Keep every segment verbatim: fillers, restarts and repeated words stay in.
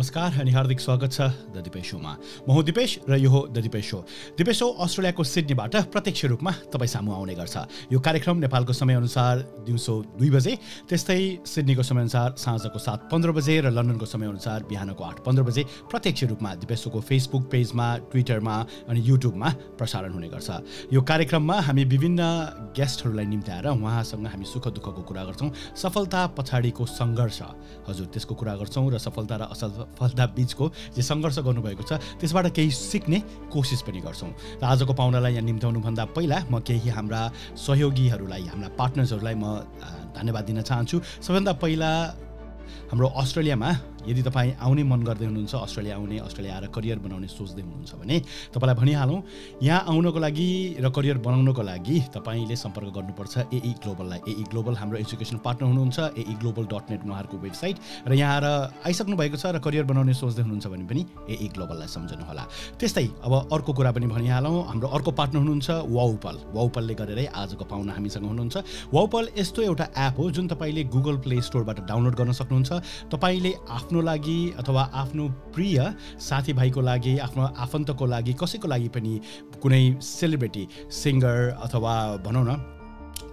नमस्कार अनि हार्दिक स्वागत छ द दिपेश शोमा म हुँ दिपेश र यो हो the Dipesh show Dipesh show अस्ट्रेलियाको सिडनीबाट प्रत्यक्ष रूपमा तपाई सामु आउने गर्छ यो कार्यक्रम नेपालको समय अनुसार दिउँसो दुई बजे त्यस्तै सिडनीको समय अनुसार साँझको सात पन्ध्र बजे र लन्डनको समय अनुसार बिहानको आठ पन्ध्र बजे प्रत्यक्ष रूपमा दिपेश शोको फेसबुक पेजमा ट्विटरमा अनि युट्युबमा प्रसारण हुने गर्छ यो कार्यक्रममा हामी विभिन्न गेस्टहरूलाई निम्त्याएर उहाँसँग हामी सुख दुःखको कुरा गर्छौं सफलता पछाडीको संघर्ष हजुर त्यसको कुरा गर्छौं र सफलता र असफलता बीचको जे संघर्ष गर्नु भएको छ त्यसबाट केही सिक्ने कोशिश पनि गर्छौं र आजको पाहुनालाई यहाँ निम्त्याउनु भन्दा पहिला म केही हाम्रा सहयोगीहरूलाई हाम्रा पार्टनर्सहरूलाई म धन्यवाद दिन चाहन्छु सबैभन्दा पहिला हाम्रो अस्ट्रेलियामा यदि तपाईं आउने मन गर्दै हुनुहुन्छ अस्ट्रेलिया आउने अस्ट्रेलिया आएर करियर बनाउने सोच्दै हुनुहुन्छ भने तपाईलाई भनिहालौं यहाँ आउनको लागि र करियर बनाउनको लागि तपाईले सम्पर्क गर्नुपर्छ एई ग्लोबललाई एई ग्लोबल हाम्रो एजुकेसन पार्टनर हुनुहुन्छ A E global dot net उहाँहरुको वेबसाइट र यहाँ आएर आइसक्नु भएको छ र करियर बनाउने सोच्दै हुनुहुन्छ भने पनि एई ग्लोबललाई सम्झनु होला त्यस्तै अब अर्को कुरा पनि भनिहालौं हाम्रो अर्को पार्टनर हुनुहुन्छ वाउपाल वाउपालले गरेरै आजको पाहुना हामीसँग हुनुहुन्छ वाउपाल यस्तो एउटा एप हो जुन तपाईले गुगल प्ले स्टोरबाट डाउनलोड गर्न सक्नुहुन्छ तपाईले आफ्नो लागि अथवा आफ्नो प्रिय साथीभाइको लागि आफ्नो आफन्तको लागि कसैको लागि पनि कुनै सेलिब्रिटी सिंगर अथवा भनौं न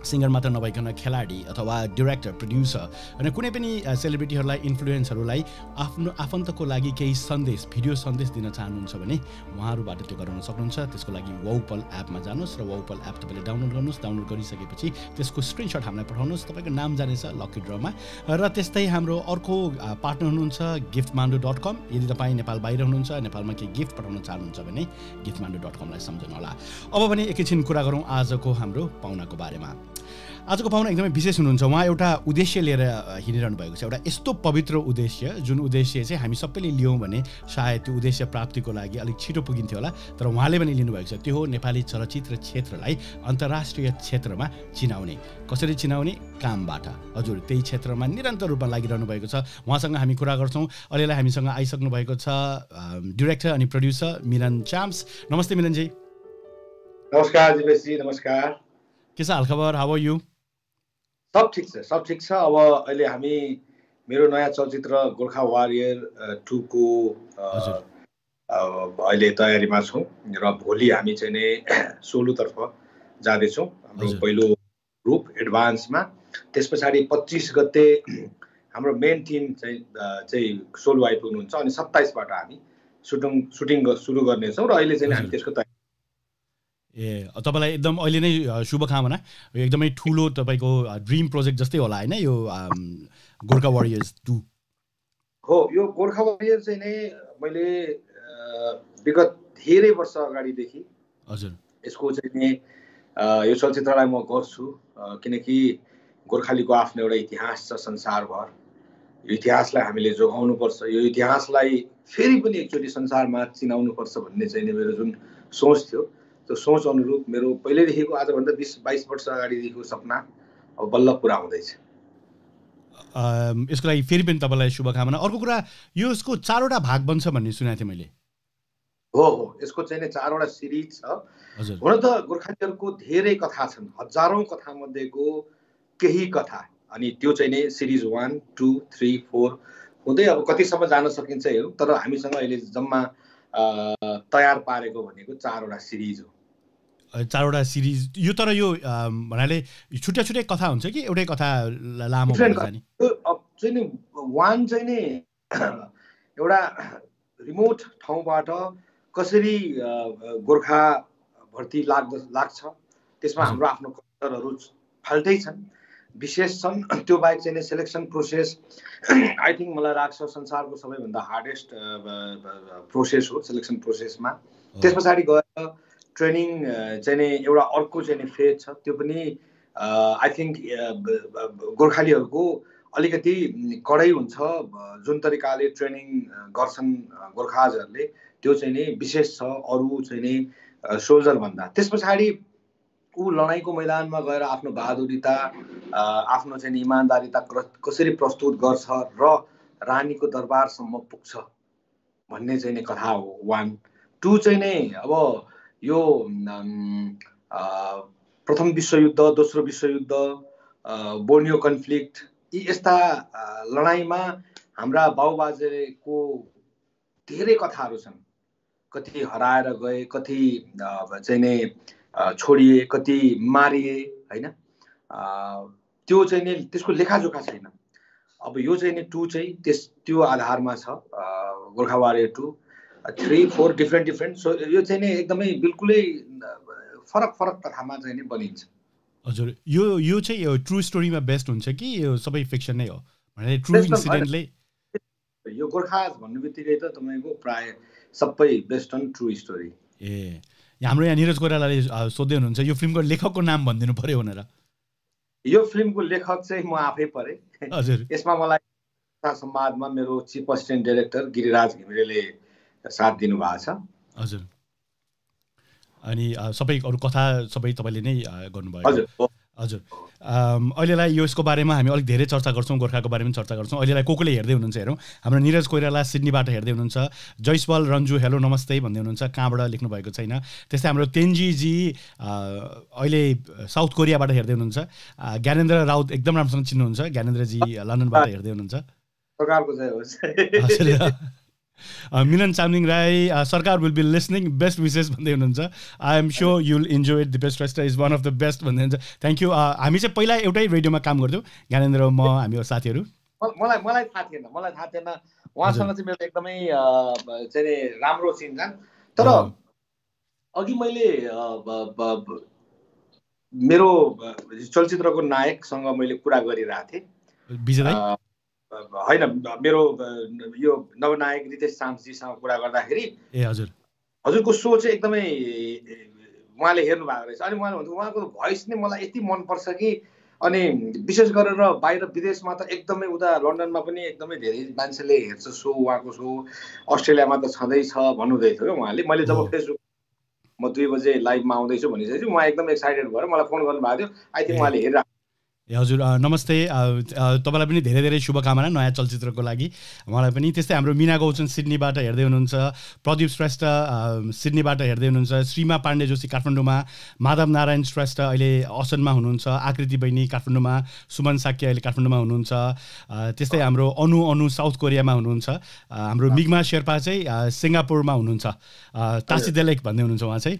सिंगर मात्र नभइकन खेलाडी अथवा डाइरेक्टर प्रोड्युसर अनि कुनै पनि सेलिब्रिटीहरुलाई इन्फ्लुएन्सरहरुलाई आफ्नो आफन्तको लागि केही सन्देश भिडियो सन्देश दिन चाहनुहुन्छ भने उहाँहरुबाट त्यो गर्न सक्नुहुन्छ त्यसको लागि वाउपल एपमा जानुहोस् र वाउपल एप तपाईले डाउनलोड गर्नुहोस् डाउनलोड गरिसकेपछि त्यसको स्क्रिनशट हामीलाई पठाउनुहोस् तपाईको नाम जानेछ लकी ड्रमा र त्यस्तै हाम्रो अर्को पार्टनर हुनुहुन्छ गिफ्ट मान्डु डट कम यदि तपाई नेपाल बाहिर हुनुहुन्छ नेपालमा के गिफ्ट पठाउन चाहनुहुन्छ भने गिफ्ट मान्डु डट कम लाई सम्झनु होला अब भने एकैछिन कुरा गरौं आजको हाम्रो पाहुनाको बारेमा आजको पाहुना एकदमै विशेष हुनुहुन्छ उहाँ एउटा उद्देश्य लिएर हिँडिरहनु भएको छ एउटा यस्तो पवित्र उद्देश्य जुन उद्देश्य चाहिँ हामी सबैले लियौं भने सायद त्यो उद्देश्य प्राप्तिको लागि अलिक छिटो पुगिन्थ्यो होला तर उहाँले पनि लिनु भएको छ त्यो हो नेपाली चलचित्र क्षेत्रलाई अन्तर्राष्ट्रिय क्षेत्रमा चिनाउने कसरी चिनाउने कामबाट हजुर त्यही क्षेत्रमा निरन्तर रूपमा लागिरहनु भएको छ उहाँसँग हामी कुरा गर्छौं अहिलेलाई हामीसँग आइसक्नु भएको छ डाइरेक्टर अनि प्रोड्युसर मिलन चाम्स नमस्ते मिलन जी नमस्कार दिपेश जी नमस्कार के छ हालखबर हाउ आर यू सब ठीक छ सब ठीक छ अब अहिले हामी मेरो नयाँ चलचित्र गोर्खा वारियर टू को अहिले तयारीमा छौं र भोलि हामी चाहिँ नै सोलु तर्फ जादै छौं हाम्रो पहिलो ग्रुप एडभान्समा त्यसपछि पच्चीस गते हाम्रो मेन टिम चाहिँ चाहिँ सोलु आइपुग्नु हुन्छ अनि सत्ताइस बाट हामी सुटिङ सुटिङ सुरु गर्ने छौं र अहिले चाहिँ हामी त्यसको तयारी ए तपाईलाई एकदम अहिले नै शुभकामना यो एकदमै ठूलो तपाईको ड्रीम प्रोजेक्ट जस्तै होला हैन यो गोर्खा वारियर्स टू हो यो गोर्खा वारियर चाहिँ नै मैले विगत धेरै वर्ष अगाडि देखि हजुर यसको चाहिँ नि यो चलचित्रलाई म गर्छु किनकि गोर्खालीको आफ्नो एउटा इतिहास छ संसारभर यो इतिहासलाई हामीले जोगाउनु पर्छ यो इतिहासलाई फेरि पनि एक्चुअली संसारमा चिनाउनु पर्छ भन्ने चाहिँ नि मेरो जुन सोच थियो त्यो सोच अनुरूप मेरो पहिले देखिको आज भन्दा बीस बाइस वर्ष अगाडि देखिको सपना अब बल्ल पूरा हुँदैछ अ यसको लागि फेरि पनि तपाईलाई शुभकामना अर्को कुरा यो यसको चारवटा भाग बन्छ भन्ने सुनेथे मैले हो हो यसको चाहिँ नि चारवटा सिरिज छ हुन त गोर्खालीहरुको धेरै कथा छन् हजारौं कथा मध्येको केही कथा अनि त्यो चाहिँ नि सिरिज एक दुई तीन चार हुँदै अब कतिसम्म जान सकिन्छ हेरौं तर हामीसँग अहिले जम्मा तयार पारेको भनेको चारवटा सिरिज हो चारवटा सिरिज यो तर यो भन्नाले छुट्टा छुट्टै कथा हुन्छ कि एउटै कथा लामो हुन्छ नि अब चाहिँ नि वान चाहिँ नि एउटा रिमोट ठाउँबाट कसरी गोर्खा भर्ती लाग्छ लाग्छ त्यसमा हाम्रो आफ्नो कल्चरहरु फाल्टै छन् विशेष छन् त्यो बाहेक चाहिँ नि सेलेक्सन प्रोसेस आई थिंक मलाई लाग्छ संसारको सबैभन्दा हार्डेस्ट प्रोसेस हो सेलेक्सन प्रोसेसमा त्यसपछि गएर ट्रेनिङ चाहिँ नि एउटा अर्को चाहिँ नि फेज छ त्यो पनि आई थिंक गोर्खालीहरुको अलिकति कडै हुन्छ जुन तरिकाले ट्रेनिङ गर्छन् गोर्खाजहरुले त्यो चाहिँ नि विशेष छ अरु चाहिँ नि सोल्जर भन्दा त्यसपछि उ लडाईको मैदानमा गएर आफ्नो बहादुरीता आफ्नो चाहिँ इमानदारीता कसरी प्रस्तुत गर्छ र रानीको दरबारसम्म पुग्छ भन्ने चाहिँ नि कथा हो एक दुई चाहिँ नि अब यो प्रथम विश्वयुद्ध दोस्रो विश्वयुद्ध बोर्नियो कन्फ्लिक्ट यी यस्ता लडाईमा हाम्रा बाबुबाजेको धेरै कथाहरु छन् कति हराएर गए कति चाहिँ नि छोडिए कति मारिए हैन त्यो चाहिँ नि त्यसको लेखाजोखा छैन अब यो चाहिँ नि टु चाहिँ त्यस त्यो आधारमा छ Gorkha warrior two three four different different so यो चाहिँ नि एकदमै बिल्कुलै फरक फरक कथामा चाहिँ नि बनिन्छ हजुर यो यो चाहिँ यो ट्रू स्टोरीमा बेस्ट हुन्छ कि यो सबै फिक्सन नै हो भने ट्रू इन्सिडेन्टले यो गोर्खाज भन्नुबित्तिकै त तपाईको प्राय सबै बेस्ड अन ट्रू स्टोरी ए हाम्रो यहाँ निरज कोरालाले सोध्दै हुनुहुन्छ यो फिल्मको लेखकको नाम भन्दिनु पर्यो भनेर यो फिल्मको लेखक चाहिँ म आफै परे हजुर यसमा मलाई संवादमा मेरो चीफ असिस्टेन्ट डाइरेक्टर गिरिराज घिमिरेले साथ दिनु भएको छ हजुर अनि सबै अरु कथा सबै तपाईले नै गर्नुभयो हजुर हजुर अम अहिलेलाई यो यसको बारेमा हामी अलिक धेरै चर्चा गर्छौं गोर्खाको बारेमा चर्चा गर्छौं अहिलेलाई कोकोले हेर्दै हुनुहुन्छ हेरौं हाम्रो निरज कोइराला सिडनीबाट हेर्दै हुनुहुन्छ जयसवाल रञ्जु हेलो नमस्ते भन्दै हुनुहुन्छ काँबाट लेख्नु भएको छैन त्यस्तै हाम्रो तेन्जी जी अहिले साउथ कोरियाबाट हेर्दै हुनुहुन्छ ज्ञानेन्द्र राउत एकदम राम्रोसँग चिन्नुहुन्छ ज्ञानेन्द्र जी लन्डनबाट हेर्दै हुनुहुन्छ सरकारको जय होस् Uh, Milan Chams Rai, uh, Sarkar will be listening. Best wishes, I am sure you'll enjoy it. Deepesh Show is one of the best. Thank you. I am a Pila Eutai radio ma kam gardu. Gyanendra ma, I am your sathiru. Malai malai sathiru na, malai sathiru na. Waasana se mere ekdamai jere Ramro Sinjan. Taro agi maile mero chalchitra ko nayak sanga maile kura gari raathe. Bijay. होइन मेरो यो नवनायक रितेश साम्सजीसँग कुरा गर्दाखेरि ए हजुर हजुरको show चाहिँ एकदमै उहाँले हेर्नु भएको रहेछ अनि उहाँले भन्नु उहाँको भ्वाइस नै मलाई यति मन पर्छ कि अनि विशेष गरेर बाहिर विदेशमा त एकदमै उता लन्डनमा पनि एकदमै धेरै मान्छेले हेर्छ शो उहाँको शो अस्ट्रेलियामा त छदै छ भन्नुदै थियो उहाँले मैले जब फेसबुक म दुई बजे लाइभमा आउँदैछु भनिसकेपछि उहाँ एकदम एक्साइटेड भएर मलाई फोन गर्नु भएको थियो आई थिंक उहाँले हेरेर हजुर नमस्ते तपाईलाई पनि धेरै धेरै शुभकामना नयाँ चलचित्रको लागि मलाई पनि त्यस्तै हाम्रो मीना गौचन सिडनीबाट हेर्दै हुनुहुन्छ प्रदीप श्रेष्ठ सिडनीबाट हेर्दै हुनुहुन्छ श्रीमा पाण्डे जोशी काठमाडौँमा माधव नारायण श्रेष्ठ अहिले असनमा हुनुहुन्छ आकृति बहिनी काठमाडौँमा सुमन साक्य अहिले काठमाडौँमा हुनुहुन्छ त्यस्तै हाम्रो अनु अनु साउथ कोरियामा हुनुहुन्छ हाम्रो मिग्मा शेर्पा चाहिँ सिङ्गापुरमा हुनुहुन्छ तासी देलेक भन्दै हुनुहुन्छ उहाँ चाहिँ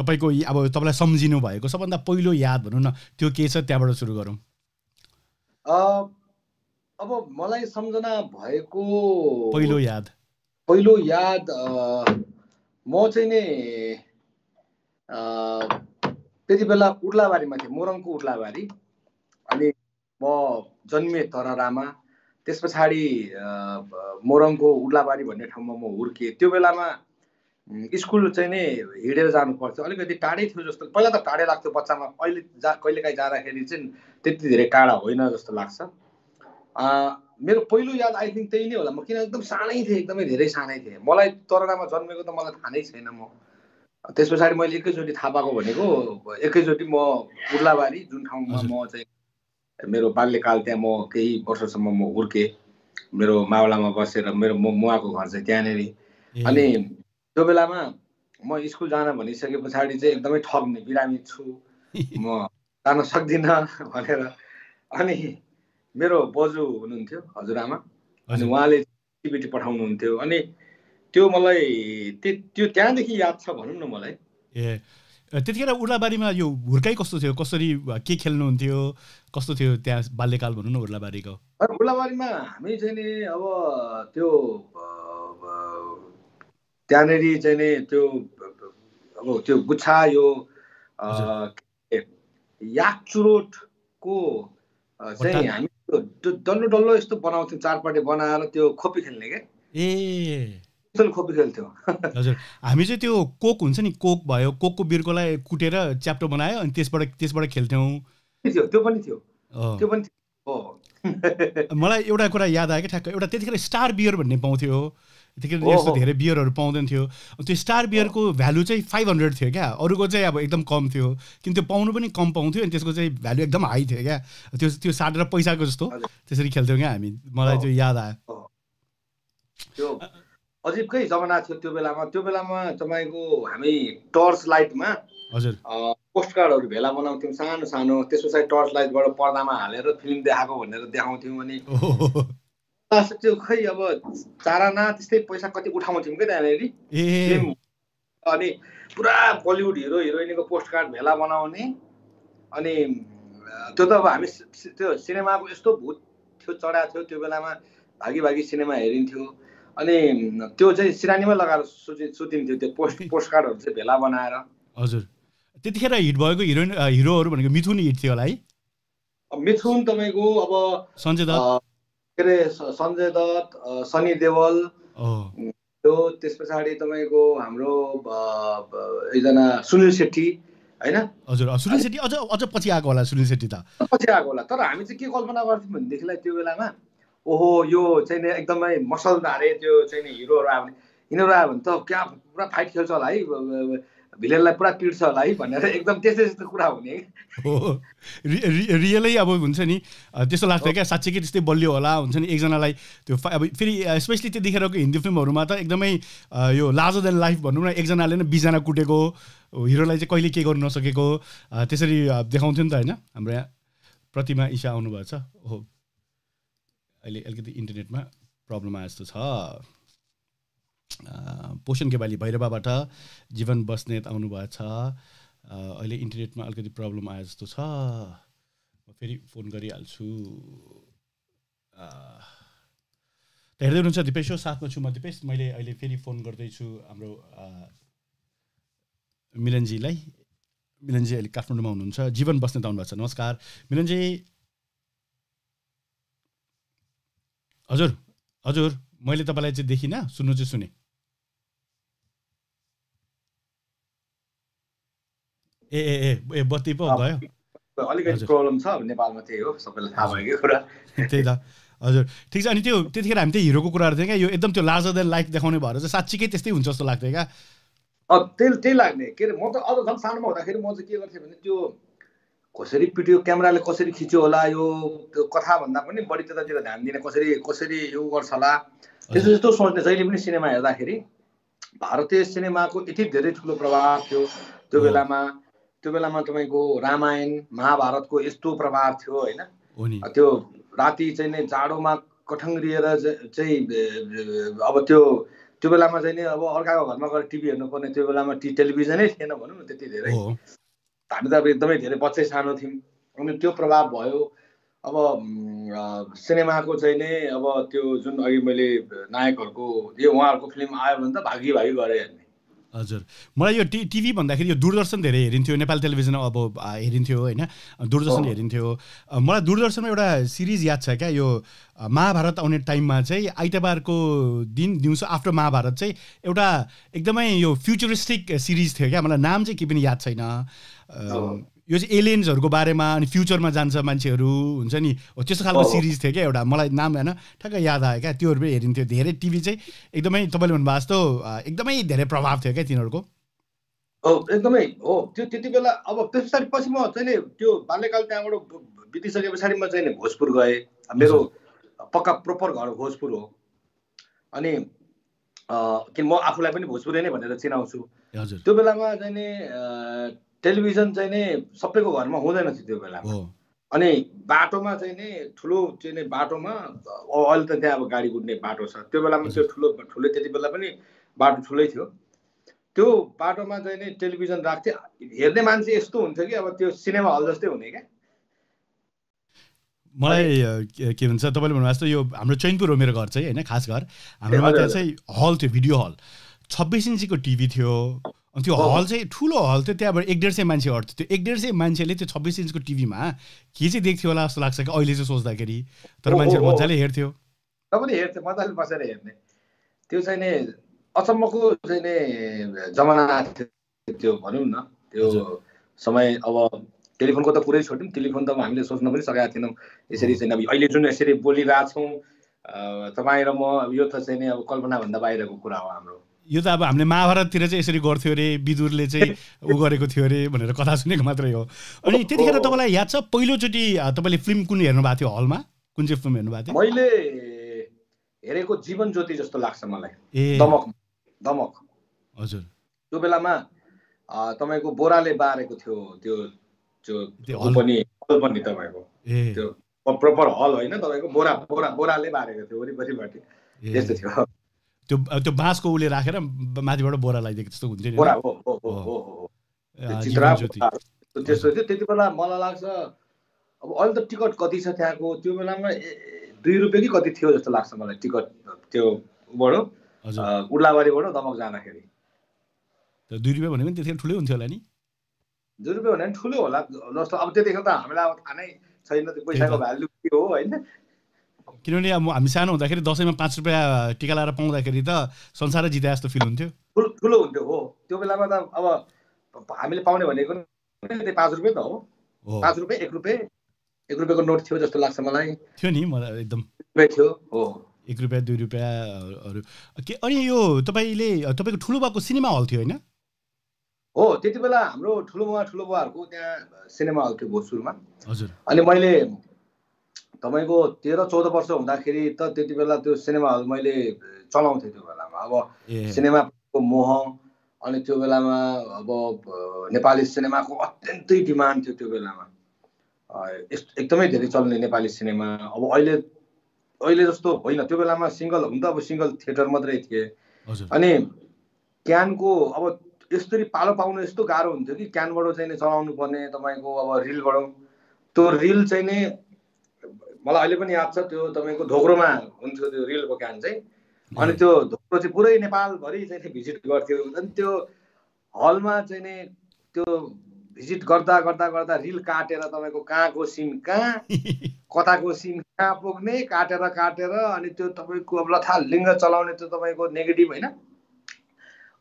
तपाईको अब तपाईलाई सम्झिनु भएको सबभन्दा पहिलो याद भन्नु न त्यो के छ त्यहाँबाट सुरु गरौँ अ अब मलाई सम्झना भएको पहिलो याद पहिलो याद म चाहिँ नि अ त्यतिबेला उर्लाबारीमा थिए मोरङको उर्लाबारी अनि म जन्मे तररामा त्यसपछि मोरङको उर्लाबारी भन्ने ठाउँमा म हुर्किए त्यो बेलामा स्कुल चाहिँ नि हिडेर जानु पर्थ्यो अलिकति टाढै थियो जस्तो पहिला त टाढै लाग्थ्यो बच्चामा अहिले कहिलेकाहीँ जाँदाखेरि चाहिँ त्यति धेरै टाढा होइन जस्तो लाग्छ मेरो पहिलो याद आई थिंक त्यही नै होला म किन एकदम सानै थिएँ एकदमै धेरै सानै थिएँ मलाई तररामा जन्मेको त मलाई थाहा नै छैन म त्यसपछि मैले एकैचोटी थाहा पाएको भनेको एकैचोटी म उर्लाबारी जुन ठाउँमा म चाहिँ मेरो बाल्यकाल त्यहाँ म केही वर्षसम्म म हुर्केँ मेरो मावलामा बसेर मेरो म मुवाको घर चाहिँ त्यहाँनिर अनि त्यो बेलामा म स्कुल जान भनिसकेपछि चाहिँ एकदमै ठग्ने बिरामी छु म जान सक्दिन भनेर अनि मेरो बजू हुनुहुन्थ्यो हजुरआमा अनि उहाँले टिबिटी पठाउनुहुन्थ्यो अनि त्यो मलाई त्यो त्यहाँदेखि याद छ भनौँ न मलाई ए त्यतिखेर उर्लाबारीमा यो हुर्काई कस्तो थियो कसरी के खेल्नुहुन्थ्यो कस्तो थियो त्यहाँ बाल्यकाल भनौँ न उर्लाबारीको उर्लाबारीमा हामी चाहिँ नि अब त्यो त्यहाँनेरि चाहिँ नि त्यो अब त्यो गुच्छा यो याकचुरोटको चाहिँ हामी त्यो डल्लो डल्लो यस्तो बनाउँथ्यौँ चारपाटे बनाएर त्यो खोपी खेल्ने के ए खोपी खेल्थ्यौँ हजुर हामी चाहिँ त्यो कोक हुन्छ नि कोक भयो कोकको बिर्कोलाई कुटेर च्याप्टो बनायो अनि त्यसबाट त्यसबाट खेल्थ्यौँ त्यो पनि थियो त्यो पनि थियो मलाई एउटा कुरा याद आयो के ठ्याक्क एउटा त्यतिखेर स्टार बियर भन्ने पाउँथ्यो त्यतिखेर यस्तो धेरै बियरहरु पाउँदैन थियो त्यो स्टार बियरको भ्यालु चाहिँ five hundred थियो क्या अरुको चाहिँ अब एकदम कम थियो किन त्यो पाउनु पनि कम पाउँथ्यो अनि त्यसको चाहिँ भ्यालु एकदम हाई थियो क्या त्यो त्यो साडेर पैसाको जस्तो त्यसरी खेल्थ्यौ क्या हामी मलाई त्यो याद आयो त्यो अजीबकै जमाना थियो त्यो बेलामा त्यो बेलामा तपाईको हामी टर्च लाइटमा हजुर पोस्टकार्डहरु भेला बनाउँथ्यौ सानो सानो त्यसो चाहिँ टर्च लाइटबाट पर्दामा हालेर फिल्म देखाको भनेर देखाउँथ्यौ अनि आसे त्यो खै अब चाराना त्यस्तै पैसा कति उठाउँथ्यौ के त्यहाँनेरी ए अनि पुरा बलिउड हिरो हिरोइनको पोस्टकार्ड भेला बनाउने अनि त्यो त अब हामी त्यो सिनेमाको यस्तो भूत थियो चढा थियो त्यो बेलामा भागी भागी सिनेमा हेरिन्थ्यो अनि त्यो चाहिँ सिरानीमा लगाएर सुतिन्थ्यो त्यो पोस्ट पोस्टकार्डहरु चाहिँ भेला बनाएर हजुर त्यतिखेर हिट भएको हिरोइन हिरोहरु भनेको मिथुन हिट थियो होला है मिथुन तपाईको अब संजय दत्त केरे संजय दत्त सनी देओल त्यो त्यसपछि तपाईको हाम्रो एकजना सुनील शेट्टी हैन हजुर सुनील शेट्टी अझ अझ पछि आको होला सुनील शेट्टी त पछि आको होला तर हामी चाहिँ के कल्पना गर्थ्यौं भने देखिलाई त्यो बेलामा ओहो यो चाहिँ एकदमै मसलदारे त्यो चाहिँ नि हिरोहरु आउने हिरोहरु आयो भने त क्या पुरा फाइट खेल्छ होला है भिलेनलाई पुरा पिट्छ होला है भनेर एकदम त्यसै जस्तो कुरा हुने हो रियलै अब हुन्छ नि त्यस्तो लाग्छ के साच्चै के त्यस्तै बलियो होला हुन्छ नि एकजनालाई त्यो अब फेरि स्पेशली त्यतिखेरको हिन्दी फिल्महरुमा त एकदमै यो लार्जर देन लाइफ भन्नु न एकजनाले नै बीस जना कुटेको हिरोलाई चाहिँ कहिले के गर्न नसकेको त्यसरी देखाउँथ्यो नि त हैन हाम्रो यहाँ प्रतिमा ईशा आउनु भएको छ हो अहिले अलिकति इन्टरनेटमा प्रब्लम आए जस्तो छ पोषण केवाली भैरवाबाट जीवन बस्नेत आउनु भएको छ अहिले इन्टरनेटमा अलिकति प्रब्लम आए जस्तो छ म फेरि फोन गरिहाल्छु हेर्दै हुनुहुन्छ दिपेश हो साथमा छु म दिपेश मैले अहिले फेरि फोन गर्दैछु हाम्रो मिलनजीलाई मिलनजी अहिले काठमाडौँमा हुनुहुन्छ जीवन बस्नेत आउनु भएको छ नमस्कार मिलनजी हजुर हजुर मैले तपाईलाई चाहिँ देखिन सुन्नु चाहिँ सुने ए ए ए ए बत्ती पो भयो अलिकति प्रब्लम छ नेपालमा त्यही हो सबैलाई थाहा भएको कुरा त्यही त हजुर ठीक छ अनि त्यो त्यतिखेर हामी त्यही हिरोको कुरा गर्थे के यो एकदम त्यो लार्जर देन लाइफ देखाउने भएर चाहिँ साच्चीकै त्यस्तै हुन्छ जस्तो लाग्थ्यो के अ त्यही त्यही लाग्ने के म त अझ झन् सानोमा हुँदाखेरि म चाहिँ के गर्थे भने त्यो कसरी पिटियो क्यामेराले कसरी खिच्यो होला यो कथा भन्दा पनि बढी त्यतातिर ध्यान दिने कसरी कसरी यो गर्छ होला त्यस्तो जस्तो सोच्ने जहिले पनि सिनेमा हेर्दाखेरि भारतीय सिनेमाको यति धेरै ठुलो प्रभाव थियो त्यो बेलामा त्यो बेलामा तपाईको रामायण महाभारतको यस्तो प्रभाव थियो हैन त्यो राति चाहिँ नि जाडोमा कठङ्गरिएर चाहिँ अब त्यो त्यो बेलामा चाहिँ नि अब अर्काको घरमा गएर टिभी हेर्नु पर्ने त्यो बेलामा टी टेलिभिजनै थिएन भनौं न त्यति धेरै हामी त अब एकदमै धेरै बच्चै सानो थियौँ अनि त्यो प्रभाव भयो अब सिनेमाको चाहिँ नै अब त्यो जुन अघि मैले नायकहरुको जे उहाँहरुको फिल्म आयो भने त भागी भागी गरे हेर्ने हजुर मलाई यो टिभी भन्दाखेरि यो दूरदर्शन धेरै हेरिन्थ्यो नेपाल टेलिभिजन अब हेरिन्थ्यो हैन दूरदर्शन हेरिन्थ्यो मलाई दूरदर्शनमा एउटा सिरिज याद छ के यो महाभारत आउने टाइममा चाहिँ आइतबारको दिन दिउँसो आफ्टर महाभारत चाहिँ एउटा एकदमै यो फ्युचरिस्टिक सिरिज थियो के मलाई नाम चाहिँ के पनि याद छैन यो चाहिँ एलियन्सहरुको बारेमा अनि फ्युचरमा जान्छ मान्छेहरु हुन्छ नि हो त्यस्तो खालको सिरिज थियो के एउटा मलाई नाम हैन ठ्याक्क याद आयो के त्योहरु पनि हेरिन्थ्यो धेरै टिभी चाहिँ एकदमै तपाईले भन्नु भएको जस्तो एकदमै धेरै प्रभाव थियो के तिनीहरुको हो एकदमै हो त्यो त्यतिबेला अब त्यसपछि पछि म चाहिँ नि त्यो बाल्यकाल त्यहाँबाट बितिसकेपछि म चाहिँ नि भोजपुर गए मेरो पक्का प्रोपर घर भोजपुर हो अनि किन म आफुलाई पनि भोजपुरै नै भनेर चिनाउँछु त्यो बेलामा चाहिँ नि टेलिभिजन चाहिँ नि सबैको घरमा हुँदैन थियो त्यो बेलामा अनि बाटोमा चाहिँ नि ठुलो चाहिँ नि बाटोमा अहिले त त्यहाँ अब गाडी गुड्ने बाटो छ त्यो बेलामा त्यो ठुलो ठुलो त्यति बेला पनि बाटो ठुलै थियो त्यो बाटोमा चाहिँ नि टेलिभिजन राख्थे हेर्ने मान्छे यस्तो हुन्थ्यो कि अब त्यो सिनेमा हल जस्तै हुने क्या मलाई के भन्छ तपाईले भन्नु जस्तो यो हाम्रो चैनपुर हो मेरो घर चाहिँ हैन खास घर हाम्रोमा त्यहाँ चाहिँ हल थियो भिडियो हल छब्बीस इन्चको टिभी थियो अनि त्यो हल चाहिँ ठुलो हल थियो त्यहाँबाट एक डेढ सय मान्छे हट्थ्यो त्यो एक डेढ सय मान्छेले त्यो छब्बीस इन्चको टिभीमा के चाहिँ देख्थ्यो होला जस्तो लाग्छ कि अहिले चाहिँ सोच्दाखेरि तर मान्छेहरू मजाले हेर्थ्यो सबैले हेर्थ्यो मजाले बसेर हेर्ने त्यो चाहिँ नि अचम्मको चाहिँ नि जमाना थियो त्यो भनौँ न त्यो समय अब टेलिफोनको त कुरै छोड्यौं टेलिफोन त अब हामीले सोच्न पनि सकेका थिएनौं यसरी चाहिँ अब अहिले जुन यसरी बोलिरहेका छौं तपाई र म यो त चाहिँ नि अब कल्पना भन्दा बाहिरको कुरा हो हाम्रो यो त अब हामीले महाभारततिर चाहिँ यसरी गर्थ्यो रे बिदुरले चाहिँ उ गरेको थियो रे भनेर कथा सुनेको मात्रै हो अनि त्यतिखेर तपाईलाई याद छ पहिलो चोटी तपाईले फिल्म कुन हेर्नु भएको थियो हलमा कुन चाहिँ फिल्म हेर्नु भएको थियो मैले हेरेको जीवन ज्योति जस्तो लाग्छ मलाई दमक दमक हजुर त्यो बेलामा तपाईको बोराले बारेको थियो त्यो जो पनि हल पनि तपाईको त्यो प्रपर हल हैन तपाईको बोरा बोरा बोराले बारेको थियो वरिपरिबाट त्यस्तो थियो त्यो त्यो बासको उले राखेर माथिबाट बोरा लाइदिएको त्यस्तो हुन्छ नि बोरा हो हो हो हो चित्रा त्यस्तो थियो त्यतिबेला मलाई लाग्छ अब अहिले त टिकट कति छ त्यहाँको त्यो बेलामा दुई रुपैयाँ कि कति थियो जस्तो लाग्छ मलाई टिकट त्यो बडो उडलाबारीबाट दमक जाँदाखेरि त दुई रुपैयाँ भने पनि त्यतिखेर ठुलै हुन्थ्यो होला नि दुई रुपैयाँ भने ठुलो होला जस्तो अब त्यतिखेर त हामीलाई अब थाहा नै छैन त्यो पैसाको भ्यालु के हो हैन किनभने अब हामी सानो हुँदाखेरि दसैँमा पाँच रुपियाँ टिका लाएर पाउँदाखेरि त संसारै जिते जस्तो फिल हुन्थ्यो ठुलो हुन्थ्यो हो त्यो बेलामा त अब हामीले पाउने भनेको नि पाँच रुपियाँ त हो पाँच रुपियाँ एक रुपियाँ एक रुपियाँको नोट थियो जस्तो लाग्छ मलाई थियो नि मलाई एकदम थियो हो एक रुपियाँ दुई रुपियाँहरू के अनि यो तपाईँले तपाईँको ठुलो बाको सिनेमा हल थियो होइन हो त्यति बेला हाम्रो ठुलो बुवा ठुलो बुवाहरूको त्यहाँ सिनेमा हल थियो भोजपुरमा हजुर अनि मैले तपाईको तेह्र चौध वर्ष हुँदाखेरि त त्यति बेला त्यो सिनेमा हल मैले चलाउँथे त्यो बेलामा अब सिनेमाको मोह अनि त्यो बेलामा अब नेपाली सिनेमाको अत्यन्तै डिमान्ड थियो त्यो बेलामा एकदमै धेरै चल्ने नेपाली सिनेमा अब अहिले अहिले जस्तो होइन त्यो बेलामा सिंगल हुँदा अब सिंगल थिएटर मात्रै थिए अनि क्यानको अब यसरी पालो पाउनु यस्तो गाह्रो हुन्थ्यो कि क्यानबाट चाहिँ नि चलाउनु पर्ने तपाईको अब रिलबाट त्यो रिल चाहिँ नि मलाई अहिले पनि याद छ त्यो तपाईको ढोक्रोमा हुन्थ्यो त्यो रिलको क्यान चाहिँ अनि त्यो ढोक्रो चाहिँ पुरै नेपालभरि चाहिँ भिजिट गर्थ्यो अनि त्यो हलमा चाहिँ नि त्यो भिजिट गर्दा गर्दा गर्दा रिल काटेर तपाईको कहाँको सिन कहाँ कताको सिन कहाँ पुग्ने काटेर काटेर अनि त्यो तपाईको अब लथालिङ्ग चलाउने त्यो तपाईको नेगेटिभ हैन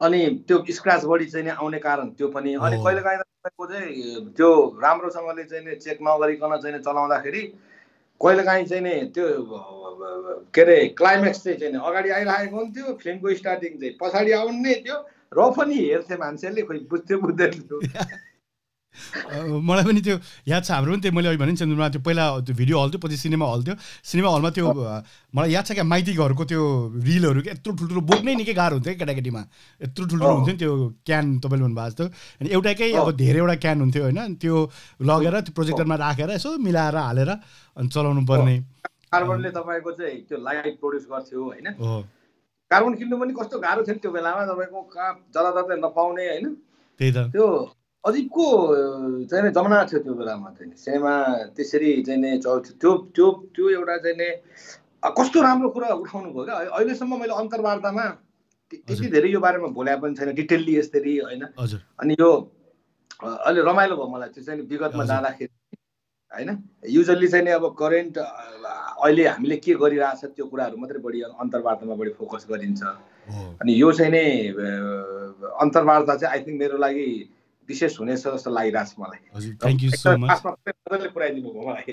अनि त्यो स्क्रैच बडी चाहिँ आउने कारण त्यो पनि अनि कहिलेकाहीँ तपाईको चाहिँ त्यो राम्रोसँगले चाहिँ चेक नगरिकन चाहिँ चलाउँदाखेरि कहिलेकाहीँ चाहिँ त्यो के अरे क्लाइमेक्स चाहिँ अगाडि आइरहेको हुन्थ्यो फिल्मको स्टार्टिङ चाहिँ पछाडि आउने त्यो र पनि हेर्थे मान्छेले खोइ बुझ्थ्यो बुझ्दैन थियो मलाई पनि त्यो याद छ हाम्रो पनि त्यो मैले अहिले भने चन्द्रमा त्यो पहिला त्यो भिडियो हल थियो पछि सिनेमा हल थियो सिनेमा हलमा त्यो मलाई याद छ क्या माइती घरको त्यो रिलहरू के यत्रो ठुल्ठुलो बोक्नै निकै गाह्रो हुन्थ्यो केटाकेटीमा यत्रो ठुल्ठुलो हुन्थ्यो नि त्यो क्यान तपाईँले भन्नुभएको जस्तो अनि एउटाकै अब धेरैवटा क्यान हुन्थ्यो होइन त्यो लगेर त्यो प्रोजेक्टरमा राखेर यसो मिलाएर हालेर अनि चलाउनु पर्ने कार्बनले तपाईँको चाहिँ त्यो लाइट प्रोड्युस गर्थ्यो होइन कार्बन किन्नु पनि कस्तो गाह्रो थियो त्यो बेलामा तपाईँको कहाँ जलादतले नपाउने होइन त्यही त त्यो अजीबको चाहिँ जमाना थियो त्यो बेलामा चाहिँ सिनेमा त्यसरी चाहिँ चल्थ्यो त्यो त्यो त्यो एउटा चाहिँ कस्तो राम्रो कुरा उठाउनु भयो क्या अहिलेसम्म मैले अन्तर्वार्तामा त्यति धेरै यो बारेमा भोल्या पनि छैन डिटेलली यसरी होइन अनि यो अहिले रमाइलो भयो मलाई त्यो चाहिँ विगतमा जाँदाखेरि होइन युजली चाहिँ अब करेन्ट अहिले हामीले के गरिरहेछ त्यो कुराहरू मात्रै बढी अन्तर्वार्तामा बढी फोकस गरिन्छ अनि यो चाहिँ नि अन्तर्वार्ता चाहिँ आई थिङ्क मेरो लागि विशेष हुनेछ जस्तो लागिरहेछ मलाई हजुर थ्यांक यू सो मच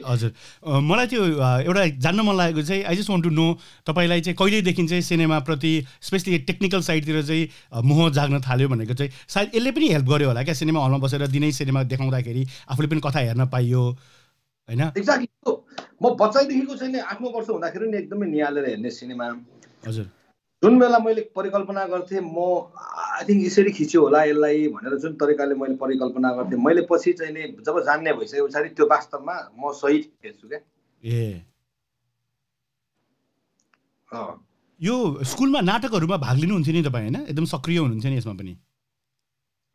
हजुर मलाई त्यो एउटा जान्न मन लागेको चाहिँ I just want to know तपाईलाई चाहिँ कहिलेदेखि चाहिँ सिनेमाप्रति स्पेसली टेक्निकल साइडतिर चाहिँ मोह जाग्न थाल्यो भनेको चाहिँ सायद यसले पनि हेल्प गर्यो होला क्या सिनेमा हलमा बसेर दिनै सिनेमा देखाउँदाखेरि आफूले पनि कथा हेर्न पाइयो हैन एक्ज्याक्टली म बच्चैदेखिको चाहिँ नि आठ नौ वर्ष हुँदाखेरि नि एकदमै नियालेर हेर्ने सिनेमा हजुर जुन बेला मैले परिकल्पना गर्थे म आई थिङ्क यसरी खिच्यो होला यसलाई भनेर जुन तरिकाले मैले परिकल्पना गर्थेँ मैले पछि चाहिँ नि जब जान्ने भइसके पछाडि त्यो वास्तवमा म सही थिएछु क्या ए यो स्कुलमा नाटकहरूमा भाग लिनुहुन्थ्यो नि तपाईँ होइन एकदम सक्रिय हुनुहुन्थ्यो नि यसमा पनि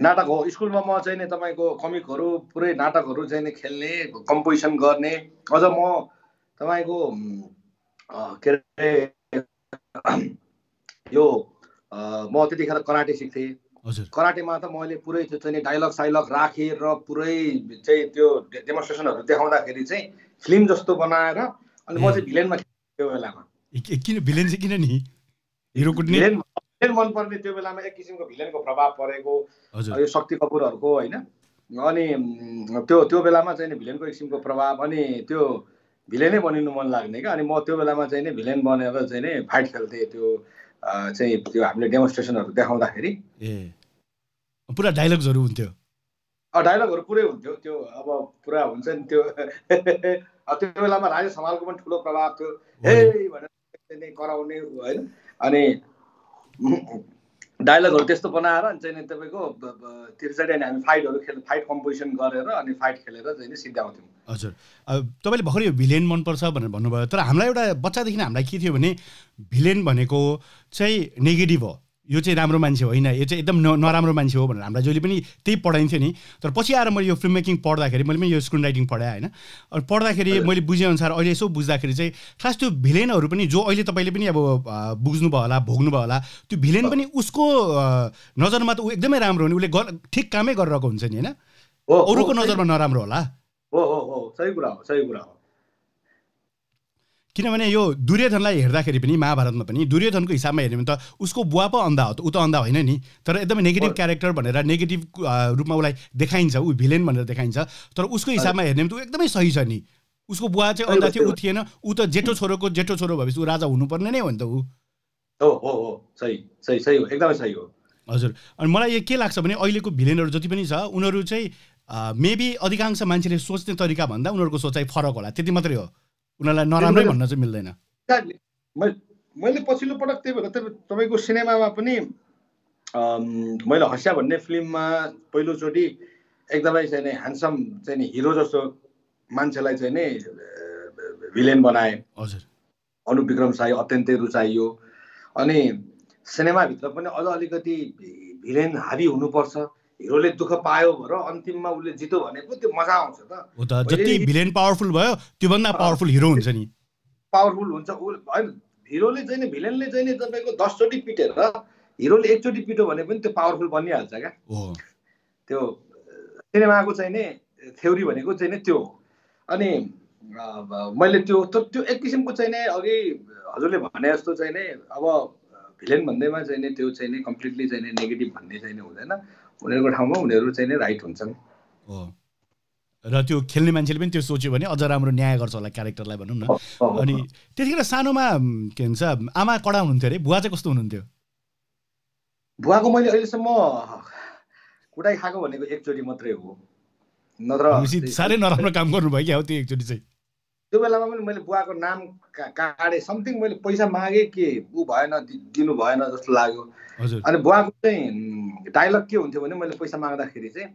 नाटक हो स्कुलमा म चाहिँ नि तपाईँको कमिकहरू पुरै नाटकहरू चाहिँ नि खेल्ने कम्पोजिसन गर्ने अझ म तपाईँको के अरे यो म त्यतिखेर कराटे सिक्थेँ कराटेमा त मैले पुरै त्यो चाहिँ डाइलग साइलग राखेर पुरै चाहिँ त्यो डेमोन्स्ट्रेसनहरू देखाउँदाखेरि चाहिँ फिल्म जस्तो बनाएर अनि म चाहिँ भिलेनमा त्यो बेलामा किन भिलेन चाहिँ किन नि हिरो कुट्ने भिलेन मनपर्ने त्यो बेलामा एक किसिमको भिलेनको प्रभाव परेको यो शक्ति कपुरहरूको होइन अनि त्यो त्यो बेलामा चाहिँ नि भिलेनको किसिमको प्रभाव अनि त्यो भिलेनै बनिनु मन लाग्ने के अनि म त्यो बेलामा चाहिँ नि भिलेन बनेर चाहिँ नि फाइट खेल्थे त्यो चाहिँ त्यो हामीले डेमोन्स्ट्रेसनहरु देखाउँदाखेरि ए पुरा डायलग्सहरु हुन्थ्यो अ डायलगहरु पुरै हुन्थ्यो त्यो अब पुरा हुन्छ नि त्यो त्यो बेलामा राजा समालको पनि ठूलो प्रभाव थियो हे भनेर नि कराउने हैन अनि डायलगहरु त्यस्तो बनाएर अनि चाहिँ नि तपाईको त्रिसठी अनि हामी फाइटहरु खेल फाइट कम्पोजिसन गरेर अनि फाइट खेलेर चाहिँ नि सिद्ध्याउँथ्यौं हजुर तपाईले भखरै भिलेन मन पर्छ भनेर भन्नुभयो तर हामीलाई एउटा बच्चादेखि हामीलाई के थियो भने भिलेन भनेको चाहिँ नेगेटिभ हो यो चाहिँ राम्रो मान्छे होइन यो चाहिँ एकदम नराम्रो मान्छे हो भनेर हामीलाई जहिले पनि त्यही पढाइन्थ्यो नि तर पछि आएर मैले यो फिल्म मेकिङ पढ्दाखेरि मैले पनि यो स्क्रिन राइटिङ पढाएँ होइन अनि पढ्दाखेरि मैले बुझेअनुसार अहिले यसो बुझ्दाखेरि चाहिँ खास त्यो भिलेनहरू पनि जो अहिले तपाईँले पनि अब बुझ्नुभयो होला भोग्नुभयो होला त्यो भिलेन पनि उसको नजरमा त ऊ एकदमै राम्रो हो नि उसले ठिक कामै गरिरहेको हुन्छ नि होइन अरूको नजरमा नराम्रो होला हो हो हो सही कुरा हो सही कुरा हो किनभने यो दुर्योधनलाई हेर्दाखेरि पनि महाभारतमा पनि दुर्योधनको हिसाबमा हेर्यो भने त उसको बुवा पो अन्धा हो त ऊ त अन्धा होइन नि तर एकदमै नेगेटिभ क्यारेक्टर भनेर नेगेटिभ रूपमा उसलाई देखाइन्छ ऊ भिलेन भनेर देखाइन्छ तर उसको हिसाबमा हेर्ने भने त एकदमै सही छ नि उसको बुवा चाहिँ अन्धा थियो ऊ थिएन ऊ त जेठो छोरोको जेठो छोरो भएपछि ऊ राजा हुनुपर्ने नै हो नि त ऊ हो हो हो सही सही सही हो एकदमै सही हो हजुर अनि मलाई यो के लाग्छ भने अहिलेको भिलेनहरू जति पनि छ उनीहरू चाहिँ मेबी अधिकांश मान्छेले सोच्ने तरिका भन्दा उनीहरूको सोचाइ फरक होला त्यति मात्रै हो उनीलाई नराम्रो भन्न चाहिँ मिल्दैन मैले पछिल्लो पटक त्यही भएर तपाईको सिनेमामा पनि मैले हस्या भन्ने फिल्ममा पहिलो चोटी एकदमै चाहिँ नि ह्यान्डसम चाहिँ नि हिरो जस्तो मान्छेलाई चाहिँ नि भिलेन बनाए हजुर अनुप विक्रम साई अत्यन्तै रुचाइयो अनि सिनेमाभित्र पनि अझ अलिकति भिलेन हावी हुनुपर्छ हिरोले दुःख पायो भएर अन्तिममा उसले जित्यो भनेको त्यो मजा आउँछ त हो त जति भिलेन पावरफुल भयो त्यो भन्दा पावरफुल हिरो हुन्छ नि पावरफुल हुन्छ हैन हिरोले चाहिँ नि भिलेनले चाहिँ नि तपाईको दस चोटी पिटेर हिरोले एक चोटी पिट्यो भने पनि त्यो पावरफुल बनिहाल्छ क्या हो त्यो सिनेमाको चाहिँ नि थ्योरी भनेको चाहिँ नि त्यो अनि मैले त्यो त्यो एक किसिमको चाहिँ नि अघि हजुरले भने जस्तो चाहिँ नि अब भिलेन भन्दैमा चाहिँ नि त्यो चाहिँ नि कम्प्लिटली चाहिँ नि नेगेटिभ भन्ने चाहिँ नि हुँदैन उनीहरूको ठाउँमा उनीहरू चाहिँ नि राइट हुन्छन् हो र त्यो खेल्ने मान्छेले पनि त्यो सोच्यो भने अझ राम्रो न्याय गर्छ होला क्यारेक्टरलाई भनौँ न अनि त्यतिखेर सानोमा के भन्छ आमा कडा हुनुहुन्थ्यो अरे बुवा चाहिँ कस्तो हुनुहुन्थ्यो बुवाको मैले अहिलेसम्म कुटाइ खाएको भनेको एकचोटि मात्रै हो नत्र साह्रै नराम्रो काम गर्नुभयो क्या हो त्यो एकचोटि चाहिँ त्यो बेलामा पनि मैले बुवाको नाम काटे समथिङ मैले पैसा मागेँ कि ऊ भएन दिनु भएन जस्तो लाग्यो अनि बुवाको चाहिँ डायलग के हुन्थ्यो भने मैले पैसा माग्दाखेरि चाहिँ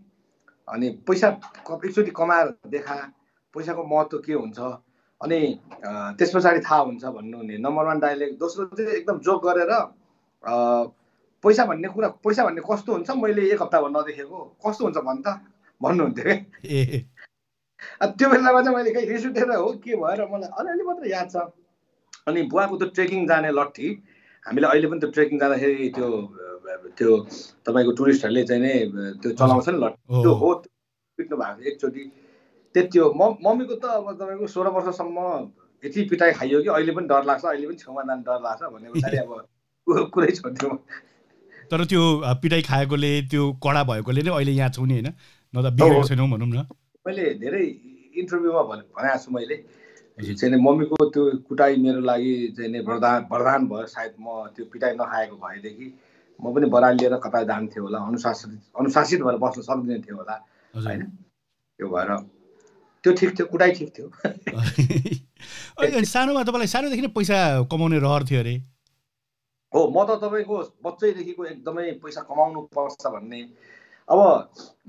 अनि पैसा एकचोटि कमाएर देखा पैसाको महत्त्व के हुन्छ अनि त्यस पछाडि थाहा हुन्छ भन्नुहुने नम्बर वान डायलग दोस्रो चाहिँ एकदम जोक गरेर पैसा भन्ने कुरा पैसा भन्ने कस्तो हुन्छ मैले एक हप्ता भन्नु नदेखेको कस्तो हुन्छ भन् त भन्नुहुन्थ्यो क्या त्यो बेलामा चाहिँ मैले रिस उठेर हो के भएर मलाई अलिअलि मात्रै याद छ अनि बुवाको त्यो ट्रेकिङ जाने लट्ठी हामीले अहिले पनि त्यो ट्रेकिङ जाँदाखेरि त्यो त्यो तपाईँको टुरिस्टहरूले चाहिँ नै त्यो चलाउँछ नि लट्ठी त्यो हो पिट्नु भएको एकचोटि त्यति हो म मम्मीको त अब तपाईँको सोह्र वर्षसम्म यति पिटाइ खाइयो कि अहिले पनि डर लाग्छ अहिले पनि छेउमा जानु डर लाग्छ भने पछाडि अब कुरै छोड्थ्यो तर त्यो पिटाइ खाएकोले त्यो कडा भएकोले नै अहिले यहाँ छौँ नि होइन न त बिग्रेको छैनौँ भनौँ न मैले धेरै इन्टरभ्यूमा भनेको छु मैले चाहिँ मम्मीको त्यो कुटाइ मेरो लागि चाहिँ वरदान वरदान भयो सायद म त्यो पिटाइ नखाएको भएदेखि म पनि बराल लिएर कता जान्थेँ होला अनुशासित अनुशासित भएर बस्न सक्दैन थियो होला होइन त्यो भएर त्यो ठिक थियो कुटाइ ठिक थियो सानोमा तपाईँलाई सानोदेखि नै पैसा कमाउने रहर थियो अरे हो म त तपाईँको बच्चैदेखिको एकदमै पैसा कमाउनु पर्छ भन्ने अब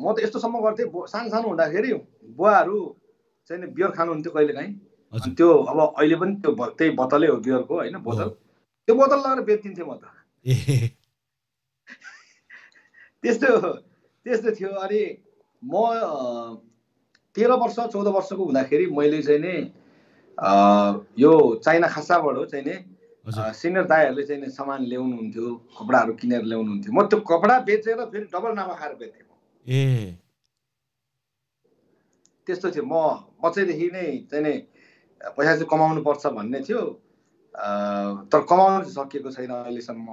म त यस्तोसम्म गर्थेँ सानो सानो हुँदाखेरि बुवाहरू चाहिँ नि बियर खानुहुन्थ्यो कहिलेकाहीँ अनि त्यो अब अहिले पनि त्यो त्यही बोतलै हो बियरको होइन बोतल त्यो बोतल लगेर बेचिन्थेँ म त त्यस्तो त्यस्तो थियो अनि म तेह्र वर्ष चौध वर्षको हुँदाखेरि मैले चाहिँ नि यो चाइना खासाबाट चाहिँ नि सिनियर दाईहरूले चाहिँ नि सामान ल्याउनुहुन्थ्यो कपडाहरू किनेर ल्याउनुहुन्थ्यो म त्यो कपडा बेचेर फेरि डबल नाफा खाएर बेच्थेँ ए त्यस्तो थियो म बच्चैदेखि नै चाहिँ नि पैसा चाहिँ कमाउनु पर्छ भन्ने थियो तर कमाउनु सकिएको छैन अहिलेसम्म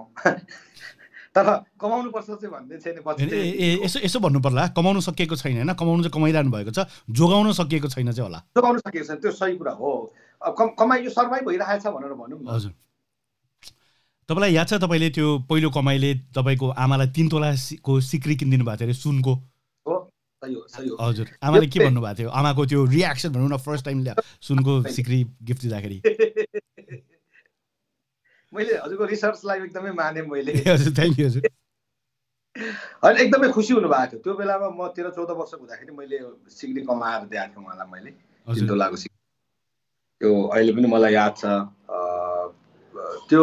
तर कमाउनु पर्छ चाहिँ भन्ने छैन पछि चाहिँ यसो यसो भन्नु पर्ला कमाउन सकिएको छैन हैन कमाउन चाहिँ कमाइरानु भएको छ जोगाउन सकिएको छैन चाहिँ होला जोगाउन सकिएको छैन त्यो सही कुरा हो अब कमाइ यो सर्भाइभ भइरहेछ भनेर भन्नु म हजुर तपाईलाई याद छ तपाईले त्यो पहिलो कमाइले तपाईको आमालाई तीन तोलाको सिक्री किनिदिनु भएको थियो सुनको हो सही हो सही हो हजुर आमाले के भन्नु भएको थियो आमाको त्यो रियाक्सन भन्नु न फर्स्ट टाइम सुनको सिक्री गिफ्ट दिदाखेरि मैले हजुरको रिसर्चलाई एकदमै माने मैले हजुर थ्यांक यू हजुर अनि एकदमै खुसी हुनु भएको थियो त्यो बेलामा म तेह्र चौध वर्षको हुँदाखेरि मैले सिग्री कमाएर दिएको थिएँ उहाँलाई मैले तीन तोलाको सिग्री त्यो अहिले पनि मलाई याद छ त्यो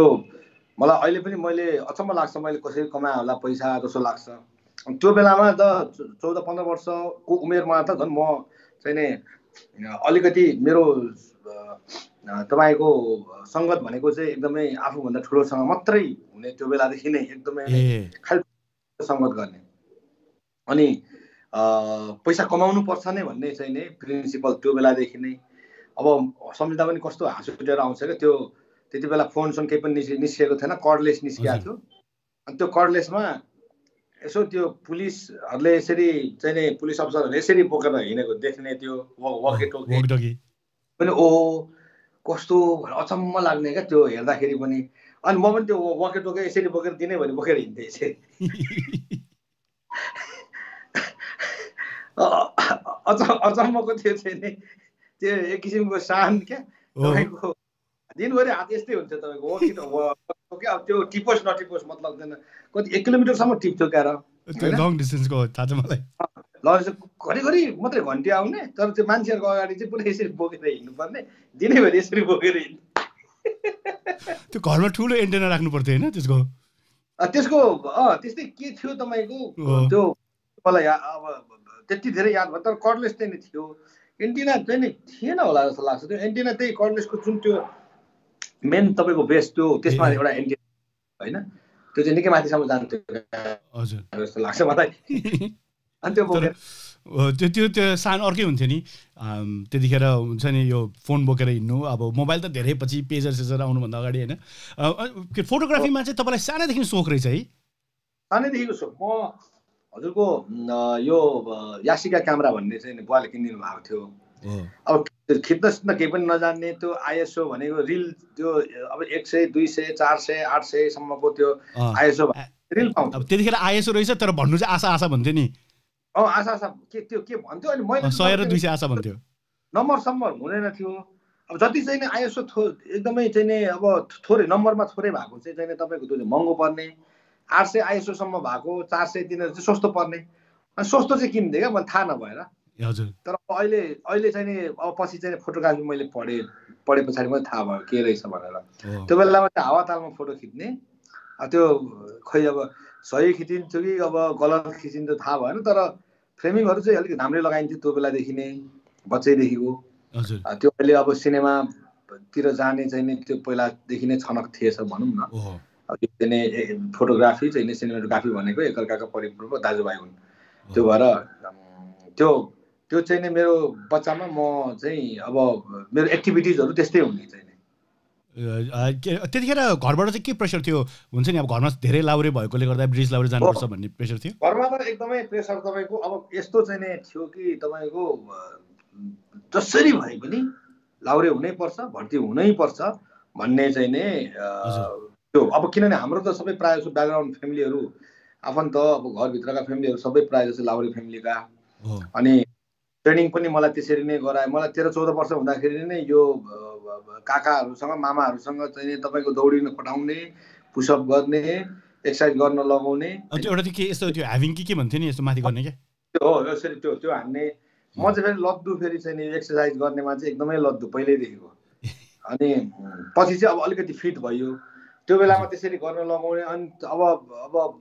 मलाई अहिले पनि मैले अचम्म लाग्छ मैले कसरी कमाए होला पैसा जस्तो लाग्छ अनि त्यो बेलामा त चौध पन्ध्र वर्षको उमेरमा त झन् म चाहिँ नि अलिकति मेरो तपाईको संगत भनेको चाहिँ एकदमै आफु भन्दा ठुलोसँग मात्रै हुने त्यो बेला देखि नै एकदमै खाली संगत गर्ने अनि पैसा कमाउनु पर्छ नै भन्ने चाहिँ नि प्रिन्सिपल त्यो बेला देखि नै अब सम्झिँदा पनि कस्तो हाँस उठेर आउँछ के त्यो त्यतिबेला फोन सन केही पनि निस्केको थिएन कर्डलेस निस्किएको थियो अनि त्यो कर्डलेसमा यसो त्यो पुलिसहरुले यसरी चाहिँ नि पुलिस अफिसरहरुले यसरी बोकेर हिनेको देख्ने त्यो वॉकी टॉकी पनि ओ कस्तो अचम्म लाग्ने के त्यो हेर्दाखेरि पनि अनि म पनि त्यो वॉकी टॉकी यसरी बोकेर दिने भने बोकेर हिँड्थे यसरी अचम्मको थियो चाहिँ नि त्यो एक किसिमको शान के तपाईको दिनभरि हात यस्तै हुन्छ तपाईको वॉकी टॉकी अब त्यो टिपोस नटिपोस मतलब हुँदैन कति एक किलोमिटर सम्म टिप्थ्यो क्या र त्यो लङ डिस्टेन्सको थाहा छ मलाई लरेस घरिघरि मात्रै घन्टी आउने तर त्यो मान्छेहरुको अगाडि चाहिँ पुरै यसरी बोकेर हिँड्नु पर्ने दिनैभरि यसरी बोकेर हिँड्नु त्यो घरमा ठुलो एन्टेना राख्नु पर्थ्यो हैन त्यसको त्यसको अ त्यस्तै के थियो तपाईको त्यो मलाई अब त्यति धेरै याद भयो तर कर्डलेस चाहिँ नि थियो एन्टेना चाहिँ नि थिएन होला जस्तो लाग्छ त्यो एन्टेना त्यही कर्डलेसको जुन त्यो मेन तपाईको बेस त्यो त्यसमा एउटा एन्टेना हैन त्यो चाहिँ निकै माथिसम्म जानु थियो हजुर जस्तो लाग्छ मलाई त्यो त्यो त्यो सान अर्कै हुन्थ्यो नि त्यतिखेर हुन्छ नि यो फोन बोकेर हिँड्नु अब मोबाइल त धेरै पछि पेजर सेजर आउनुभन्दा अगाडि होइन फोटोग्राफीमा चाहिँ तपाईँलाई सानैदेखि सोख रहेछ है सानैदेखिको सोख म हजुरको यो यासिका क्यामेरा भन्ने चाहिँ बुवाले किनिदिनु भएको थियो अब खिच्न सिच्न केही पनि नजान्ने त्यो आइएसओ भनेको रिल त्यो अब एक सय दुई सय चार सय आठ सयसम्मको त्यो आइएसओ रिल पाउँथ्यो त्यतिखेर आइएसओ रहेछ तर भन्नु चाहिँ आशा आशा भन्थ्यो नि अ आशा आशा के त्यो के भन्थ्यो अनि मैले सय र दुई सय आशा भन्थ्यो नम्बर सम्म हुँदैन थियो अब जति चाहिँ नि आइएसओ एकदमै चाहिँ नि अब थोरै नम्बरमा थोरै भएको चाहिँ चाहिँ नि तपाईको त्यो महँगो पर्ने आठ सय आइएसओ सम्म भएको चार सय दिनेर चाहिँ सस्तो पर्ने अनि सस्तो चाहिँ किन्थे के मलाई थाहा नभएर हजुर तर अहिले अहिले चाहिँ नि अब पछि चाहिँ फोटोग्राफी मैले पढे पढेपछि मलाई थाहा भयो के रहेछ भनेर त्यो बेलामा चाहिँ हावातालमा फोटो खिच्ने त्यो खै अब सही खिचिन्थ्यो कि अब गलत खिचिन्थ्यो थाहा भएन तर फ्रेमिङहरु चाहिँ अलिक राम्रै लगाइन्थ्यो त्यो बेलादेखि नै बच्चैदेखिको हजुर त्यो अहिले अब सिनेमातिर जाने चाहिँ नि त्यो पहिलादेखि नै छनक थिएछ भनौँ न अब त्यो नै फोटोग्राफी चाहिँ नि सिनेमाटोग्राफी भनेको एकअर्काको परिपूर्ण दाजुभाइ हुन् त्यो भएर त्यो त्यो चाहिँ नि मेरो बच्चामा म चाहिँ अब मेरो एक्टिभिटिजहरु त्यस्तै हुने चाहिँ त्यतिखेर घरबाट चाहिँ के प्रेसर थियो हुन्छ नि अब घरमा धेरै लाउरे भएकोले गर्दा ब्रिज लाउरे जानुपर्छ भन्ने प्रेसर थियो घरमा त एकदमै प्रेसर तपाईको अब यस्तो चाहिँ नि थियो कि तपाईको जसरी भए पनि लाउरे हुनैपर्छ भर्ती हुनैपर्छ भन्ने चाहिँ नि त्यो अब किनभने हाम्रो त सबै प्राय जस्तो ब्याकग्राउन्ड फ्यामिलीहरू आफन्त अब घरभित्रका फ्यामिलीहरू सबै प्राय जस्तो लाउरे फ्यामिलीका अनि ट्रेनिङ पनि मलाई त्यसरी नै गराए मलाई तेह्र चौध वर्ष हुँदाखेरि नै यो काकाहरुसँग मामाहरुसँग चाहिँ नि तपाईको दौडिन पठाउने पुशअप गर्ने एक्सरसाइज गर्न लगाउने अनि एउटा के यस्तो त्यो ह्याभिङ के के भन्थ्यो नि यस्तो माथि गर्ने के हो यसरी त्यो त्यो हान्ने म चाहिँ फेरि लद्दु फेरि चाहिँ नि एक्सरसाइज गर्नेमा चाहिँ एकदमै लद्दु पहिल्यैदेखिको अनि पछि चाहिँ अब अलिकति फिट भयो त्यो बेलामा त्यसरी गर्न लगाउने अनि अब अब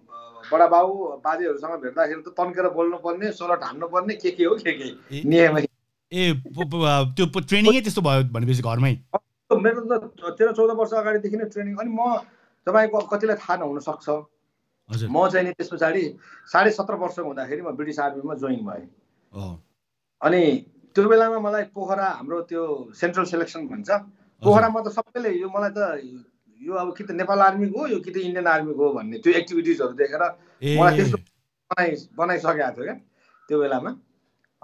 बडा बाबु बाजेहरुसँग भेट्दाखेरि त तन्केर बोल्नु पर्ने सोलट हान्नु पर्ने के के हो के के नियमै ए त्यो ट्रेनिङै त्यस्तो भयो भनेपछि घरमै मेरो त तेह्र चौध वर्ष अगाडिदेखि नै ट्रेनिङ अनि म तपाईको कतिलाई थाहा नहुन सक्छ हजुर म चाहिँ नि त्यस पछाडी साढे सत्र वर्ष हुँदाखेरि म ब्रिटिस आर्मीमा जोइन भएँ अनि त्यो बेलामा मलाई पोखरा हाम्रो त्यो सेन्ट्रल सेलेक्सन भन्छ पोखरामा त सबैले यो मलाई त यो अब कि त नेपाल आर्मी को यो कि त इन्डियन आर्मी को भन्ने त्यो एक्टिभिटीजहरु देखेर मलाई त्यस्तो बनाइ बनाइसकेको थियो के त्यो बेलामा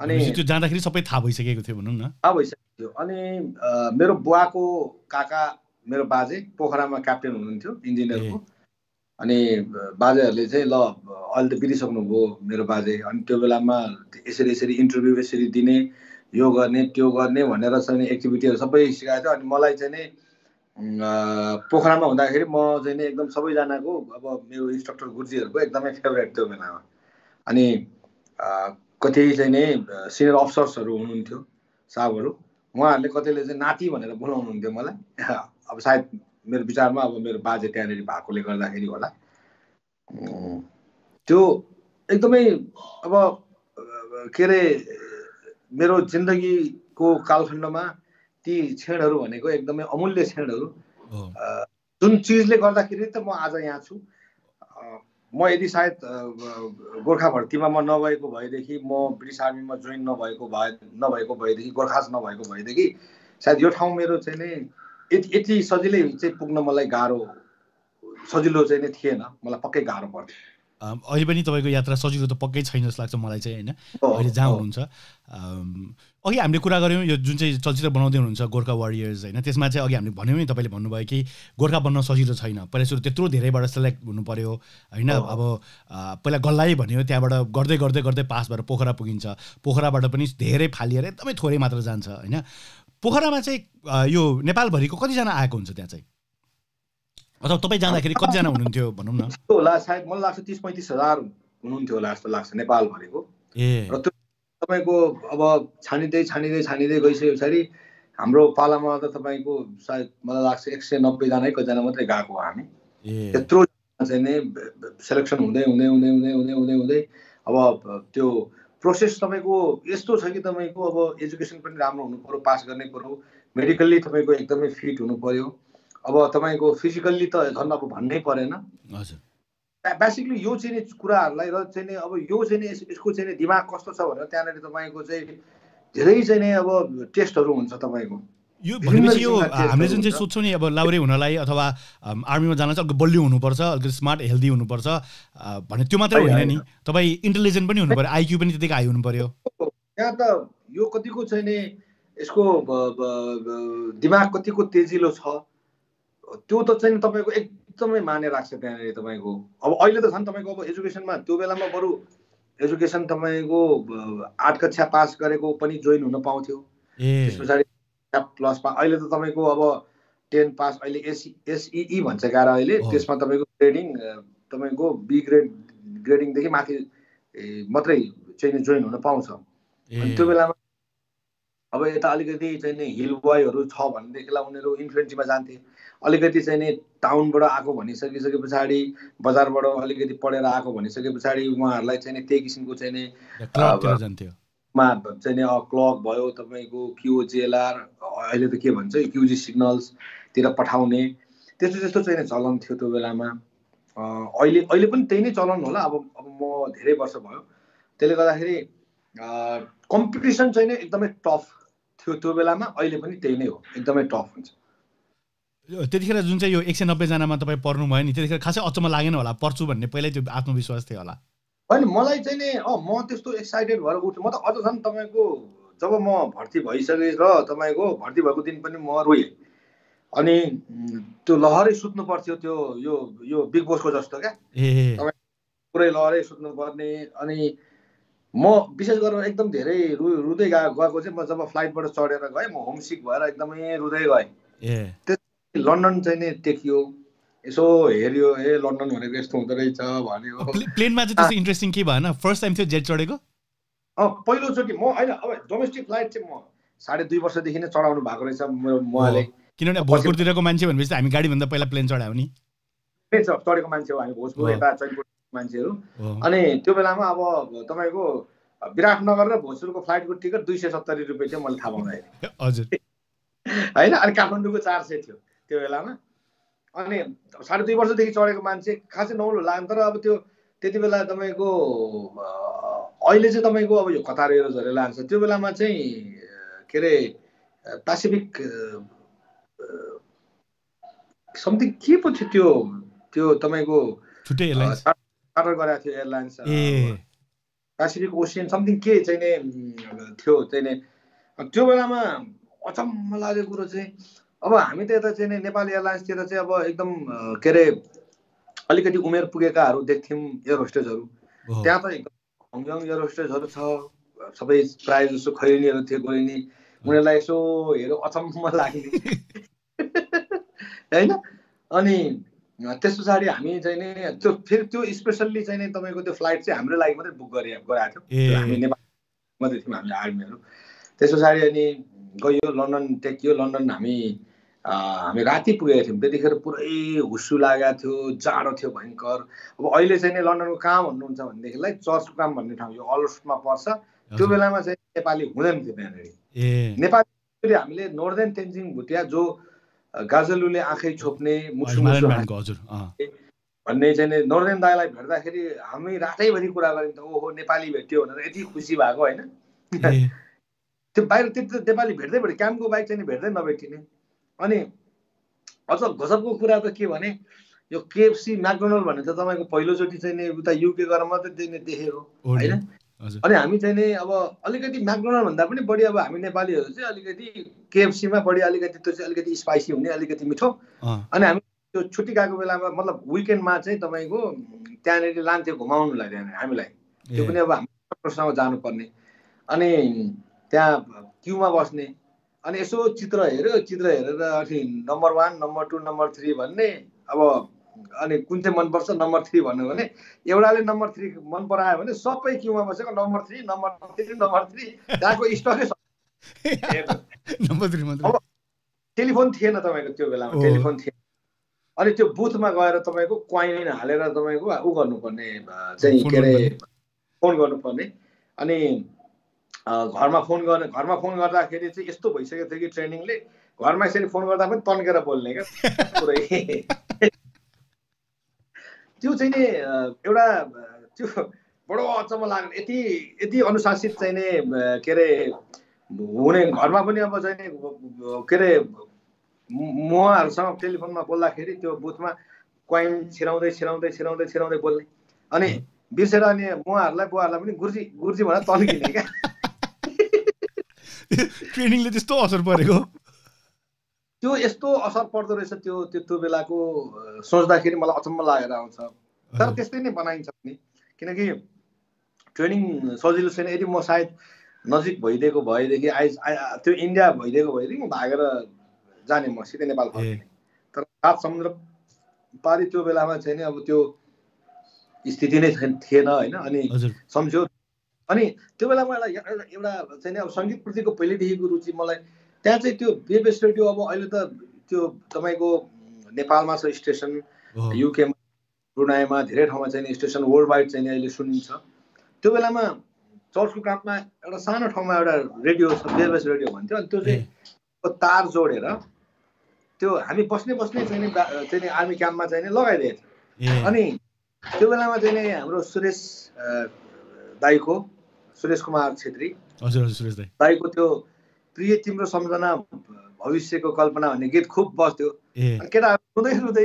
अनि त्यो जाँदाखेरि सबै थाहा भइसकेको थियो भन्नु न थाहा भइसक्यो अनि मेरो बुवाको काका मेरो बाजे पोखरामा क्याप्टेन हुनुहुन्थ्यो इन्जिनियरको अनि बाजेहरुले चाहिँ ल अहिले त बिरिसक्नु भयो मेरो बाजे अनि त्यो बेलामा यसरी यसरी इन्टरभ्यु यसरी दिने यो गर्ने त्यो गर्ने भनेर चाहिँ एक्टिभिटीहरु सबै सिकाएको थियो अनि मलाई चाहिँ नि पोखरामा हुँदाखेरि म चाहिँ नि एकदम सबैजनाको अब मेरो इन्स्ट्रक्टर गुरुजीहरुको एकदमै फेभरेट थियो बेलामा अनि कतै चाहिँ नि सिनियर अफिसर्सहरु हुनुहुन्थ्यो साहबहरु उहाँहरुले कतैले चाहिँ नाति भनेर बोलाउनुहुन्थ्यो मलाई अब सायद मेरो विचारमा अब मेरो बाजे त्यहाँनेरि भएकोले गर्दाखेरि होला त्यो एकदमै अब केरे मेरो जिन्दगीको कालखण्डमा ती क्षणहरु भनेको एकदमै अमूल्य क्षणहरु जुन चीजले गर्दाखेरि त म आज यहाँ छु म यदि सायद गोर्खा भर्तीमा म नभएको भएदेखि म ब्रिटिश आर्मीमा जोइन नभएको भए नभएको भएदेखि गोर्खाज नभएको भएदेखि सायद यो ठाउँ मेरो चाहिँ नि यति सजिलै चाहिँ पुग्न मलाई गाह्रो सजिलो चाहिँ नि थिएन मलाई पक्कै गाह्रो पर्थ्यो अहिले पनि तपाईको यात्रा सजिलो त पक्कै छैन जस्तो लाग्छ मलाई चाहिँ हैन अहिले जहाँ हुनुहुन्छ अघि हामीले कुरा गर्यौं यो जुन चाहिँ चलचित्र बनाउँदै हुनुहुन्छ गोर्खा वारियर्स हैन त्यसमा चाहिँ अघि हामीले भन्यौं नि तपाईले भन्नुभयो कि गोर्खा बन्न सजिलो छैन पहिले सुरु त्यत्रो धेरैबाट सेलेक्ट हुनु पर्यो हैन अब पहिला गल्लाइ भन्यो त्यहाँबाट गर्दै गर्दै गर्दै पास भएर पोखरा पुगिन्छ पोखराबाट पनि धेरै फालिएर एकदमै थोरै मात्र जान्छ हैन पोखरामा चाहिँ यो नेपाल भरिको कति जना आएको हुन्छ त्यहाँ चाहिँ अथवा तपाई जाँदाखेरि कति जना हुनुहुन्थ्यो भन्नुम न होला सायद मलाई लाग्छ तीस पैंतीस हजार हुनुहुन्थ्यो होला जस्तो लाग्छ नेपाल भरिको ए र तपाईको अब छानिदै छानिदै छानिदै गइसकेपछि हाम्रो पालामा त तपाईको सायद मलाई लाग्छ एक सय नब्बे जना एक जना मात्रै गाको हामी ए त्यत्रो चाहिँ नि सेलेक्सन हुँदै हुँदै हुँदै हुँदै हुँदै हुँदै अब त्यो प्रोसेस तपाईको यस्तो छ कि तपाईको अब एजुकेसन पनि राम्रो हुनु पर्यो पास गर्ने पर्यो मेडिकल्ली तपाईको एकदमै फिट हुनु पर्यो अब तपाईको फिजिकल्ली त झन् अब भन्नै परेन हजुर बेसिकली यो चाहिँ कुराहरुलाई र चाहिँ अब यो चाहिँ यसको चाहिँ दिमाग कस्तो छ भनेर त्यहाँनेरि तपाईको चाहिँ धेरै चाहिँ नि अब टेस्टहरु हुन्छ तपाईको यो भनेपछि यो हामीले जुन चाहिँ सोच्छौं नि अब लाउरे हुनलाई अथवा आर्मीमा जान चाहिँ अलिक बलियो हुनुपर्छ अलिक स्मार्ट हेल्दी हुनुपर्छ भने त्यो मात्रै होइन नि तपाई इन्टेलिजेन्ट पनि हुनु पर्यो आईक्यू पनि त्यतिकै हाई हुनु पर्यो यहाँ त यो कतिको चाहिँ नि यसको दिमाग कतिको तेजिलो छ त्यो त चाहिँ तपाईको एकदमै माने राख्छ त्यहाँनेरि तपाईको अब अहिले त झन् तपाईको अब एजुकेसनमा त्यो बेलामा बरु एजुकेसन तपाईको आठ कक्षा पास गरेको पनि जोइन हुन पाउँथ्यो त्यसपछि प्लस अहिले त तपाईको अब दस पास अहिले एसई एसईई भन्छ गाह्रो अहिले त्यसमा तपाईको ग्रेडिङ तपाईको बी ग्रेड ग्रेडिङ देखि माथि मात्रै चाहिँ जोइन हुन पाउँछ अनि त्यो बेलामा अब यता अलिकति चाहिँ नि हिल बॉयहरु छ भने देखिला उनीहरु इन्फेन्ट्रीमा जान्थे अलिकति चाहिँ नि टाउनबाट आको भनिसकेपछि बजारबाट अलिकति पढेर आको भनिसकेपछि उहाँहरुलाई चाहिँ नि त्यही किसिमको चाहिँ नि क्लबतिर जान्थ्यो मा चाहिँ नि क्लक भयो तपाईको क्यूजेएलआर अहिले त के भन्छ क्यूजी सिग्नल्स तिर पठाउने त्यस्तो त्यस्तो चाहिँ नि चलन थियो त्यो बेलामा अहिले अहिले पनि त्यही नै चलन होला अब अब म धेरै वर्ष भयो त्यसले गर्दाखेरि कम्पिटिसन चाहिँ नि एकदमै टफ थियो त्यो बेलामा अहिले पनि त्यही नै हो एकदमै टफ हुन्छ त्यतिखेर जुन चाहिँ यो एक सय नब्बे जनामा तपाई पर्नु भयो नि त्यतिखेर खासै अचम्म लागेन होला पर्छु भन्ने पहिल्यै त्यो आत्मविश्वास थियो होला हैन मलाई चाहिँ नि अ म त्यस्तो एक्साइटेड भएर उठ्नु म त अझ झन् तपाईको जब म भर्ती भइसके र तपाईको भर्ती भएको दिन पनि म रोए अनि त्यो लहरै सुत्नु पर्थ्यो त्यो यो यो बिग बसको जस्तो क्या ए पुरै लहरै सुत्नु पर्ने अनि म विशेष गरेर एकदम धेरै रुदै गएको चाहिँ म जब फ्लाइटबाट चढेर गएँ म होमसिक भएर एकदमै रुदै गएँ ए त्यसपछि लन्डन चाहिँ नि टेकियो यसो हेर्यो ए लन्डन भनेको यस्तो हुँदो रहेछ भन्यो प्लेनमा चाहिँ त्यस्तो इन्ट्रेस्टिङ के भएन फर्स्ट टाइम थियो जेट चढेको अ पहिलो चोटी म हैन अब डोमेस्टिक फ्लाइट चाहिँ म साढे दुई वर्षदेखि नै चढाउनु भएको रहेछ मलाई किनभने भोजपुरतिरको मान्छे भनेपछि हामी गाडी भन्दा पहिला प्लेन चढायौ नि प्लेन चढेको मान्छे हो हामी भोजपुर यता चैनपुर मान्छेहरु अनि त्यो बेलामा अब तपाईको विराटनगर र भोजपुरको फ्लाइटको टिकट दुई सय सत्तरी रुपैयाँ थियो मैले थाहा पाउँदाखेरि हजुर हैन अनि काठमाडौँको चार सय थियो त्यो बेलामा अनि साढे दुई वर्षदेखि चढेको मान्छे खासै नौलो लाग्यो तर अब त्यो त्यति बेला तपाईको अहिले चाहिँ तपाईको अब यो कतार एयरवेजहरुले लान्छ त्यो बेलामा चाहिँ केरे पेसिफिक समथिङ के पो थियो त्यो त्यो तपाईको छुटे एयरलाइन्स अर्डर गरेको थियो एयरलाइन्स ए प्यासिफिक ओशियन समथिङ के चाहिँ नि थियो चाहिँ नि त्यो बेलामा अचम्म लाग्यो कुरा चाहिँ अब हामी त यता चाहिँ नेपाल एयरलाइन्स तिर चाहिँ अब एकदम के रे अलिकति उमेर पुगेकाहरु देख्थिम एयर होस्टेजहरु त्यहाँ त एकदम हङकङ एयर होस्टेजहरु छ सबै प्राय जसो खैनीहरु थियो गोलिनी उनीलाई यसो हेर अचम्म लाग्यो हैन अनि त्यसो साडी हामी चाहिँ नि त्यो फेरि त्यो स्पेशल्ली चाहिँ नि तपाईको त्यो फ्लाइट चाहिँ हाम्रो लागि मात्रै बुक गरे गराथ्यो हामी नेपाल मात्रै थियौं हामी आर्मीहरु त्यसो साडी अनि गयो लन्डन टेकियो लन्डन हामी हामी राति पुगेको थियौं त्यतिखेर पुरै हुस्सु लागेको थियो जाडो थियो भयंकर अब अहिले चाहिँ नि लन्डनको काम भन्नुहुन्छ भन्देखिलाई चर्चको काम भन्ने ठाउँ यो अलस्टमा पर्छ त्यो बेलामा चाहिँ नेपाली हुँदैन थियो त्यहाँनेरि ए नेपाली हामीले नर्दर्न तेन्जिङ भुटिया जो गाजलुले आँखै छोप्ने मुसु मुसु हजुर भन्ने चाहिँ नि नर्दर्न दाइलाई भेट्दाखेरि हामी रातैभरि कुरा गर्यौं त ओहो नेपाली भेट्यो भनेर यति खुसी भएको हैन त्यो बाहिर त्यो नेपाली भेट्दै भेट्दै क्याम्पको बाइक चाहिँ नि भेट्दै नभेटिने अनि अझ गजबको कुरा त के भने यो केएफसी म्याकडोनल्ड भन्ने त तपाईको पहिलो चोटी चाहिँ नि उता युके गएर मात्र देख्ने देखेको हैन अनि हामी चाहिँ नि अब अलिकति म्याकडोनल्ड भन्दा पनि बढी अब हामी नेपालीहरु चाहिँ अलिकति केएफसी मा बढी अलिकति त्यो चाहिँ अलिकति स्पाइसी हुने अलिकति मिठो अनि हामी त्यो छुट्टी गएको बेलामा मतलब विकेन्डमा चाहिँ तपाईको त्यहाँनेरि लान्थ्यो घुमाउनुलाई त्यहाँ हामीलाई त्यो पनि अब हाम्रो प्रश्नमा जानु पर्ने अनि त्यहाँ क्यूमा बस्ने अनि यसो चित्र हेर्यो चित्र हेरेर अनि नम्बर एक नम्बर दुई नम्बर तीन भन्ने अब अनि कुन चाहिँ मन पर्छ नम्बर तीन भन्नु भने एउटाले नम्बर तीन मन परायो भने सबै क्यूमा बसेको नम्बर तीन नम्बर तीन नम्बर तीन दाको स्टकै नम्बर तीन मात्र अब टेलिफोन थिएन तपाईको त्यो बेलामा टेलिफोन थिएन अनि त्यो बुथमा गएर तपाईको क्वाइन हालेर तपाईको उ गर्नुपर्ने चाहिँ के रे फोन गर्नुपर्ने अनि घरमा फोन गर्ने घरमा फोन गर्दाखेरि चाहिँ यस्तो भइसकेको थियो कि ट्रेनिङले घरमा यसरी फोन गर्दा पनि तन्केर बोल्ने क्या पुरै त्यो चाहिँ नि एउटा त्यो बडो अचम्म लाग्ने यति यति अनुशासित चाहिँ नि के रे हुने घरमा पनि अब चाहिँ नि के रे मुवाहरुसँग टेलिफोनमा बोल्दाखेरि त्यो बुथमा क्वाइन छिराउँदै छिराउँदै छिराउँदै छिराउँदै बोल्ने अनि बिर्सेर अनि मुवाहरुलाई बुवाहरुलाई पनि गुरुजी गुरुजी भनेर तन्किने क्या ट्रेनिङले त्यस्तो असर परेको त्यो यस्तो असर पर्दो रहेछ त्यो त्यो त्यो बेलाको सोच्दाखेरि मलाई अचम्म लागेर आउँछ तर त्यस्तै नै बनाइन्छ नि किनकि ट्रेनिङ सजिलो छैन यदि म सायद नजिक भइदिएको भएदेखि आइ त्यो इन्डिया भइदिएको भएदेखि म भागेर जाने म सिधै नेपाल फर्किने तर सात समुद्र पारि त्यो बेलामा चाहिँ नि अब त्यो स्थिति नै थिएन होइन अनि सम्झ्यो अनि त्यो बेलामा एउटा एउटा चाहिँ नि अब संगीतप्रतिको पहिलेदेखिको रुचि मलाई त्यहाँ चाहिँ त्यो बेबेस रेडियो अब अहिले त त्यो तपाईँको नेपालमा छ स्टेसन युकेमा ब्रुनाईमा धेरै ठाउँमा चाहिँ नि स्टेसन वर्ल्ड वाइड चाहिँ नि अहिले सुनिन्छ त्यो बेलामा चर्चको काममा एउटा सानो ठाउँमा एउटा रेडियो छ बेबेस रेडियो भन्थ्यो अनि त्यो चाहिँ तार जोडेर त्यो हामी बस्ने बस्ने चाहिँ नि चाहिँ नि आर्मी क्याम्पमा चाहिँ नि लगाइदिएको थियो अनि त्यो बेलामा चाहिँ नि हाम्रो सुरेश दाईको सुरेश कुमार छेत्री हजुर हजुर सुरेश दाई दाईको त्यो प्रिय तिम्रो सम्झना भविष्यको कल्पना भन्ने गीत खुब बस्थ्यो केटा रुँदै रुँदै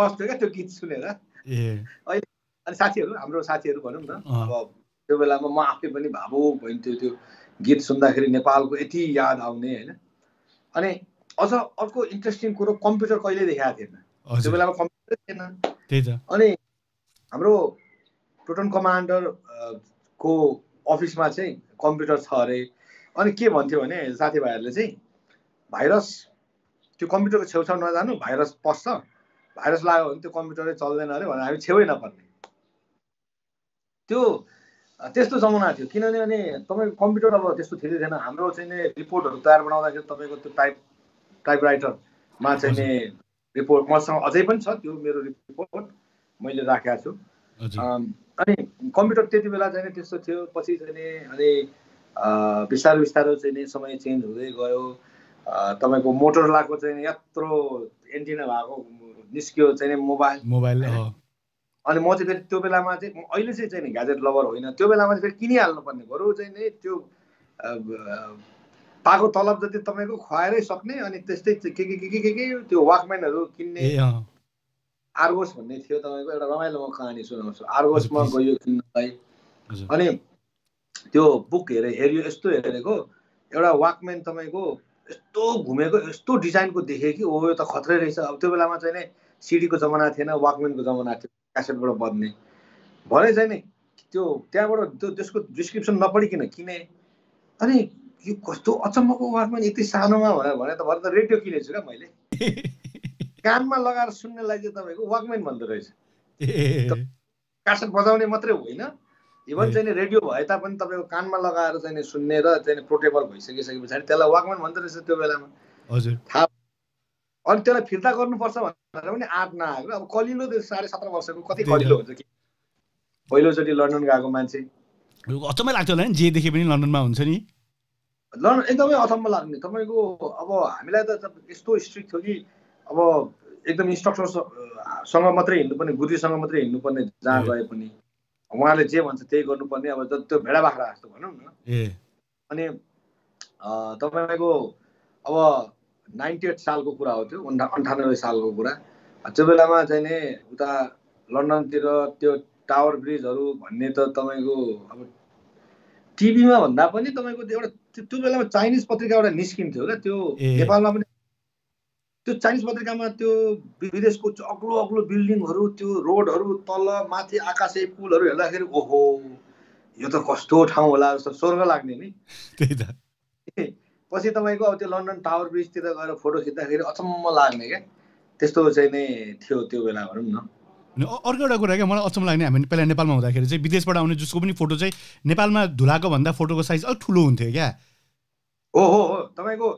बस्थ्यो क्या त्यो गीत सुनेर अहिले अनि साथीहरू हाम्रो साथीहरू भनौँ न अब त्यो बेलामा म आफै पनि भावुक भइन्थ्यो त्यो गीत सुन्दाखेरि नेपालको यति याद आउने होइन अनि अझ अर्को इन्ट्रेस्टिङ कुरो कम्प्युटर कहिले देखाएको थिएन त्यो बेलामा कम्प्युटर थिएन त्यही त अनि हाम्रो प्रोटन कमान्डर को अफिसमा चाहिँ कम्प्युटर छ अरे अनि के भन्थ्यो भने साथीभाइहरूले चाहिँ भाइरस त्यो कम्प्युटरको छेउछाउ नजानु भाइरस पस्छ भाइरस लाग्यो भने त्यो कम्प्युटरै चल्दैन अरे भनेर हामी छेउै नपर्ने त्यो त्यस्तो जमाना थियो किनभने तपाईँको कम्प्युटर अब त्यस्तो थियो थिएन हाम्रो चाहिँ नि रिपोर्टहरू तयार बनाउँदाखेरि तपाईँको त्यो टाइप टाइपराइटरमा चाहिँ नि रिपोर्ट मसँग अझै पनि छ त्यो मेरो रिपोर्ट मैले राखेको छु अनि कम्प्युटर त्यति बेला चाहिँ नि त्यस्तो थियो पछि चाहिँ नि अनि बिस्तारै बिस्तारै चाहिँ नि समय चेन्ज हुँदै गयो तपाईँको मोटोरोलाको चाहिँ नि यत्रो एन्टिना भएको निस्क्यो चाहिँ नि मोबाइल मोबाइल अनि म चाहिँ फेरि त्यो बेलामा चाहिँ अहिले चाहिँ चाहिँ नि ग्याजेट लभर होइन त्यो बेलामा चाहिँ फेरि किनिहाल्नुपर्ने बरु चाहिँ नि त्यो पाको तलब जति तपाईको ख्वाएरै सक्ने अनि त्यस्तै के के के के त्यो वाकम्यानहरु किन्ने आर्गोस भन्ने थियो तपाईको एउटा रमाइलो म कहानी सुनाउँछु आर्गोसमा गयो किन्नलाई अनि त्यो बुक हेरे हेर्यो यस्तो हेरेको एउटा वाकम्यान तपाईको यस्तो घुमेको यस्तो डिजाइनको देखे कि ओ यो त खतरै रहेछ अब त्यो बेलामा चाहिँ नि सीडी को जमाना थिएन वाकम्यानको जमाना थियो क्यासेटबाट बज्ने भने चाहिँ नि त्यो त्यहाँबाट त्यो त्यसको डिस्क्रिप्सन नपढिकिन किने अनि यो कस्तो अचम्मको वाकम्यान यति सानोमा भनेर भने त भरे त रेडियो किनेछु र मैले कानमा लगाएर सुन्नेलाई चाहिँ तपाईको वाकम्यान भन्दो रहेछ ए क्यासेट बजाउने मात्रै होइन इभन चाहिँ नि रेडियो भए तापनि तपाईको कानमा लगाएर चाहिँ नि सुन्ने र चाहिँ नि पोर्टेबल भइसकेपछि त्यसलाई वाकम्यान भन्दो रहेछ त्यो बेलामा हजुर थाहा अनि त्यसलाई फिर्ता गर्नुपर्छ भनेर पनि आट नआएको अब कलिलो त्यो साढे सत्र वर्षको कति कलिलो हुन्छ कि पहिलोचोटि लन्डन गएको मान्छे अचम्मै लाग्छ होला नि जे देखे पनि लन्डनमा हुन्छ नि लन्डन एकदमै अचम्म लाग्ने तपाईको अब हामीलाई त यस्तो स्ट्रिक्ट थियो कि अब एकदम इन्स्ट्रक्टरसँग मात्रै हिँड्नुपर्ने गुरुजीसँग मात्रै हिँड्नुपर्ने जहाँ गए पनि उहाँले जे भन्छ त्यही गर्नुपर्ने अब त्यो भेडा बाख्रा जस्तो भनौँ न ए अनि तपाईँको अब नाइन्टी एट सालको कुरा हो त्यो अन्ठानब्बे सालको कुरा त्यो बेलामा चाहिँ नि उता लन्डनतिर त्यो टावर ब्रिजहरू भन्ने त तपाईँको अब टिभीमा भन्दा पनि तपाईँको एउटा त्यो बेलामा चाइनिज पत्रिका एउटा निस्किन्थ्यो क्या त्यो नेपालमा पनि त्यो चाइनिज पत्रिकामा त्यो विदेशको अग्लो अग्लो बिल्डिङहरू त्यो रोडहरू तल माथि आकाशे पुलहरू हेर्दाखेरि ओहो यो त कस्तो ठाउँ होला जस्तो स्वर्ग लाग्ने नि त्यही त पछि तपाईँको अब त्यो लन्डन टावर ब्रिजतिर गएर फोटो खिच्दाखेरि अचम्म लाग्ने क्या त्यस्तो चाहिँ नै थियो त्यो बेला भनौँ न अर्को एउटा कुरा क्या मलाई अचम्म लाग्ने हामी पहिला नेपालमा हुँदाखेरि चाहिँ विदेशबाट आउने जसको पनि फोटो चाहिँ नेपालमा धुलाको भन्दा फोटोको साइज अलिक ठुलो हुन्थ्यो क्या हो हो हो तपाईँको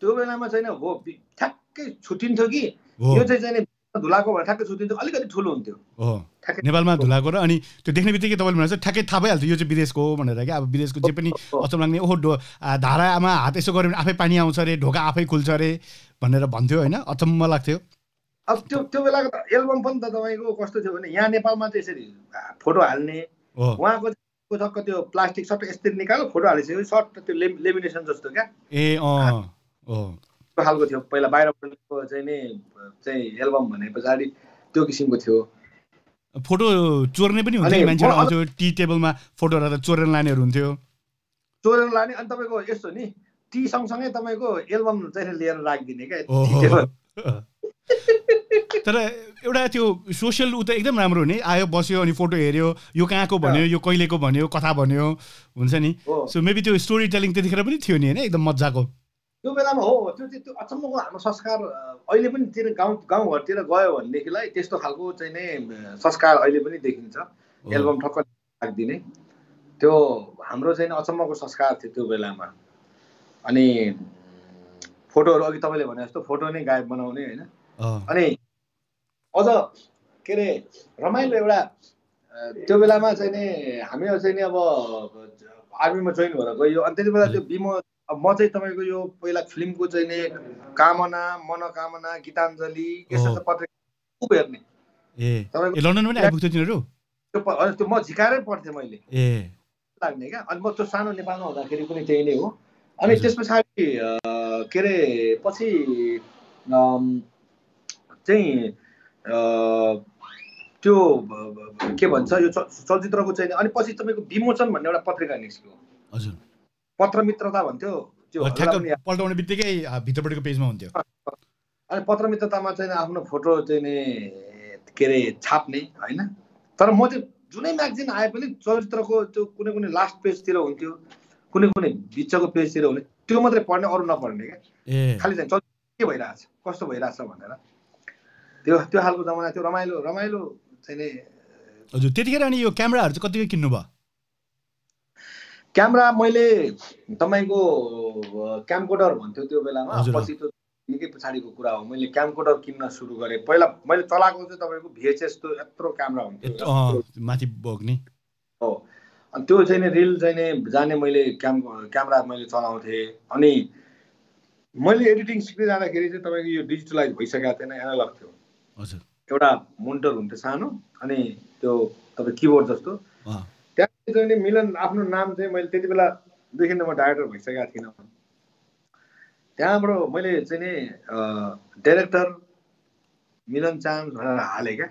त्यो बेलामा चाहिँ हो ठ्याक्कै छुटिन्थ्यो कि यो चाहिँ चाहिँ धुलाको भनेर ठ्याक्कै छुटिन्थ्यो अलिकति ठुलो हुन्थ्यो हो नेपालमा धुलाको र अनि त्यो देख्ने बित्तिकै तपाईँले भनेर चाहिँ ठ्याक्कै थाहा पाइहाल्थ्यो यो चाहिँ विदेशको भनेर क्या अब विदेशको जे पनि अचम्म लाग्ने ओहो धारामा हात यसो गऱ्यो भने आफै पानी आउँछ अरे ढोका आफै खुल्छ अरे भनेर भन्थ्यो होइन अचम्म लाग्थ्यो अब त्यो त्यो बेलाको त एल्बम पनि त तपाईँको कस्तो थियो भने यहाँ नेपालमा चाहिँ यसरी फोटो हाल्ने उहाँको जक्क त्यो प्लास्टिक सर्ट यसरी निकाल्यो फोटो हालिसक्यो सर्ट त्यो लेमिनेसन जस्तो क्या ए अँ त्यो खालको थियो पहिला बाहिरको चाहिँ नि चाहिँ एल्बम भने पछाडि त्यो किसिमको थियो फोटो चोर्ने पनि हुन्थ्यो मान्छेहरू आउँथ्यो टी टेबलमा फोटोहरू त चोरेर लानेहरू हुन्थ्यो चोरेर लाने अनि तपाईँको यस्तो नि टी सँगसँगै तपाईँको एल्बम चाहिँ लिएर राखिदिने क्या तर एउटा त्यो सोसियल उता एकदम राम्रो हुने आयो बस्यो अनि फोटो हेऱ्यो यो कहाँको भन्यो यो कहिलेको भन्यो कथा भन्यो हुन्छ नि सो मेबी त्यो स्टोरी टेलिङ त्यतिखेर पनि थियो नि होइन एकदम मजाको त्यो बेलामा हो त्यो त्यो अचम्मको हाम्रो संस्कार अहिले पनि तिर गाउँ गाउँघरतिर गयो भनेदेखिलाई त्यस्तो खालको चाहिँ नै संस्कार अहिले पनि देखिन्छ एल्बम ठक्क राखिदिने त्यो हाम्रो चाहिँ अचम्मको संस्कार थियो त्यो बेलामा अनि फोटोहरू अघि तपाईँले भने जस्तो फोटो नै गायब बनाउने होइन अनि अझ के अरे रमाइलो एउटा त्यो बेलामा चाहिँ नि हामी चाहिँ नि अब आर्मीमा जोइन भएर गयो अनि त्यति बेला त्यो बिमो म चाहिँ तपाईँको यो पहिला फिल्मको चाहिँ नि कामना मनोकामना गीताञ्जली यस्तो पत्रिका खुब हेर्ने लन्डन पनि आइपुग्थ्यो तिनीहरू त्यो म झिकाएरै पढ्थेँ मैले ए लाग्ने क्या अनि म त्यो सानो नेपालमा हुँदाखेरि पनि त्यही नै हो अनि त्यस पछाडि के अरे पछि चाहिँ त्यो के भन्छ यो चलचित्रको चाहिँ अनि पछि तपाईँको विमोचन भन्ने एउटा पत्रिका निस्क्यो हजुर पत्रमित्रता भन्थ्यो त्यो पल्टाउने बित्तिकै भित्रपट्टिको पेजमा हुन्थ्यो अनि पत्रमित्रतामा चाहिँ आफ्नो फोटो चाहिँ नि के अरे छाप्ने होइन तर म चाहिँ जुनै म्यागजिन आए पनि चलचित्रको त्यो कुनै कुनै लास्ट पेजतिर हुन्थ्यो कुनै कुनै बिचको पेजतिर हुने त्यो मात्रै पढ्ने अरू नपढ्ने क्या खालि चाहिँ के भइरहेछ कस्तो भइरहेछ भनेर त्यो त्यो हालको जमाना त्यो रमाइलो रमाइलो चाहिँ नि हजुर त्यतिखेर अनि यो क्यामेराहरू चाहिँ कतिको किन्नु भयो क्यामेरा मैले तपाईँको क्यामकोडर भन्थ्यो त्यो बेलामा पछि त्यो निकै पछाडिको कुरा हो मैले क्यामकोडर किन्न सुरु गरेँ पहिला मैले चलाएको चाहिँ तपाईँको भिएचएस त्यो यत्रो क्यामेरा हुन्थ्यो माथि बग्ने हो अनि त्यो चाहिँ नि रिल चाहिँ नि जाने मैले क्याम क्यामेरा मैले चलाउँथेँ अनि मैले एडिटिङ सिक्दै जाँदाखेरि चाहिँ तपाईँको यो डिजिटलाइज भइसकेको थिएन एनालग थियो हजुर एउटा मोनिटर हुन्थ्यो सानो अनि त्यो तपाईँ किबोर्ड जस्तो त्यहाँ चाहिँ मिलन आफ्नो नाम चाहिँ मैले त्यति बेलादेखि म डाइरेक्टर भइसकेको थिइनँ त्यहाँबाट मैले चाहिँ नि डाइरेक्टर मिलन चाम्स भनेर हाले के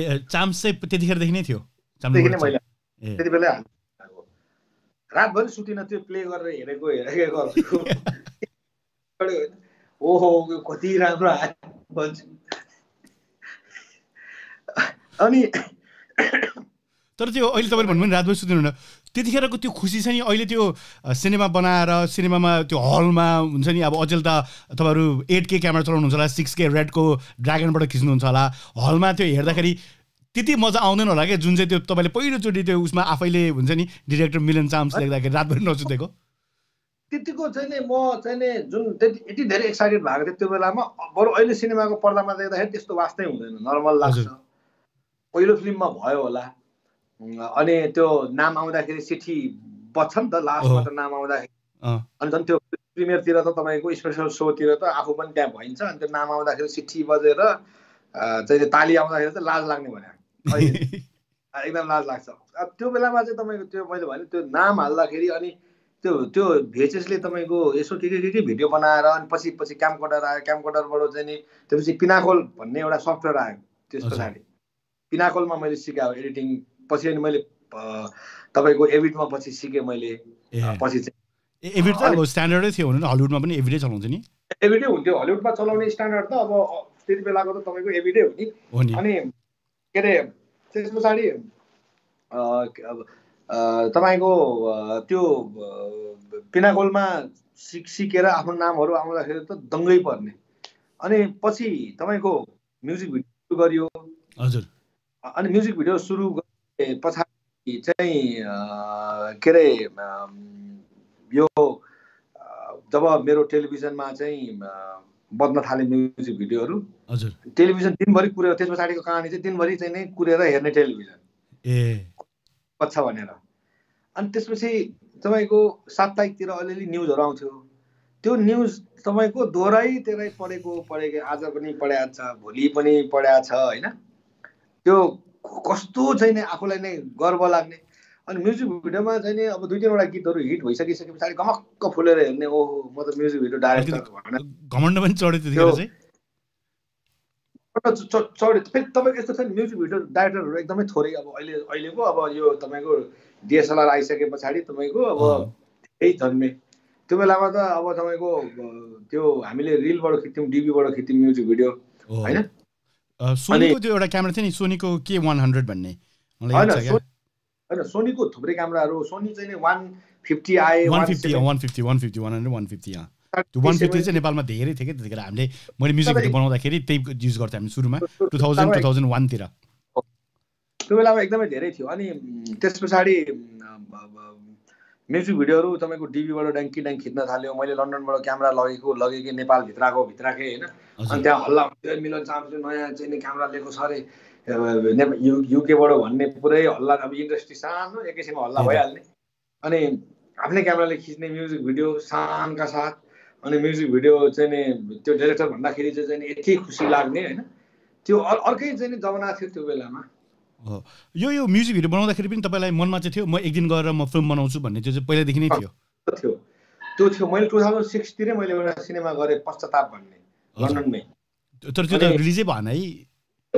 ए चाम्स चाहिँ त्यतिखेर देखिनै थियो चाम्स मैले त्यति बेला रातभरि सुतिन त्यो प्ले गरेर हेरेको हेरेको गर्छु ओहो कति राम्रो भन्छ अनि तर त्यो अहिले तपाईले भन्नु नि रातभरि सुतिनु न त्यतिखेरको त्यो खुसी छ नि अहिले त्यो सिनेमा बनाएर सिनेमामा त्यो हलमा हुन्छ नि अब अझै त तपाईहरु एट के क्यामेरा चलाउनुहुन्छ होला सिक्स के रेडको ड्र्यागनबाट खिच्नुहुन्छ होला हलमा त्यो हेर्दाखेरि त्यति मजा आउँदैन होला के जुन चाहिँ त्यो तपाईले पहिलो चोटी त्यो उसमा आफैले हुन्छ नि डाइरेक्टर मिलन चाम्स लेख्दाखेरि रातभरि नसुतेको त्यतिको चाहिँ नि म चाहिँ नि जुन यति धेरै एक्साइटेड भएको थिए त्यो बेलामा बरु अहिले सिनेमाको पर्दामा देख्दाखेरि त्यस्तो वास्तै हुँदैन नर्मल लाग्छ पहिलो फिल्ममा भयो होला अनि त्यो नाम आउँदाखेरि सिटी बच्छ नि त लास्टबाट नाम आउँदाखेरि अनि झन् त्यो प्रिमियरतिर त तपाईको स्पेशल शोतिर त आफू पनि त्यहाँ भइन्छ अनि त्यो नाम आउँदाखेरि सिटी बजेर चाहिँ ताली आउँदाखेरि त लाज लाग्ने भने एकदम लाज लाग्छ अब त्यो बेलामा चाहिँ तपाईको त्यो मैले भने त्यो नाम हाल्दाखेरि अनि त्यो त्यो भेचेसले तपाईको यसो के के के भिडियो बनाएर अनि पछि पछि क्यामकोडर आयो क्यामकोडरबाट चाहिँ नि त्यसपछि पिनाकोल भन्ने एउटा सफ्टवेयर आयो त्यसको लागि पिनाकोलमा मैले सिकाएँ एडिटिङ पछि अनि मैले तपाईको एभिटमा पछि सिके मैले पछि चाहिँ एभिट त अब स्ट्यान्डर्डै थियो भने हलिउडमा पनि एभिटै चलाउँछ नि एभिटै हुन्थ्यो हलिउडमा चलाउने स्ट्यान्डर्ड त अब त्यति बेलाको त तपाईको एभिटै हो नि अनि के रे त्यसपछि तपाईको त्यो पिनाकोलमा सिक सिकेर आफ्नो नामहरु आउँदाखेरि त दङ्गै पर्ने अनि पछि तपाईको म्युजिक भिडियो गरियो हजुर अनि म्युजिक भिडियो सुरु पछाडि चाहिँ के रे यो जब मेरो टेलिभिजनमा चाहिँ बन्न थाले म्युजिक भिडियोहरु हजुर टेलिभिजन दिनभरि कुरेर त्यस पछाडिको कहानी चाहिँ दिनभरि चाहिँ नै कुरेर हेर्ने टेलिभिजन ए पछ भनेर अनि त्यसपछि तपाईको साप्ताहिकतिर अलिअलि न्यूजहरु आउँथ्यो त्यो न्यूज तपाईको दोहराइ तेरै पढेको पढेको आज पनि पढ्या छ भोलि पनि पढ्या छ हैन त्यो कस्तो चाहिँ नि आफुलाई नै गर्व लाग्ने अनि म्युजिक भिडियोमा चाहिँ नि अब दुई तीनवटा गीतहरु हिट भइसकिसके पछि गमक्क फुलेर हेर्ने ओहो म त म्युजिक भिडियो डाइरेक्टर भन्न घमण्ड पनि चढ्यो त्यतिखेर चाहिँ चढ्यो फेरि तपाईको यस्तो छ नि म्युजिक भिडियो डाइरेक्टरहरु एकदमै थोरै अब अहिले अहिलेको अब यो तपाईको डीएसएलआर आइसके पछाडी तपाईको अब धेरै जन्मे त्यो बेलामा त अब तपाईको त्यो हामीले रिलबाट खिच्थ्यौं डीबीबाट खिच्थ्यौं म्युजिक भिडियो हैन सोनीको त्यो एउटा क्यामेरा थियो नि सोनीको के वन हन्ड्रेड भन्ने मलाई याद छ के हैन सोनीको थुप्रै क्यामेराहरु सोनी चाहिँ नि एक सय पचास आए एक सय पचास एक सय पचास एक सय पचास एक सय पचास त्यो एक सय पचास चाहिँ नेपालमा धेरै थियो के त्यतिखेर हामीले मैले म्युजिक भिडियो बनाउँदाखेरि त्यही युज गर्थ्यौं हामी सुरुमा दुई हजार दुई हजार एक तिर त्यो बेलामा एकदमै धेरै थियो अनि त्यसपछि म्युजिक भिडियोहरु तपाईको डीबीबाट डंकी डंकी खिच्न थाल्यो मैले लन्डनबाट क्यामेरा लगेको लगेकै नेपाल भित्रको भित्रकै हैन अनि त्यहाँ हल्ला हुन्थ्यो मिलन चाम्सले नयाँ चाहिँ नि क्यामेरा लिएको छ अरे युकेबाट भन्ने पुरै हल्ला अब इन्डस्ट्री सानो एकैछिनमा हल्ला भइहाल्ने अनि आफ्नै क्यामेराले खिच्ने म्युजिक भिडियो सानका साथ अनि म्युजिक भिडियो चाहिँ नि त्यो डाइरेक्टर भन्दाखेरि चाहिँ नि यति खुसी लाग्ने हैन त्यो अर्कै चाहिँ नि जमाना थियो त्यो बेलामा हो यो यो म्युजिक भिडियो बनाउँदाखेरि पनि तपाईलाई मनमा चाहिँ थियो म एक दिन गएर म फिल्म बनाउँछु भन्ने त्यो चाहिँ पहिलादेखि नै थियो थियो त्यो थियो मैले दुई हजार छे तिरै मैले एउटा सिनेमा गरे पश्चाताप भन्ने लन्डनमै तर त्यो त रिलिजै भएन है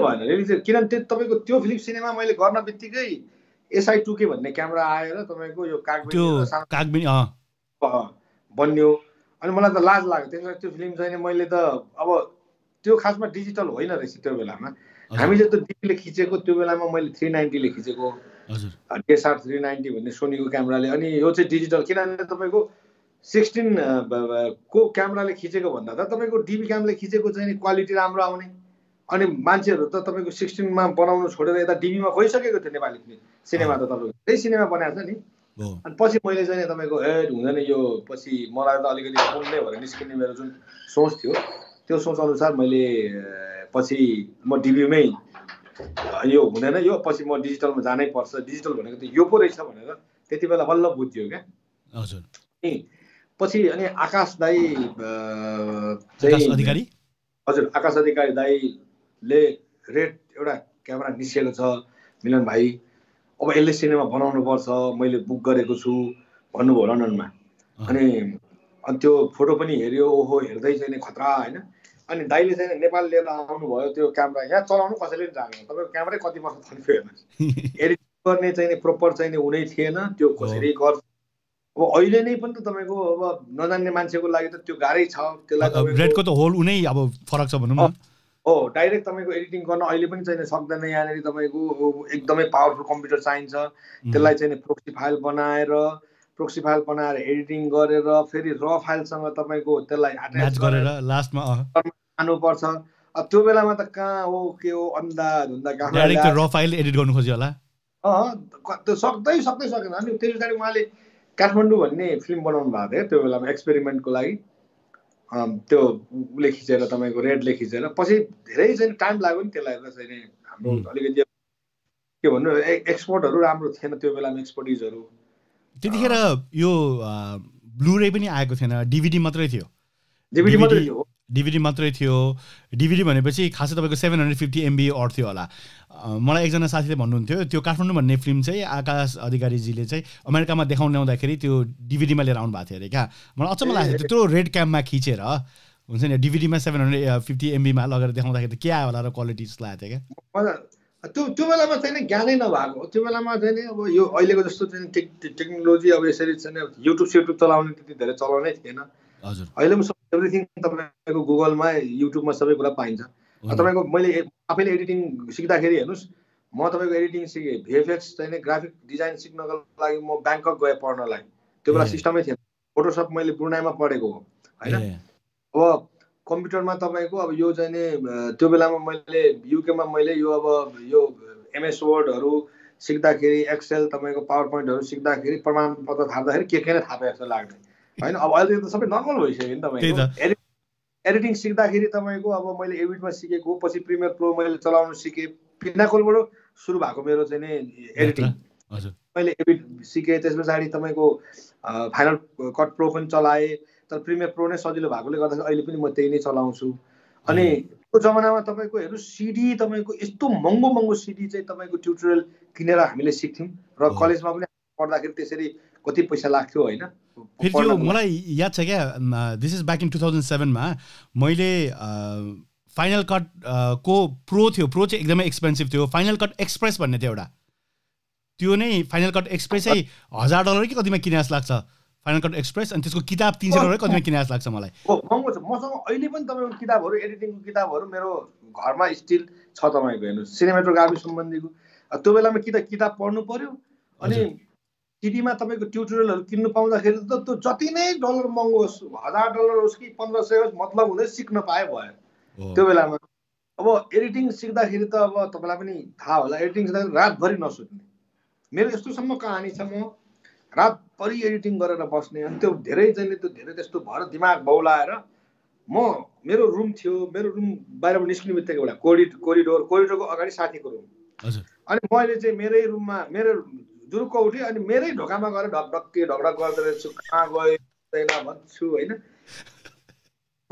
भएन रिलिज किन त्यो तपाईको त्यो फिल्म सिनेमा मैले गर्नबित्तिकै एस आई टू के भन्ने क्यामेरा आएर तपाईको यो कागबिनी कागबिनी अ बन्यो अनि मलाई त लाज लाग्यो त्यसैले त्यो फिल्म चाहिँ मैले त अब त्यो खासमा डिजिटल होइन रहेछ त्यो बेलामा हामीले त डीपीले खिचेको त्यो बेलामा मैले तीन सय नब्बे ले खिचेको हजुर डीएसआर तीन सय नब्बे भन्ने सोनीको क्यामेराले अनि यो चाहिँ डिजिटल किनभने तपाईको सोह्र को क्यामेराले खिचेको भन्दा त तपाईको डीबी क्यामले खिचेको चाहिँ क्वालिटी राम्रो आउने अनि मान्छेहरु त तपाईको सोह्र मा बनाउन छोडेर यता डीबी मा गइसकेको थियो नेपाली फिल्म सिनेमा त तपाईको त्यही सिनेमा बनाएको छ नि अनि पछि मैले चाहिँ तपाईको एड हुँदैन यो पछि मलाई त अलिकति पुण्य भएर निस्किने मेरो जुन सोच थियो त्यो सोच अनुसार मैले पछि म डीबीमै यो हुँदैन यो पछि म डिजिटलमा जानै पर्छ डिजिटल भनेको त यो पो रहेछ भनेर त्यतिबेला बल्ल बुझ्यो के हजुर ए पछि अनि आकाश दाई आकाश अधिकारी हजुर आकाश अधिकारी दाईले रेड एउटा क्यामेरा निस्केको छ मिलन भाइ अब यसले सिनेमा बनाउनु पर्छ मैले बुक गरेको छु भन्नुभयो लन्डनमा अनि त्यो फोटो पनि हेर्यो ओहो हेर्दै चाहिँ नि खतरा हैन अनि दाइले चाहिँ नेपाल लिएर आउनु भयो त्यो क्यामेरा यहाँ चलाउनु कसैले जानेन तपाईको क्यामेरा कति वर्ष थन्क्यो हेर्नुस् एडिट गर्ने चाहिँ नि प्रपर चाहिँ नि उनै थिएन त्यो कसरी गर्छ अब अहिले नै पनि त तपाईको अब नजान्ने मान्छेको लागि त त्यो गाह्रै छ त्यसलाई तपाईको रेडको त होल उनै अब फरक छ भन्नु न ओ डाइरेक्ट तपाईको एडिटिङ गर्न अहिले पनि चाहिँ नि सक्दैन यानेरी तपाईको एकदमै पावरफुल कम्प्युटर चाहिन्छ त्यसलाई चाहिँ नि प्रोक्सी फाइल बनाएर प्रोक्सी फाइल बनाएर एडिटिङ गरेर फेरि र फाइल सँग तपाईको त्यसलाई अट्याच गरेर लास्टमा आउनु पर्छ अब त्यो बेलामा त का हो के हो अन्दाज हुँदा काम डाइरेक्ट र फाइल एडिट गर्नु खोज्यो होला अ त्यो सक्दै सक्दै सकेन अनि त्यसै गरी उहाँले काठमाडौँ भन्ने फिल्म बनाउनु भएको थियो त्यो बेलामा एक्सपेरिमेन्टको लागि त्यो उले खिचेर तपाईको रेडले खिचेर पछि धेरै चाहिँ टाइम लाग्यो नि त्यसलाई चाहिँ नि हाम्रो अलिकति के भन्नु एक्सपोर्टहरु राम्रो थिएन त्यो बेलामा एक्सपर्टिजहरु त्यतिखेर यो ब्लुरे पनि आएको थिएन डीभीडी मात्रै थियो डीभीडी मात्रै थियो डीभीडी मात्रै थियो डीभीडी भनेपछि खासै तपाईको seven fifty M B or थियो होला मलाई एकजना साथीले भन्नुहुन्थ्यो त्यो काठमाडौँ भन्ने फिल्म चाहिँ आकाश अधिकारी जीले चाहिँ अमेरिकामा देखाउन ल्याउँदाखेरि त्यो डीभीडीमा लिएर आउनु भएको थियो अरे क्या मलाई अचम्म लाग्यो त्यत्रो रेड क्याममा खिचेर हुन्छ नि डीभीडीमा seven fifty M B मा लगेर देखाउँदाखेरि त के आयो होला र क्वालिटी जस्तो लाग्यो क्या त्यो त्यो बेलामा चाहिँ नि ज्ञानै नभएको त्यो बेलामा चाहिँ नि अब यो अहिलेको जस्तो चाहिँ टेक्नोलोजी अब यसरी चाहिँ युट्युब युट्युब चलाउने त्यति धेरै चलाउनै थिएन हजुर अहिले म सबै एभ्रीथिङ तपाईको गुगलमा युट्युबमा सबै कुरा पाइन्छ तपाईको मैले आफैले एडिटिङ सिक्दाखेरि हेर्नुस् म तपाईको एडिटिङ सिके भिएफएक्स चाहिँ नि ग्राफिक डिजाइन सिक्नको लागि म बैंकक गए पढ्नलाई त्यो बेला सिस्टमै थिएन फोटोशप मैले ब्रुनाईमा पढेको हो हैन अब कम्प्युटरमा तपाईको अब यो चाहिँ नि त्यो बेलामा मैले युकेमा मैले यो अब यो एमएस वर्डहरु सिक्दाखेरि एक्सेल तपाईको पावरपोइन्टहरु सिक्दाखेरि प्रमाणपत्र थाप्दाखेरि के के नै थापे जस्तो लाग्दैन हैन अब अहिले त सबै नर्मल भइसक्यो नि तपाईको एडिटिङ सिक्दाखेरि तपाईको अब मैले एडिटमा सिकेको पछि प्रिमियर प्रो मैले चलाउन सिके पिनाकोलबाट सुरु भएको मेरो चाहिँ नि एडिटिङ हजुर मैले एडिट सिके त्यसपछि तपाईको फाइनल कट प्रो पनि चलाए तर प्रिमियर प्रो नै सजिलो भएकोले गर्दा अहिले पनि म त्यही नै चलाउँछु अनि त्यो जमानामा तपाईको हेर्नु सिडी तपाईको यस्तो महँगो महँगो सिडी चाहिँ तपाईको ट्युटोरियल किनेर हामीले सिक्थ्यौं र कलेजमा पनि पढ्दाखेरि त्यसरी कति पैसा लाग्थ्यो हैन फेरि त्यो मलाई याद छ क्या this is back in two thousand seven मा मैले फाइनल कट को प्रो थियो प्रो चाहिँ एकदमै एक्सपेन्सिभ थियो फाइनल कट एक्सप्रेस भन्ने थियो एउटा त्यो नै फाइनल कट एक्सप्रेसै one thousand डलर कि कतिमा किने जस्तो लाग्छ फाइनल कट एक्सप्रेस अनि त्यसको किताब three hundred डलर कतिमा किने जस्तो लाग्छ मलाई हो महँगो छ मसँग अहिले पनि तपाईको किताबहरु एडिटिङको किताबहरु मेरो घरमा स्टिल छ तपाईको हेर्नु सिनेमेटोग्राफी सम्बन्धीको त्यो बेलामा कि त किताब पढ्नु पर्यो अनि टिभीमा तपाईको ट्युटोरियलहरु किन्नु पाउँदाखेरि त त्यो जति नै डलर महँगो होस् one thousand डलर होस् कि fifteen hundred होस् मतलब हुँदै सिक्न पाए भयो त्यो बेलामा अब एडिटिङ सिक्दाखेरि त अब तपाईलाई पनि थाहा होला एडिटिङ सिक्दाखेरि रातभरि नसुत्ने मेरो यस्तो सम्म कहानी छ म रात परि एडिटिङ गरेर बस्ने अनि त्यो धेरै जने त्यो धेरै त्यस्तो भर दिमाग बौलाएर म मेरो रुम थियो मेरो रुम बाहिरमा निस्किने बित्तिकै एउटा कोरि कोरिडोर कोरिडोरको अगाडि साथीको रुम हजुर अनि मैले चाहिँ मेरै रुममा मेरो जुरुक्क उठे अनि मेरै ढोकामा गएर ढकढक्के ढकढक गर्दै रहेछु कहाँ गए छैन भन्छु हैन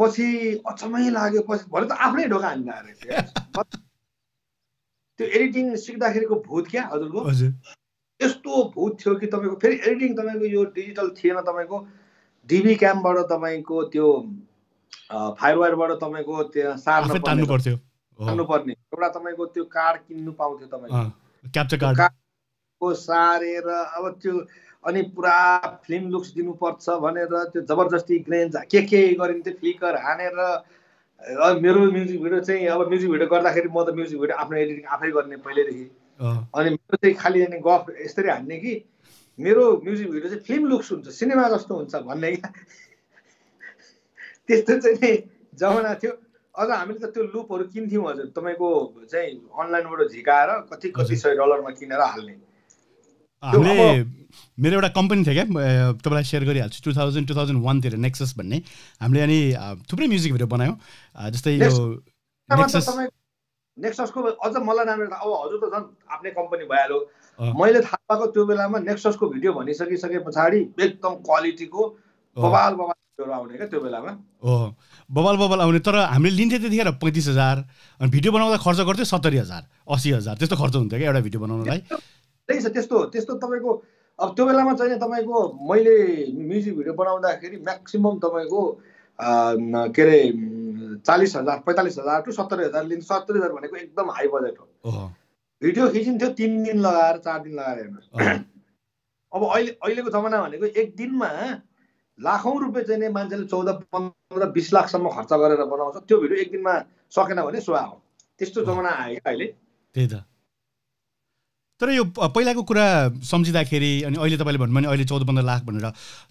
पछि अचम्मै लाग्यो पछि भरे त आफ्नै ढोका हान्दा रहेछ त्यो एडिटिङ सिक्दाखेरिको भूत क्या हजुरको हजुर यस्तो भूत थियो कि तपाईको फेरि एडिटिङ तपाईको यो डिजिटल थिएन तपाईको डीबी क्यामबाट तपाईको त्यो फायरवायरबाट तपाईको त्यहाँ सार्न तान्नु पर्थ्यो तान्नु पर्ने एउटा तपाईको त्यो कार्ड किन्नु पाउँथ्यो तपाईको क्याप्चर कार्ड को सारेर अब त्यो अनि पुरा फिल्म लुक्स दिनु पर्छ भनेर त्यो जबरजस्ती ग्रेन्ज के के गरिन्थ्यो फ्लिकर हानेर मेरो म्युजिक भिडियो चाहिँ अब म्युजिक भिडियो गर्दाखेरि म त म्युजिक भिडियो आफ्नो एडिटिङ आफै गर्ने पहिलेदेखि अनि मेरो चाहिँ खाली अनि गफ यसरी हान्ने कि मेरो म्युजिक भिडियो चाहिँ फिल्म लुक्स हुन्छ सिनेमा जस्तो हुन्छ भन्ने क्या त्यस्तो चाहिँ नि जमाना थियो अझ हामीले त त्यो लुपहरू किन्थ्यौँ हजुर तपाईँको चाहिँ अनलाइनबाट झिकाएर कति कति सय डलरमा किनेर हाल्ने हामीले मेरो एउटा कम्पनी थियो क्या तपाईँलाई सेयर गरिहाल्छु टु थाउजन्ड टु थाउजन्ड वानतिर नेक्सस भन्ने हामीले अनि थुप्रै म्युजिक भिडियो बनायौँ जस्तै यो नेक्ससको अझ मलाई राम्रो अब हजुर त झन् आफ्नै कम्पनी भइहाल्यो मैले थाहा पाएको त्यो बेलामा नेक्ससको भिडियो भनिसकिसके पछाडि एकदम क्वालिटीको बबाल बबालहरू आउने क्या त्यो बेलामा ओहो बबाल बबाल आउने तर हामीले लिन्थ्यो त्यतिखेर पैँतिस हजार अनि भिडियो बनाउँदा खर्च गर्थ्यो सत्तरी हजार अस्सी हजार त्यस्तो खर्च हुन्थ्यो क्या एउटा भिडियो बनाउनलाई त्यही छ त्यस्तो त्यस्तो तपाईँको अब त्यो बेलामा चाहिँ तपाईको मैले म्युजिक भिडियो बनाउँदाखेरि म्याक्सिमम तपाईको के रे चालीस हजार पैंतालीस हजार टु सत्तरी हजार लिन सत्तरी हजार भनेको एकदम हाई बजेट हो भिडियो खिचिन्थ्यो तीन दिन लगाएर चार दिन लगाएर हेर्नुस् अब अहिले अहिलेको जमाना भनेको एक दिनमा लाखौं रुपैयाँ चाहिँ नि मान्छेले चौध पन्ध्र बीस लाख सम्म खर्च गरेर बनाउँछ त्यो भिडियो एक दिनमा सकेन भने सुवा हो त्यस्तो जमाना आयो अहिले त्यही त तर यो पहिलाको कुरा सम्झिदाखेरि अनि अहिले तपाईले भन्नुभयो नि अहिले चौध पन्ध्र लाख भनेर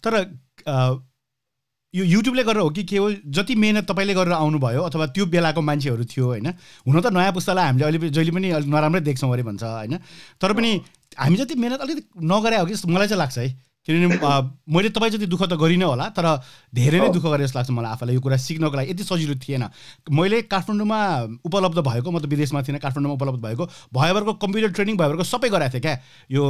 तर यो युट्युबले गरेर हो कि के हो जति मेहनत तपाईले गरेर आउनु भयो अथवा त्यो बेलाको मान्छेहरु थियो हैन हुन त नयाँ पुस्तालाई हामीले अहिले जहिले पनि नराम्रै देख्छौं अरे भन्छ हैन तर पनि हामी जति मेहनत अलि नगरे हो कि मलाई चाहिँ लाग्छ है किनभने मैले तपाई जति दुःख त गरिन होला तर धेरै नै दुःख गरे जस्तो लाग्छ मलाई आफैलाई यो कुरा सिक्नको लागि यति सजिलो थिएन मैले काठमाडौँमा उपलब्ध भएको म त विदेशमा थिएन काठमाडौँमा उपलब्ध भएको भयभरको कम्प्युटर ट्रेनिङ भयभरको सबै गराएको थिए क्या यो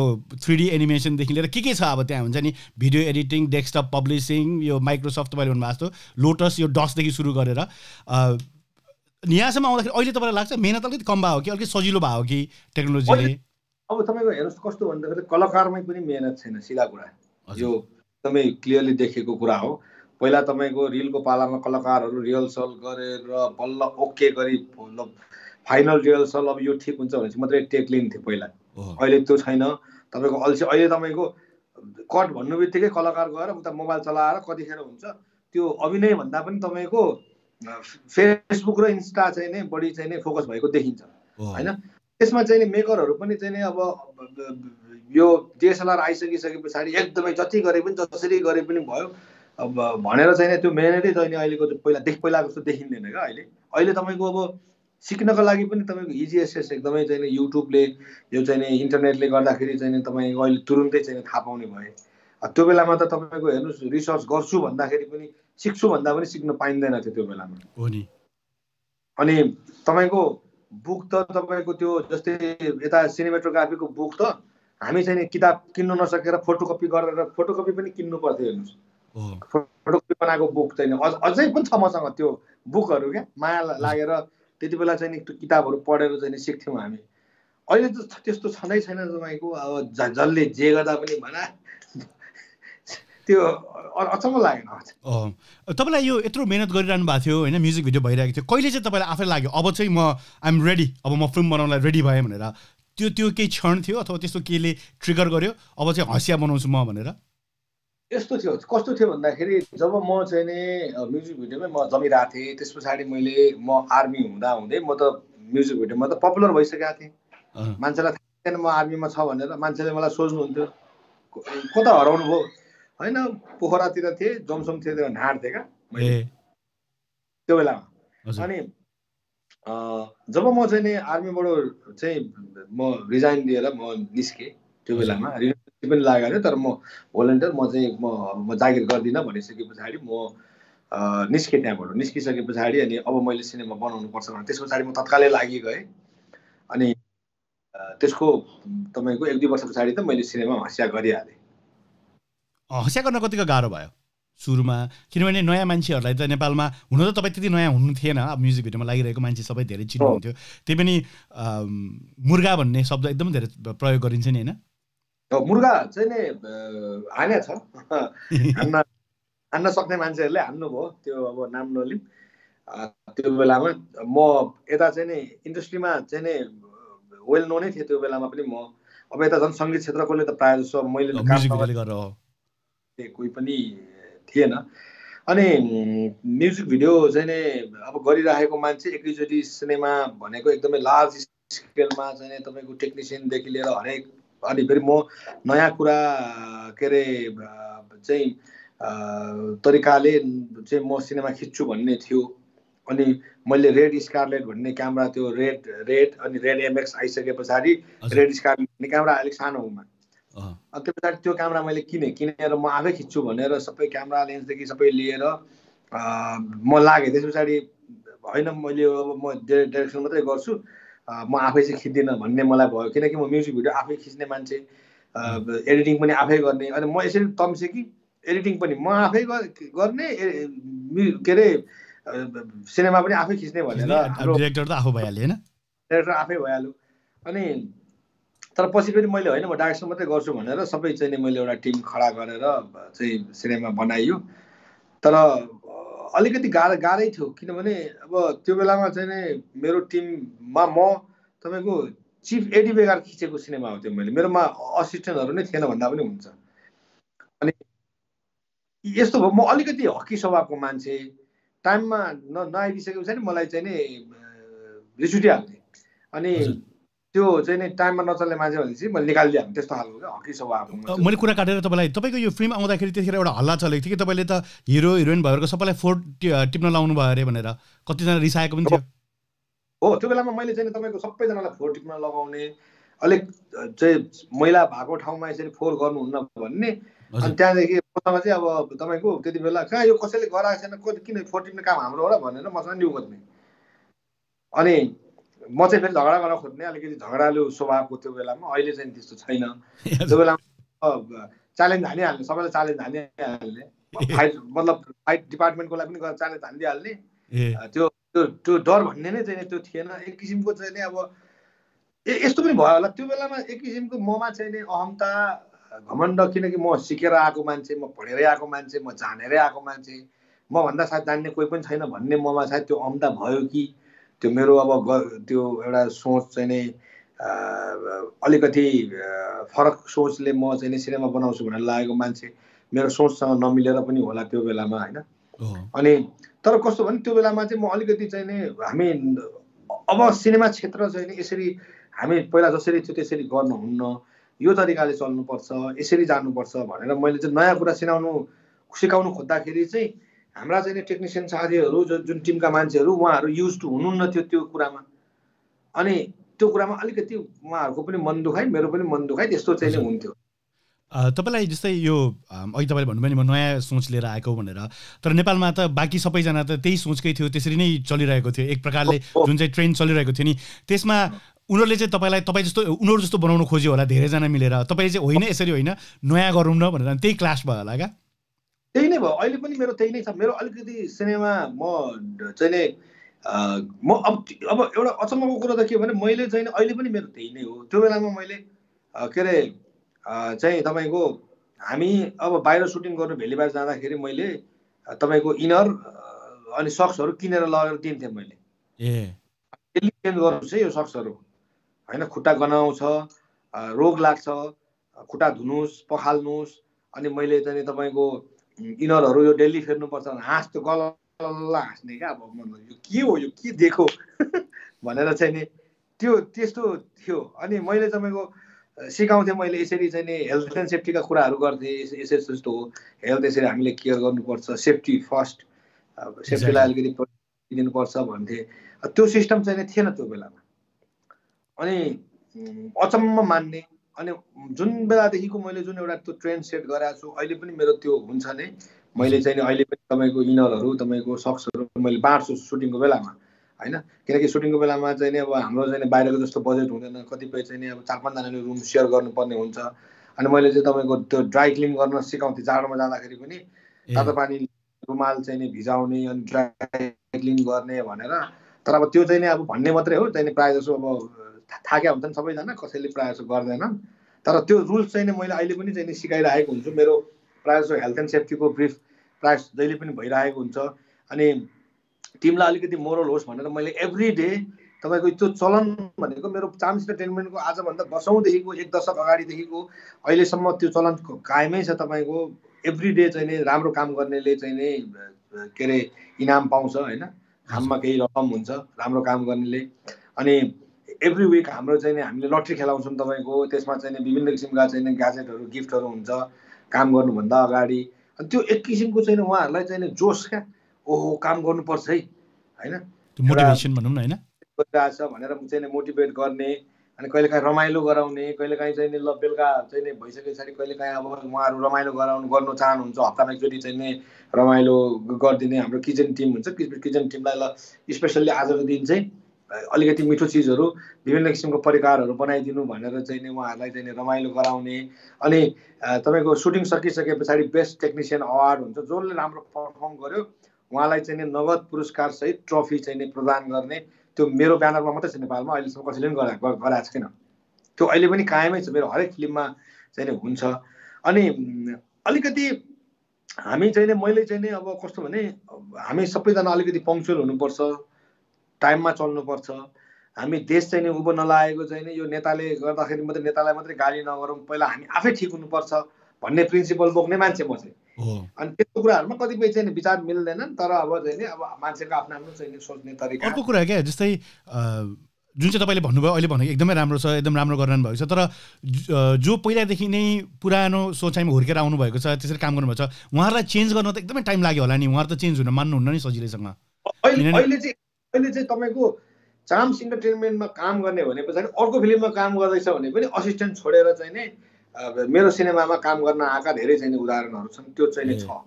थ्री डी एनिमेसन देखि लिएर के के छ अब त्यहाँ हुन्छ नि भिडियो एडिटिङ डेस्कटप पब्लिसिङ यो माइक्रोसफ्ट तपाईले भन्नु भएको जस्तो लोटस यो डसदेखि सुरु गरेर यहाँसम्म आउँदाखेरि अहिले तपाईलाई लाग्छ मेहनत अलिकति कम भयो कि अलिकति सजिलो भयो कि टेक्नोलोजीले अब तपाईको हेर्नुस् कस्तो भन्दाखेरि कलाकारमै पनि मेहनत छैन सिधा कुरा यो एकदमै क्लियरली देखेको कुरा हो पहिला तपाईको रिलको पालामा कलाकारहरु रिहर्सल गरेर बल्ल ओके गरी फाइनल रिहर्सल अब यो ठीक हुन्छ भने मात्रै टेक लिन्थे पहिला अहिले त्यो छैन तपाईको अल्छी अहिले तपाईको कट भन्नुबित्तिकै कलाकार गएर उता मोबाइल चलाएर कतिखेर हुन्छ त्यो अभिनय भन्दा पनि तपाईको फेसबुक र इन्स्टा चाहिँ नि बढी चाहिँ नि फोकस भएको देखिन्छ हैन त्यसमा चाहिँ नि मेकरहरु पनि चाहिँ नि अब यो डीएसएलआर आइसकिसकेपछि एकदमै जति गरे पनि जसरी गरे पनि भयो अब भनेर चाहिँ नि त्यो मेहनतै चाहिँ नि अहिलेको पहिला देख पहिलाको जस्तो देखिन्दैन के अहिले अहिले तपाईको अब सिक्नको लागि पनि तपाईको इजी एक्सेस एकदमै चाहिँ नि युट्युबले यो चाहिँ नि इन्टरनेटले गर्दाखेरि चाहिँ नि तपाईको अहिले तुरुन्तै चाहिँ थाहा पाउने भए त्यो बेलामा त तपाईको हेर्नुस् रिसर्च गर्छु भन्दाखेरि पनि सिक्छु भन्दा पनि सिक्न पाइँदैन थियो त्यो बेलामा हो नि अनि तपाईको बुक त तपाईको त्यो जस्तै एता सिनेमेटोग्राफीको बुक त हामी चाहिँ नि किताब किन्न नसकेर फोटोकपी गरेर फोटोकपी पनि किन्नु पर्थ्यो हेर्नुस् फोटोकपी बनाएको बुक चाहिँ अझै पनि छ मसँग त्यो बुकहरु के माया लागेर त्यतिबेला चाहिँ नि किताबहरु पढेर चाहिँ नि सिक्थ्यौं हामी अहिले त त्यस्तो छँदै छैन तपाईको अब जल्ले जे गर्दा पनि भना त्यो अचम्म लागेन अ तपाईलाई यो यत्रो मेहनत गरिरहनु भएको थियो हैन म्युजिक भिडियो भइरहेको थियो कहिले चाहिँ तपाईलाई आफै लाग्यो अब चाहिँ म आइ एम रेडी अब म फिल्म बनाउनलाई रेडी भए भनेर त्यो त्यो के क्षण थियो अथवा त्यस्तो केले ट्रिगर गर्यो अब चाहिँ हसिया बनाउँछु म भनेर यस्तो थियो कस्तो थियो भन्दाखेरि जब म चाहिँ नि म्युजिक भिडियोमै म जमिरहेको थिए त्यसपछि मैले म आर्मी हुँदा हुँदै म त म्युजिक भिडियोमा त पपुलर भइसकेको थिएँ मान्छेलाई थाहा थिएन म आर्मीमा छ भनेर मान्छेले मलाई सोच्नु हुन्थ्यो कता हराउनु भयो हैन पोखरातिर थिए जमसमतिर ढाड थिए का मैले त्यो बेलामा अनि जब म चाहिँ नि आर्मीबाट चाहिँ म रिजाइन दिएर म निस्के त्यो बेलामा रिजाइन पनि लागेको थियो तर म भोलन्टियर म चाहिँ म म जागिर गर्दिनँ भनिसकेपछि म निस्के त्यहाँबाट निस्किसकेपछि अनि अब मैले सिनेमा बनाउनु पर्छ भने त्यसपछि म तत्कालै लागि गए अनि त्यसको तपाईको एक दुई वर्ष पछाडी त मैले सिनेमा हस्या गरिहाले हस्या गर्न कतिको गाह्रो भयो सुरुमा किनभने नयाँ मान्छेहरुलाई त नेपालमा हुन त तपाई त्यति नयाँ हुनु थिएन अब म्युजिक भिडियोमा लागिरहेको मान्छे सबै धेरै चिन्नुहुन्थ्यो त्यही पनि मुर्गा भन्ने शब्द एकदम धेरै प्रयोग गरिन्छ नि हैन मुर्गा चाहिँ नि हाने छ हान्न हान्न सक्ने मान्छेहरुले हान्नु भयो त्यो अब नाम नलिम त्यो बेलामा म एता चाहिँ नि इन्डस्ट्रीमा चाहिँ नि वेल नोन नै थिए त्यो बेलामा पनि म अब एता जन संगीत क्षेत्रकोले त प्राय जसो मैले काम गरेर हो कोही पनि थिएन अनि म्युजिक भिडियो चाहिँ नि अब गरिरहेको मान्छे एकैचोटी सिनेमा भनेको एकदमै लार्ज स्केलमा चाहिँ नि तपाईको टेक्निशियन देखि लिएर हरेक अनि फेरि म नयाँ कुरा के रे चाहिँ तरिकाले चाहिँ म सिनेमा खिच्छु भन्ने थियो अनि मैले रेड स्कारलेट भन्ने क्यामेरा त्यो रेड रेड अनि रेड एमएक्स आइसकेपछि रेड स्कारलेट भन्ने क्यामेरा अलिक सानो हुमा अनि त्यो पछाडि त्यो क्यामेरा मैले किने किनेर म आफै खिच्छु भनेर सबै क्यामेरा लेन्सदेखि सबै लिएर म लागेँ त्यसपछि हैन मैले अब म डाइरेक्सन मात्रै गर्छु म आफै चाहिँ खिच्दिन भन्ने मलाई भयो किनकि म म्युजिक भिडियो आफै खिच्ने मान्छे एडिटिङ पनि आफै गर्ने अनि म यसरी तम्से कि एडिटिङ पनि म आफै गर्ने के अरे सिनेमा पनि आफै खिच्ने भनेर डाइरेक्टर त आफै भइहाल्यो हैन डाइरेक्टर आफै भइहाल्यो अनि तर पछि फेरि मैले हैन म डायरेक्सन मात्रै गर्छु भनेर सबै चाहिँ मैले एउटा टिम खडा गरेर चाहिँ सिनेमा बनाइयो तर अलिकति गाह्रो गाह्रै थियो किनभने अब त्यो बेलामा चाहिँ नि मेरो टिममा म तपाईको चीफ एडी बेगार खिचेको सिनेमा हो त्यो मैले मेरोमा असिस्टेन्टहरु नै थिएन भन्दा पनि हुन्छ अनि यस्तो भयो म अलिकति हकी स्वभावको मान्छे टाइममा नआइदिसकेपछि नि मलाई चाहिँ नि रिस उठ्यो अनि त्यो चाहिँ नि टाइममा नचल्ने मान्छे भनेपछि मैले निकाल्दिएँ हामी त्यस्तो हालको हकी स्वभावको मैले कुरा काटेर तपाईलाई तपाईको यो फिल्म आउँदाखेरि त्यतिखेर एउटा हल्ला चलेको थियो कि तपाईले त हिरो हिरोइन भएर सबैलाई फोर्ट टिप्न लाउनु भयो अरे भनेर कति जना रिसाएको पनि थियो हो त्यो बेलामा मैले चाहिँ तपाईको सबै जनालाई फोर्ट टिप्न लगाउने अलिक चाहिँ महिला भएको ठाउँमा यसरी फोर गर्नु हुन्न भन्ने अनि त्यहाँदेखि मसँग चाहिँ अब तपाईको त्यति बेला कहाँ यो कसैले गराएको छैन किन फोर्ट टिप्ने काम हाम्रो हो र भनेर मसँग न्यु गर्ने अनि म चाहिँ फेरि झगडा गर्न खोज्ने अलिकति झगडालु स्वभावको त्यो बेलामा अहिले चाहिँ त्यस्तो छैन त्यो बेलामा च्यालेन्ज हानिहाल्ने सबैलाई च्यालेन्ज हानिहाल्ने फाइट मतलब फाइट डिपार्टमेन्टको लागि पनि च्यालेन्ज हानिदिहाल्ने त्यो त्यो त्यो डर भन्ने नै चाहिँ त्यो थिएन एक किसिमको चाहिँ नि अब यस्तो पनि भयो होला त्यो बेलामा एक किसिमको ममा चाहिँ नि अहम्ता घमण्ड किनकि म सिकेर आएको मान्छे म पढेरै आएको मान्छे म जानेरै आएको मान्छे म भन्दा सायद जान्ने कोही पनि छैन भन्ने ममा सायद त्यो अहम्ता भयो कि त्यो मेरो अब त्यो एउटा सोच चाहिँ नि अलिकति फरक सोचले म चाहिँ नि सिनेमा बनाउँछु भनेर लागेको मान्छे मेरो सोचसँग नमिलेर पनि होला त्यो बेलामा हैन अनि तर कस्तो भने त्यो बेलामा चाहिँ म अलिकति चाहिँ नि हामी अब सिनेमा क्षेत्र चाहिँ नि यसरी हामी पहिला जसरी थियो त्यसरी गर्न हुन्न यो तरिकाले चल्नु पर्छ यसरी जानुपर्छ भनेर मैले चाहिँ नयाँ कुरा सिनाउनु सिकाउनु खोज्दाखेरि चाहिँ हाम्रा चाहिँ टेक्निशियन साथीहरु जुन टिमका मान्छेहरु उहाँहरु युज टु हुनुहुन्न थियो त्यो कुरामा अनि त्यो कुरामा अलिकति उहाँहरुको पनि मन दुखाइ मेरो पनि मन दुखाइ त्यस्तो चाहिँ हुन्थ्यो तपाईलाई जस्तै यो अघि तपाईले भन्नु पनि म नयाँ सोच लिएर आएको भनेर तर नेपालमा त बाकी सबै जना त त्यही सोचकै थियो त्यसरी नै चलिरहेको थियो एक प्रकारले जुन चाहिँ ट्रेन्ड चलिरहेको थियो नि त्यसमा उनीहरुले चाहिँ तपाईलाई तपाई जस्तो उनीहरु जस्तो बनाउन खोज्यो होला धेरै जना मिलेर तपाईले चाहिँ होइन यसरी होइन नयाँ गरौँ न भनेर त्यही क्लास भयो होला का त्यही नै भयो अहिले पनि मेरो त्यही नै छ मेरो अलिकति सिनेमा म चाहिँ नि म अब अब एउटा अचम्मको कुरा त के भने मैले चाहिँ नि अहिले पनि मेरो त्यही नै हो त्यो बेलामा मैले के रे चाहिँ तपाईको हामी अब बाहिर सुटिङ गर्नु भेली बाहिर जाँदाखेरि मैले तपाईको इनर अनि सक्सहरु किनेर लगेर दिन्थे मैले ए डेली चेन्ज गर्नु छ यो सक्सहरु हैन खुट्टा गनाउँछ रोग लाग्छ खुट्टा धुनुस् पखाल्नुस् अनि मैले चाहिँ नि तपाईको इनरहरु यो डेली फेर्नु पर्छ हाँस त गलल हाँस्ने के अब म यो के हो यो के देखो भनेर चाहिँ नि त्यो त्यस्तो थियो अनि मैले तपाईको सिकाउँथे मैले यसरी चाहिँ नि हेल्थ एन्ड सेफ्टीका कुराहरु गर्थे यसरी जस्तो हो हेल्थ यसरी हामीले केयर गर्नुपर्छ सेफ्टी फर्स्ट सेफ्टीलाई अलिकति दिनु पर्छ भन्थे त्यो सिस्टम चाहिँ थिएन त्यो बेलामा अनि अचम्म मान्ने अनि जुन बेलादेखिको मैले जुन एउटा त्यो ट्रेन्ड सेट गरेको छु अहिले पनि मेरो त्यो हुन्छ नै मैले चाहिँ नि अहिले पनि तपाईको इनरहरु तपाईको सक्सहरु मैले बाँड्छु सुटिङको बेलामा हैन किनकि सुटिङको बेलामा चाहिँ नि अब हाम्रो चाहिँ नि बाहिरको जस्तो बजेट हुँदैन कतिपय चाहिँ नि अब चार पाँच जनाले रुम शेयर गर्नुपर्ने हुन्छ अनि मैले चाहिँ तपाईको त्यो ड्राई क्लिन गर्न सिकाउँथे जाडोमा जाँदाखेरि पनि तातो पानी रुमाल चाहिँ नि भिजाउने अनि ड्राई क्लिन गर्ने भनेर तर अब त्यो चाहिँ नि अब भन्ने मात्रै हो चाहिँ नि प्राय जसो अब थाक्या हुन्छन् सबैजना कसैले प्रायजसो गर्दैनन् तर त्यो रुल्स चाहिँ मैले अहिले पनि चाहिँ सिकाइरहेको हुन्छु मेरो प्रायजसो हेल्थ एन्ड सेफ्टीको ब्रीफ प्रायस जहिले पनि भइरहेको हुन्छ अनि टिमलाई अलिकति मोरल होस् भनेर मैले एभ्री डे तपाईको त्यो चलन भनेको मेरो चाम्स एन्टरटेनमेन्टको आजभन्दा वर्षौंदेखिको एक दशक अगाडिदेखिको अहिलेसम्म त्यो चलन कायमै छ तपाईको एभ्री डे चाहिँ नि राम्रो काम गर्नेले चाहिँ नि के रे इनाम पाउँछ हैन काममा केही रकम हुन्छ राम्रो काम गर्नेले अनि एभ्री विक हाम्रो चाहिँ नि हामीले लटरी खेलाउँछौं तपाईको त्यसमा चाहिँ नि विभिन्न किसिमका चाहिँ नि ग्याजेटहरु गिफ्टहरु हुन्छ काम गर्नु भन्दा अगाडि अनि त्यो एक किसिमको चाहिँ नि उहाँहरुलाई चाहिँ नि जोश का ओहो काम गर्नु पर्छ है हैन त्यो मोटिभेसन भन्नु न हैन गरिरहेछ भनेर चाहिँ नि मोटिभेट गर्ने अनि कहिलेकाहीँ रमाइलो गराउने कहिलेकाहीँ चाहिँ नि ल बेलुका चाहिँ नि भइसकेपछि कहिलेकाहीँ अब उहाँहरु रमाइलो गराउनु गर्न चाहनुहुन्छ हप्तामा एकचोटी चाहिँ नि रमाइलो गर्दिने हाम्रो किचन टिम हुन्छ किचन टिमलाई ल स्पेशली आजको दिन चाहिँ अलिकति मिठो चीजहरु विभिन्न किसिमको परिकारहरु बनाइदिनु भनेर चाहिँ नि उहाँहरुलाई चाहिँ नि रमाइलो गराउने अनि तपाईको सुटिङ सकिसकेपछि बेस्ट टेक्निशियन अवार्ड हुन्छ जसले राम्रो परफर्म गर्यो उहाँलाई चाहिँ नि नगद पुरस्कार सहित ट्रफी चाहिँ नि प्रदान गर्ने त्यो मेरो ब्यानरमा मात्र छ नेपालमा अहिले सम्म कसैले पनि गराएको छैन त्यो अहिले पनि कायमै छ मेरो हरेक फिल्ममा चाहिँ हुन्छ अनि अलिकति हामी चाहिँ मैले चाहिँ अब कस्तो भने हामी सबैजना अलिकति पंक्चुअल हुनुपर्छ टाइममा चल्नुपर्छ हामी देश चाहिँ उभो नलाएको चाहिँ यो नेताले गर्दाखेरि मात्र नेतालाई मात्र गाली नगरौं पहिला हामी आफै ठीक हुनुपर्छ भन्ने प्रिन्सिपल बोक्ने मान्छे म चाहिँ अनि त्यस्तो कुराहरुमा कतिबेर चाहिँ विचार मिल्दैनन् तर अब चाहिँ अब मान्छेको आफ्नो आफ्नो चाहिँ सोच्ने तरिका अर्को कुरा के जस्तै जुन चाहिँ तपाईले भन्नुभयो अहिले भने एकदमै राम्रो छ एकदम राम्रो गरिरहनु भएको छ तर जो पहिला देखि नै पुरानो सोचाइमा हुर्केर आउनु भएको छ त्यसरी काम गर्नु भएको छ उहाँहरुलाई चेन्ज गर्न त एकदमै टाइम लाग्यो होला नि उहाँहरु त चेन्ज हुन मान्नु हुन्न नि सजिलैसँग अहिले अहिले चाहिँ अहिले चाहिँ तपाईको चाम्स एन्टरटेनमेन्टमा काम गर्ने भनेपछि अर्को फिल्ममा काम गर्दैछ भने पनि असिस्टेन्ट छोडेर चाहिँ नि मेरो सिनेमामा काम गर्न आका धेरै चाहिँ उदाहरणहरु छन् त्यो चाहिँ छ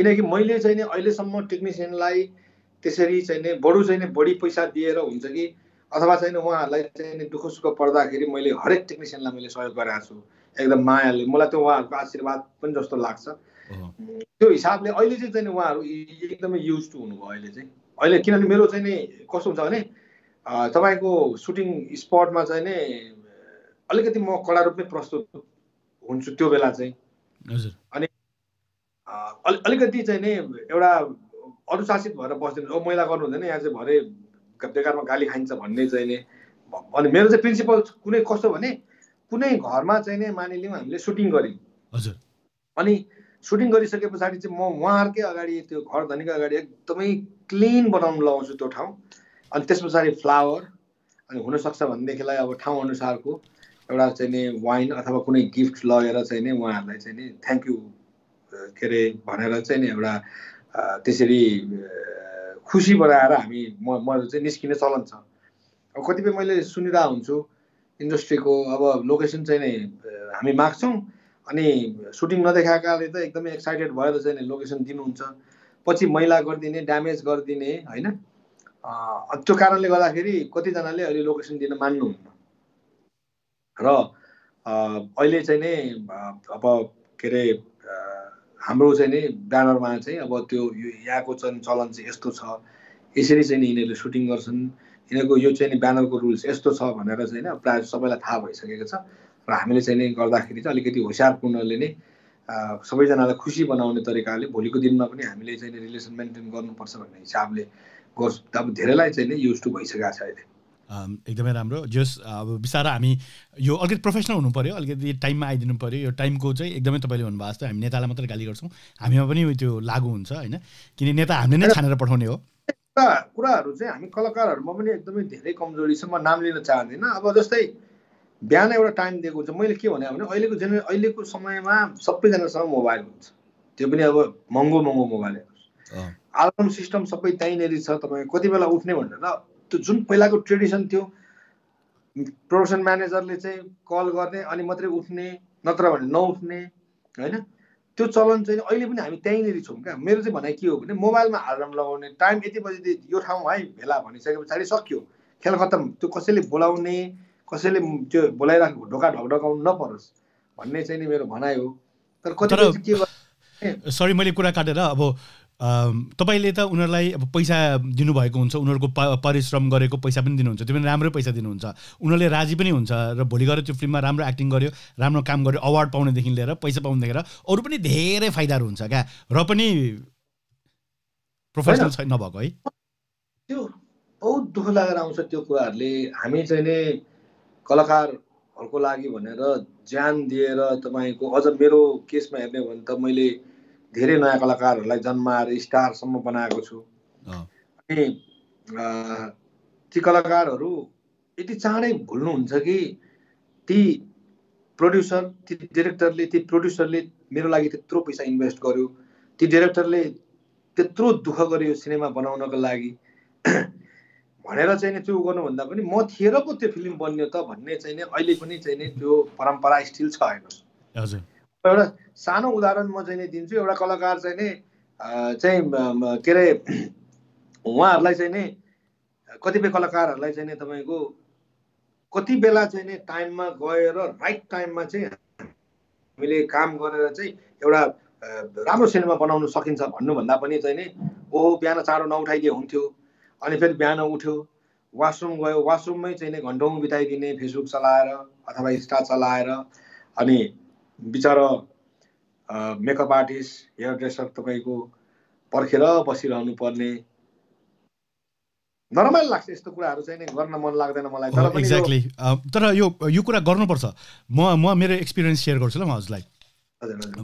किनकि मैले चाहिँ अहिले सम्म टेक्निशियनलाई त्यसरी चाहिँ बडु चाहिँ बढी पैसा दिएर हुन्छ कि अथवा चाहिँ उहाँहरुलाई चाहिँ दुःख सुख पर्दाखेरि मैले हरेक टेक्निशियनलाई मैले सहयोग गरेको छु एकदम मायाले मलाई त्यो उहाँहरुको आशीर्वाद पनि जस्तो लाग्छ त्यो हिसाबले अहिले चाहिँ चाहिँ उहाँहरु एकदमै युज्ड टु हुनुभयो अहिले चाहिँ अहिले किनकि मेरो चाहिँ कस्तो हुन्छ भने तपाईको शूटिङ स्पटमा चाहिँ अलिकति म कडा रुपमै प्रस्तुत हुन्छ त्यो बेला चाहिँ हजुर अनि अलिकति चाहिँ नि एउटा अनुशासित भएर बस्दिन ओ मैला गर्नु हुँदैन यहाँ चाहिँ भरे बेकारमा गाली खाइन्छ भन्ने चाहिँ नि अनि मेरो चाहिँ प्रिन्सिपल कुनै कस्तो भने कुनै घरमा चाहिँ नि मानिलियौ हामीले सुटिङ गरि हजुर अनि सुटिङ गरिसकेपछि चाहिँ म उहाँहरुकै अगाडि त्यो घर धनीको अगाडि एकदमै क्लीन बनाउन लाउँछु त्यो ठाउँ अनि त्यसपछि फ्लावर अनि हुन सक्छ भन्ने देखिलाई अब ठाउँ अनुसारको एउटा चाहिँ नि वाइन अथवा कुनै गिफ्ट लगेर चाहिँ नि उहाँहरुलाई चाहिँ नि थ्यांक यू केरे भनेर चाहिँ नि एउटा त्यसरी खुशी बनाएर हामी म म चाहिँ निस्किने चलन छ अब कतिबेर मैले सुनिरा हुन्छु इन्डस्ट्रीको अब लोकेसन चाहिँ नि हामी माग्छौं अनि सुटिङ नदेखाकाले त एकदमै एक्साइटेड भएर चाहिँ नि लोकेसन दिनुहुन्छ पछि मैला गर्दिने ड्यामेज गर्दिने हैन त्यो कारणले गर्दाखेरि कति जनाले अहिले लोकेसन दिन मान्नुहुन्न र अहिले चाहिँ नि अब केरे हाम्रो चाहिँ नि ब्यानरमा चाहिँ अब त्यो यहाँको चलन चाहिँ यस्तो छ यसरी चाहिँ नि यिनीहरुले सुटिङ गर्छन् यिनीको यो चाहिँ नि ब्यानरको रुल्स यस्तो छ भनेर चाहिँ नि प्राय सबैलाई थाहा भइसकेको छ र हामीले चाहिँ नि गर्दाखेरि चाहिँ अलिकति होशियारपूर्णले नै सबैजनालाई खुशी बनाउने तरिकाले भोलिको दिनमा पनि हामीले चाहिँ नि रिलेसन मेन्टेन गर्नुपर्छ भन्ने हिसाबले गर्छ अब धेरैलाई चाहिँ नि युज टु भइसकेको छ अहिले एकदमै राम्रो जस अब बिचारा हामी यो अलिकति प्रोफेसनल हुनु पर्यो अलिकति टाइममा आइदिनु पर्यो यो टाइमको चाहिँ एकदमै तपाईले भन्नुभएको जस्तो हामी नेतालाई मात्र गाली गर्छौं हामीमा पनि त्यो लागु हुन्छ हैन किन नेता हामीले नै छानेर पठाउने हो कुराहरु चाहिँ हामी कलाकारहरुमा पनि एकदमै धेरै कमजोरी छ म नाम लिन चाहदिन अब जस्तै ब्यान एउटा टाइम दिएको हुन्छ मैले के भने अहिलेको जेनरेसन अहिलेको समयमा सबैजनासँग मोबाइल हुन्छ त्यो पनि अब महँगो महँगो मोबाइल अलार्म सिस्टम सबै त्यहीँनेरि छ तपाई कति बेला उठ्ने भनेर त्यो जुन पहिलाको ट्रेडिसन थियो प्रोडक्सन म्यानेजरले चाहिँ कल गर्ने अनि मात्रै उठ्ने नत्र भने नउठ्ने हैन त्यो चलन चाहिँ अहिले पनि हामी त्यहीँनेरि छौं क्या मेरो चाहिँ भनाइ के हो भने मोबाइलमा अलार्म लगाउने टाइम यति बजे यो ठाउँ है भेला भनिसकेपछि सकियो खेल खतम त्यो कसैले बोलाउने कसैले त्यो बोलाइराखेको ढोका ढकढकाउन नपरोस् भन्ने चाहिँ नि मेरो भनाइ हो तर कति के गर्ने सरी मैले कुरा काटेर अब तपाईले त उनीहरुलाई अब पैसा दिनु भएको हुन्छ उनीहरुको परिश्रम गरेको पैसा पनि दिनुहुन्छ त्यो पनि राम्रो पैसा दिनुहुन्छ उनीहरुले राजी पनि हुन्छ र भोलि गएर त्यो फिल्ममा राम्रो एक्टिङ गर्यो राम्रो काम गर्यो अवार्ड पाउने देखि लिएर पैसा पाउने देखि लिएर अरु पनि धेरै फाइदाहरु हुन्छ क्या र पनि प्रोफेसनल छैन भएको है त्यो बहुत दुख लागेर आउँछ त्यो कुराहरुले हामी चाहिँ नि कलाकारहरुको लागि भनेर ज्यान दिएर तपाईको अझ मेरो केसमा हेर्ने भने त मैले धेरै नयाँ कलाकारहरुलाई जन्माएर स्टारसम्म बनाएको छु अनि ती कलाकारहरु यति चाँडै भुल्नु हुन्छ कि ती प्रोड्युसर ती डाइरेक्टरले ती प्रोड्युसरले मेरो लागि त्यत्रो पैसा इन्भेस्ट गर्यो ती डाइरेक्टरले त्यत्रो दुःख गर्यो सिनेमा बनाउनको लागि भनेर चाहिँ नि त्यो गर्नु भन्दा पनि म थिएर पो त्यो फिल्म बन्यो त भन्ने चाहिँ नि अहिले पनि चाहिँ नि त्यो परम्परा स्टिल छ हैन एउटा सानो उदाहरण म चाहिँ नि दिन्छु एउटा कलाकार चाहिँ नि चाहिँ के रे उहाँहरुलाई चाहिँ नि कतिबेर कलाकारहरुलाई चाहिँ नि तपाईको कति बेला चाहिँ नि टाइममा गएर राइट टाइममा चाहिँ हामीले काम गरेर चाहिँ एउटा राम्रो सिनेमा बनाउन सकिन्छ भन्नु भन्दा पनि चाहिँ नि ओ बिहान चाँडो नउठाइदिए हुन्थ्यो अनि फेरि बिहान उठ्यो washroom गयो washroom में चाहिए घंटों बिताई दिने फेसबुक चलाएरा अथवा इंस्टा चलाएरा अनि बिचारा मेकअप आर्टिस्ट हेयर ड्रेसर तो कहीं को परखेरा बसिरानु पर्ने नर्मल लाग्छ यस्तो कुराहरु चाहिँ नि गर्न मन लाग्दैन मलाई तर पनि एक्ज्याक्टली तर यो यो कुरा गर्नुपर्छ म म मेरो एक्सपीरियन्स शेयर गर्छु ल हजुरलाई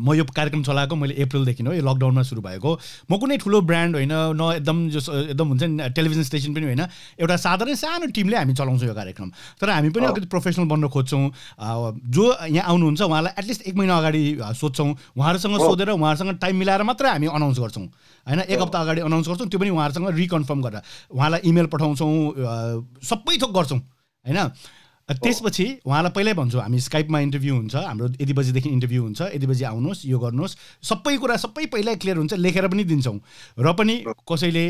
म यो कार्यक्रम चलाएको मैले अप्रिल देखिन हो यो लकडाउनमा सुरु भएको म कुनै ठुलो ब्रान्ड हैन न एकदम एकदम हुन्छ नि टेलिभिजन स्टेशन पनि हैन एउटा साधारण सानो टिमले हामी चलाउँछौ यो कार्यक्रम तर हामी पनि अलिकति प्रोफेसनल बन्न खोज्छौ जो यहाँ आउनु हुन्छ उहाँलाई एटलिस्ट एक महिना अगाडि सोध्छौ उहाँहरुसँग सोधेर उहाँहरुसँग टाइम मिलाएर मात्र हामी अनाउन्स गर्छौ हैन एक हप्ता अगाडि अनाउन्स गर्छौ त्यो पनि उहाँहरुसँग रिकन्फर्म गरेर उहाँलाई इमेल पठाउँछौ सबै थोक गर्छौ हैन त्यसपछि उहाँलाई पहिल्यै भन्छु हामी स्काइपमा इन्टरभ्यु हुन्छ हाम्रो यति बजे देखि इन्टरभ्यु हुन्छ यति बजे आउनुस् यो गर्नुस् सबै कुरा सबै पहिल्यै क्लियर हुन्छ लेखेर पनि दिन्छौ र पनि कसैले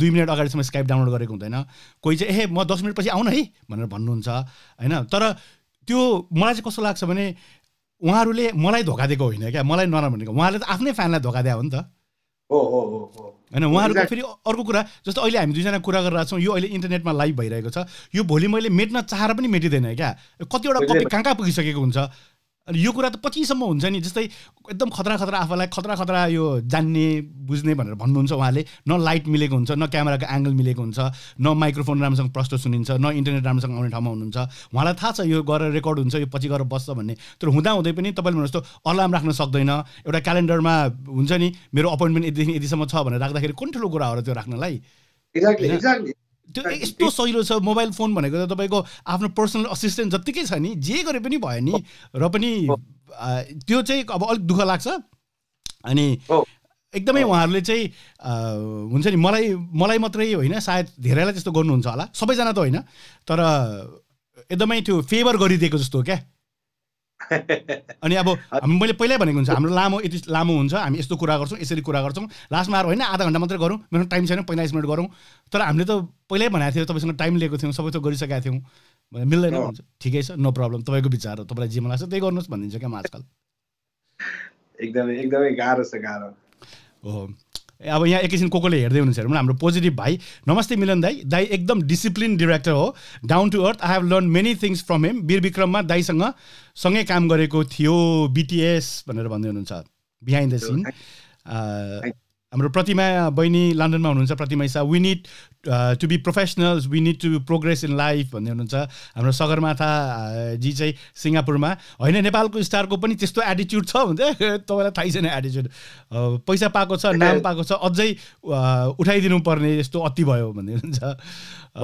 दुई मिनेट अगाडिसम्म स्काइप डाउनलोड गरेको हुँदैन कोही चाहिँ ए म दस मिनेट पछि आउन है भनेर भन्नुहुन्छ हैन तर त्यो मलाई चाहिँ कस्तो लाग्छ भने उहाँहरूले मलाई धोका दिएको होइन के मलाई नराम्रो भनेको उहाँले त आफ्नै फ्यानलाई धोका दिए हो नि त हो हो हो हो हैन उहाँहरुको फेरि अर्को कुरा जस्तो अहिले हामी दुईजना कुरा गरिरहेका छौं यो अहिले इन्टरनेटमा लाइभ भइरहेको छ यो भोलि मैले मेट्न चाहेर पनि मेटिदैन क्या कतिवटा कपी कहाँ कहाँ पुगिसकेको हुन्छ अनि यो कुरा त पछिसम्म हुन्छ नि जस्तै एकदम खतरा खतरा आफूलाई खतरा खतरा यो जान्ने बुझ्ने भनेर भन्नुहुन्छ उहाँले न लाइट मिलेको हुन्छ न क्यामेराको एंगल मिलेको हुन्छ न माइक्रोफोन राम्रोसँग प्रष्ट सुनिन्छ न इन्टरनेट राम्रोसँग आउने ठाउँमा हुनुहुन्छ उहाँलाई थाहा छ यो गरेर रेकर्ड हुन्छ यो पछि गरेर बस्छ भन्ने तर हुँदा हुँदै पनि तपाईले भने जस्तो अलार्म राख्न सक्दैन एउटा क्यालेन्डरमा हुन्छ नि मेरो अपोइन्टमेन्ट यतिदेखि यतिसम्म छ भनेर राख्दाखेरि कुन ठुलो कुरा हो र त्यो राख्नलाई एक्ज्याक्टली एक्ज्याक्टली त्यो यस्तो सजिलो छ मोबाइल फोन भनेको त तपाईको आफ्नो पर्सनल असिस्टेन्ट जतिकै छ नि जे गरे पनि भयो नि र पनि त्यो चाहिँ अब अलिक दुःख लाग्छ अनि एकदमै उहाँहरूले चाहिँ हुन्छ नि मलाई मलाई मात्रै होइन सायद धेरैलाई त्यस्तो गर्नुहुन्छ होला सबैजना त होइन तर एकदमै त्यो फेभर गरिदिएको जस्तो हो क्या अनि अब मैले पहिल्यै भनेको हुन्छ हाम्रो लामो यति लामो हुन्छ हामी यस्तो कुरा गर्छौं यसरी कुरा गर्छौं लास्टमा आएर हैन आधा घण्टा मात्र गरौँ मेरो टाइम छैन पैँतालीस मिनेट गरौँ तर हामीले त पहिल्यै भनेको थियो तपाईसँग टाइम लिएको थियौं सबै त गरिसकेका थियौं भने मिल्दैन हुन्छ ठिकै छ नो प्रब्लम तपाईको विचार हो तपाईलाई जे मन लाग्छ त्यही गर्नुस् भन्दिन्छ के म आजकल एकदमै एकदमै गाह्रो छ गाह्रो हो अब यहाँ एकैछिन कोकोले हेर्दै हुनुहुन्छ हेरौँ हाम्रो पोजिटिभ भाइ नमस्ते मिलन दाई दाई एकदम डिसिप्लिन डिरेक्टर हो down to earth I have learn many things from him Veer विक्रममा दाईसँग सँगै काम गरेको थियो बीटीएस भनेर भन्दै हुनुहुन्छ बिहाइन्ड द सिन हाम्रो प्रतिमा बहिनी लन्डनमा हुनुहुन्छ प्रतिमा इसा we need to be professionals we need to progress in life भन्दै हुनुहुन्छ हाम्रो सगरमाथा जी चाहिँ सिङ्गापुरमा हैन नेपालको स्टारको पनि त्यस्तो एटिट्युड छ भन्दै तपाईलाई थाहै छैन एटिट्युड पैसा पाएको छ नाम पाएको छ अझै उठाइदिनु पर्ने यस्तो अति भयो भन्दै हुनुहुन्छ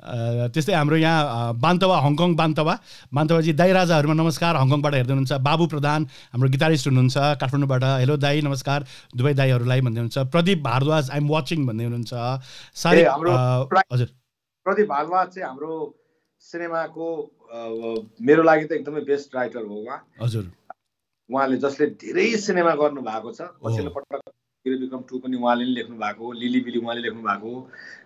त्यस्तै हाम्रो यहाँ बान्तवा हङकङ बान्तवा बान्तवाजी दाई राजाहरुमा नमस्कार हङकङबाट हेर्दै हुनुहुन्छ बाबु प्रधान हाम्रो गिटारिस्ट हुनुहुन्छ काठमाडौँबाट हेलो दाई नमस्कार दुबै दाईहरुलाई भन्दै हुनुहुन्छ Pradeep Bhardwaj I am watching भन्दै हुनुहुन्छ सारी हजुर प्रदीप भारद्वाज चाहिँ हाम्रो सिनेमाको मेरो लागि त एकदमै बेस्ट राइटर हो उहाँ हजुर उहाँले जसले धेरै सिनेमा गर्नु भएको छ पछिल्लो पटक गिरविक्रम टू पनि उहाँले नै लेख्नु भएको हो लिली बिली उहाँले लेख्नु भएको हो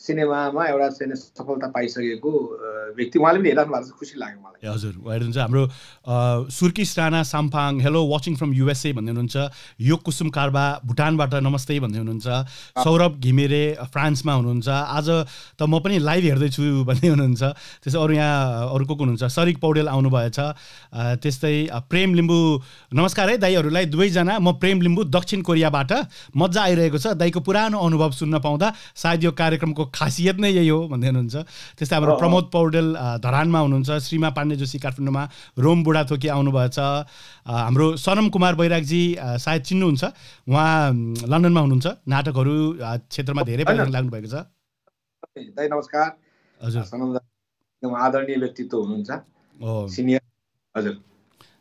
सिनेमामा एउटा चाहिँ सफलता पाइसकेको व्यक्ति उहाँले पनि हेर्नु भएको छ खुसी लाग्यो मलाई हजुर उहाँहरु हुन्छ हाम्रो सुर्की स्टाना Samphang hello watching from USA भन्दै हुनुहुन्छ यो कुसुम कार्बा भुटानबाट नमस्ते भन्दै हुनुहुन्छ सौरभ घिमिरे फ्रान्समा हुनुहुन्छ आज त म पनि लाइभ हेर्दै छु भन्दै हुनुहुन्छ त्यसै अरु यहाँ अरुको को हुनुहुन्छ सरिक पौडेल आउनु भएछ त्यस्तै प्रेम लिम्बु नमस्कार है दाइहरुलाई दुबै जना म प्रेम लिम्बु दक्षिण कोरियाबाट मज्जा आइरहेको छ दाइको पुरानो अनुभव सुन्न पाउँदा सायद यो कार्यक्रमको खासियत नै यही हो भन्दै हुनुहुन्छ त्यस्तै हाम्रो प्रमोद पौडेल धरानमा हुनुहुन्छ श्रीमा पाण्डे जोशी काठमाडौँमा रोम बुढाथोकी आउनुभएछ हाम्रो सनम कुमार बैरागजी सायद चिन्नुहुन्छ उहाँ लन्डनमा हुनुहुन्छ नाटकहरू क्षेत्रमा धेरै प्रयोग लाग्नु भएको छ दाइ नमस्कार हजुर सनम दा एकदम आदरणीय व्यक्तित्व हुनुहुन्छ सिनियर हजुर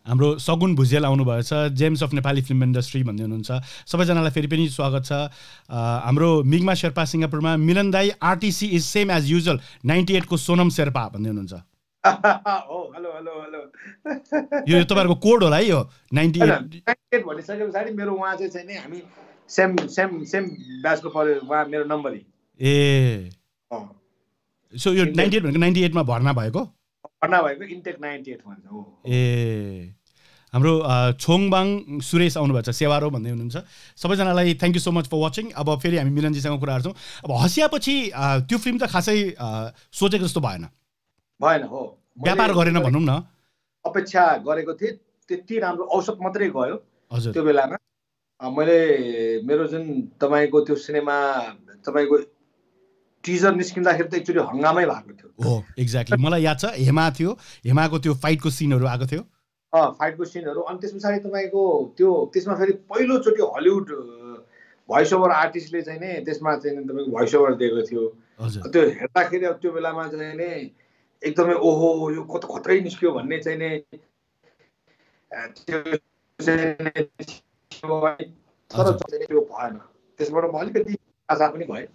हाम्रो सगुन भुजेल आउनुभएछ gems of Nepali film industry भन्दै हुनुहुन्छ सबैजनालाई फेरि पनि स्वागत छ हाम्रो मिग्मा शेर्पा सिङ्गापुरमा मिलन दाई RTC is same as usual ninety eight को सोनम शेर्पा भन्दै हुनुहुन्छ ओ हेलो हेलो हेलो यो तपाईहरुको कोड होला है यो नाइन्टी एट भनिसके पछाडी मेरो उहाँ चाहिँ छैन हामी सेम सेम सेम ब्याचको पर्यो उहाँ मेरो नम्बर ए सो यो नाइन्टी एट भनेको नाइन्टी एट मा भर्ना भएको भर्ना भएको इन्टेक नाइन्टी एट भन्छ हो ए Amro Chongbang Suresh Aunubhacha Sewaro bhanne huनुहुन्छ सबैजनालाई thank you so much for watching. अब फेरि हामी मिलन जी सँग कुरा गर्छौं. अब हसियापछि त्यो फिल्म त खासै सोचेको जस्तो भएन. भएन हो. व्यापार गरेन भन्नुम न. अपेक्षा गरेको थिए त्यति राम्रो औसत मात्रै गयो त्यो बेलामा. मैले मेरो जुन तपाईको त्यो सिनेमा तपाईको टीजर निस्किँदाखेरि त एक्चुअली हंगामै भएको थियो. हो एक्ज्याक्टली मलाई याद छ हेमा थियो हेमाको त्यो फाइटको सिनहरु आको थियो. अ फाइटको सिनहरु अनि त्यसपछि तपाईको त्यो त्यसमा फेरि पहिलो चोटी हलिउड भ्वाइस ओभर आर्टिस्टले चाहिँ नि त्यसमा चाहिँ तपाईको भ्वाइस ओभर दिएको थियो. त्यो हेर्दाखेरि अब त्यो बेलामा चाहिँ नि एकदमै ओहो यो कत खतरै निस्क्यो भन्ने चाहिँ नि त्यो चाहिँ त्यो भएन. त्यसबाट म अलिकति आशा पनि भए.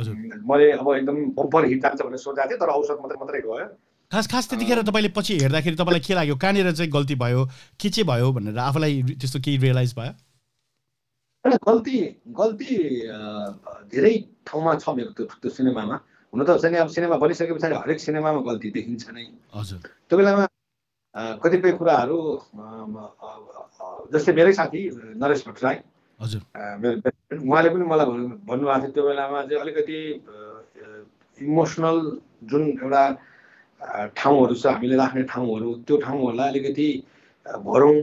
मैले अब एकदम बम्पर हिट जान्छ भनेर सोचेको थिएँ तर औसत मात्र मात्रै गयो. खास खास त्यतिखेर तपाईले पछि हेर्दाखेरि तपाईलाई के लाग्यो कानेर चाहिँ गल्ती भयो के चाहिँ भयो भनेर आफुलाई त्यस्तो केही रियलाइज भयो? गल्ती गल्ती धेरै ठाउँमा छ मेरो त्यो सिनेमामा. हुन त चाहिँ अब सिनेमा बनिसके पछाडि हरेक सिनेमामा गल्ती देखिन्छ नै. हजुर त्यो बेलामा कतिपय कुराहरू जस्तै मेरै साथी नरेश भट्टराई हजुर उहाँले पनि मलाई भन्नुभएको थियो त्यो बेलामा चाहिँ अलिकति इमोसनल जुन एउटा ठाउँहरू छ हामीले राख्ने ठाउँहरू त्यो ठाउँहरूलाई अलिकति भरौँ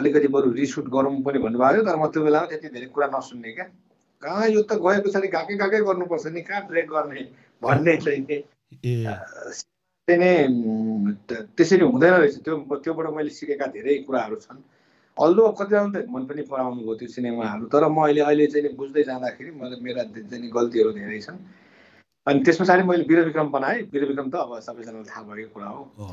अलिकति बरु रिसुट गरौँ पनि भन्नुभएको थियो. तर म त्यो बेलामा त्यति धेरै कुरा नसुन्ने क्या कहाँ यो त गए पछाडि गएकै गएकै गर्नुपर्छ नि कहाँ ब्रेक गर्ने भन्ने चाहिँ त्यसरी हुँदैन रहेछ. त्यो त्योबाट मैले सिकेका धेरै कुराहरू छन्. अल्लो कतिजनाले मन पनि पराउनु भयो त्यो सिनेमाहरू तर म अहिले अहिले चाहिँ बुझ्दै जाँदाखेरि मैले मेरा चाहिँ गल्तीहरू धेरै छन्. अनि त्यस पछाडि मैले वीरविक्रम बनाएँ. वीरविक्रम त अब सबैजनालाई थाहा भएको कुरा हो.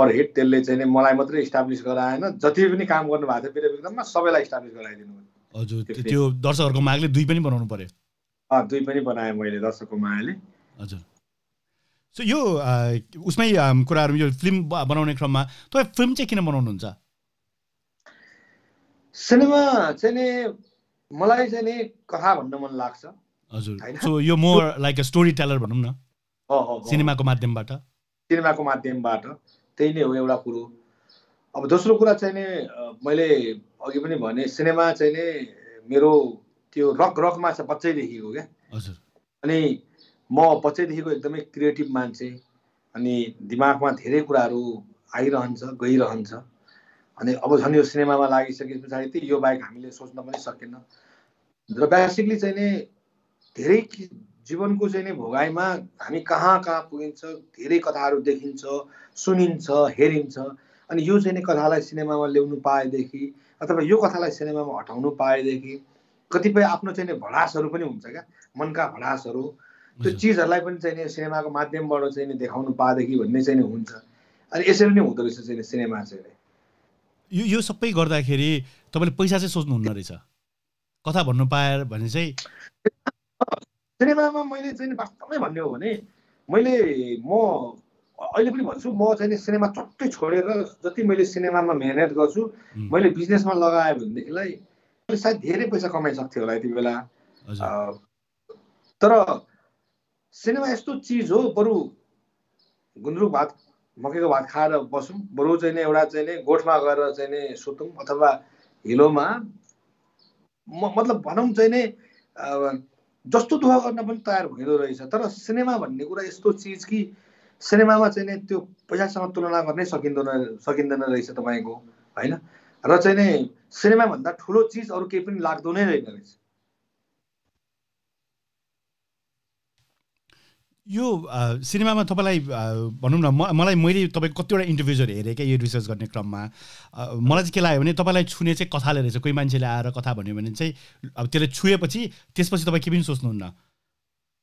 पर हिट त्यसले चाहिँ मलाई मात्रै इस्टाब्लिस गराएन जति पनि काम गर्नुभएको थियो वीरविक्रममा सबैलाई इस्टाब्लिस गराइदिनु भयो. हजुर त्यो दर्शकहरूको मागले दुई पनि बनाउनु पर्यो. अ दुई पनि बनाएँ मैले दर्शकको मागले. हजुर सो यो उसमै कुराहरू यो फिल्म बनाउने क्रममा तपाईँ फिल्म चाहिँ किन बनाउनुहुन्छ? सिनेमा चाहिँ नि मलाई चाहिँ नि कथा भन्न मन लाग्छ. हजुर सो यो more like a story teller भनौँ न. सिनेमाको माध्यमबाट सिनेमाको माध्यमबाट त्यही नै हो एउटा कुरो. अब दोस्रो कुरा चाहिँ नि मैले अघि पनि भने सिनेमा चाहिँ नि मेरो त्यो रक रकमा छ बच्चैदेखिको क्या. हजुर अनि म बच्चैदेखिको एकदमै क्रिएटिभ मान्छे अनि दिमागमा धेरै कुराहरू आइरहन्छ गइरहन्छ. अनि अब झन् यो सिनेमामा लागिसके पछाडि त यो बाहेक हामीले सोच्न पनि सकेन. र बेसिकली चाहिँ नि धेरै जीवनको चाहिँ नि भोगाइमा हामी कहाँ कहाँ पुगिन्छ धेरै कथाहरू देखिन्छ सुनिन्छ हेरिन्छ. अनि यो चाहिँ नि कथालाई सिनेमामा ल्याउनु पाएदेखि अथवा यो कथालाई सिनेमामा हटाउनु पाएदेखि कतिपय आफ्नो चाहिँ नि भडासहरू पनि हुन्छ क्या मनका भडासहरू त्यो चिजहरूलाई पनि चाहिँ नि सिनेमाको माध्यमबाट चाहिँ नि देखाउनु पाएदेखि भन्ने चाहिँ नि हुन्छ. अनि यसरी नै हुँदो रहेछ चाहिँ नि सिनेमा चाहिँ. यो यो सबै गर्दाखेरि तपाईले पैसा चाहिँ सोच्नुहुन्न रहेछ कथा भन्नु पाएर भने चाहिँ सिनेमामा? मैले चाहिँ वास्तवमै भन्ने हो भने मैले म अहिले पनि भन्छु म चाहिँ नि सिनेमा चट्टै छोडेर जति मैले सिनेमामा मेहनत गर्छु मैले बिजनेसमा लगाएँ भनेदेखिलाई मैले सायद धेरै पैसा कमाइसक्थेँ होला यति बेला. तर सिनेमा यस्तो चिज हो बरु गुन्द्रुक भात मकैको भात खाएर बसौँ बरु चाहिँ नि एउटा चाहिँ नि गोठमा गएर चाहिँ नि सुतौँ अथवा हिलोमा म मतलब भनौँ चाहिँ नि जस्तो दुःख गर्न पनि तयार भइदो रहेछ. तर सिनेमा भन्ने कुरा यस्तो चिज कि सिनेमामा चाहिँ नि त्यो पैसासँग तुलना गर्नै सकिँदैन सकिँदैन रहेछ तपाईँको होइन. र चाहिँ नि सिनेमाभन्दा ठुलो चिज अरू केही पनि लाग्दो नै रहेन रहेछ. यो सिनेमामा तपाईलाई भनौँ न मलाई मैले तपाईँको कतिवटा इन्टरभ्युजहरू हेरेँ क्या यो रिसर्च गर्ने क्रममा मलाई चाहिँ के लाग्यो भने तपाईँलाई छुने चाहिँ कथाले रहेछ. कोही मान्छेले आएर कथा भन्यो भने चाहिँ अब त्यसले छुएपछि त्यसपछि तपाईँ के पनि सोच्नुहुन्न?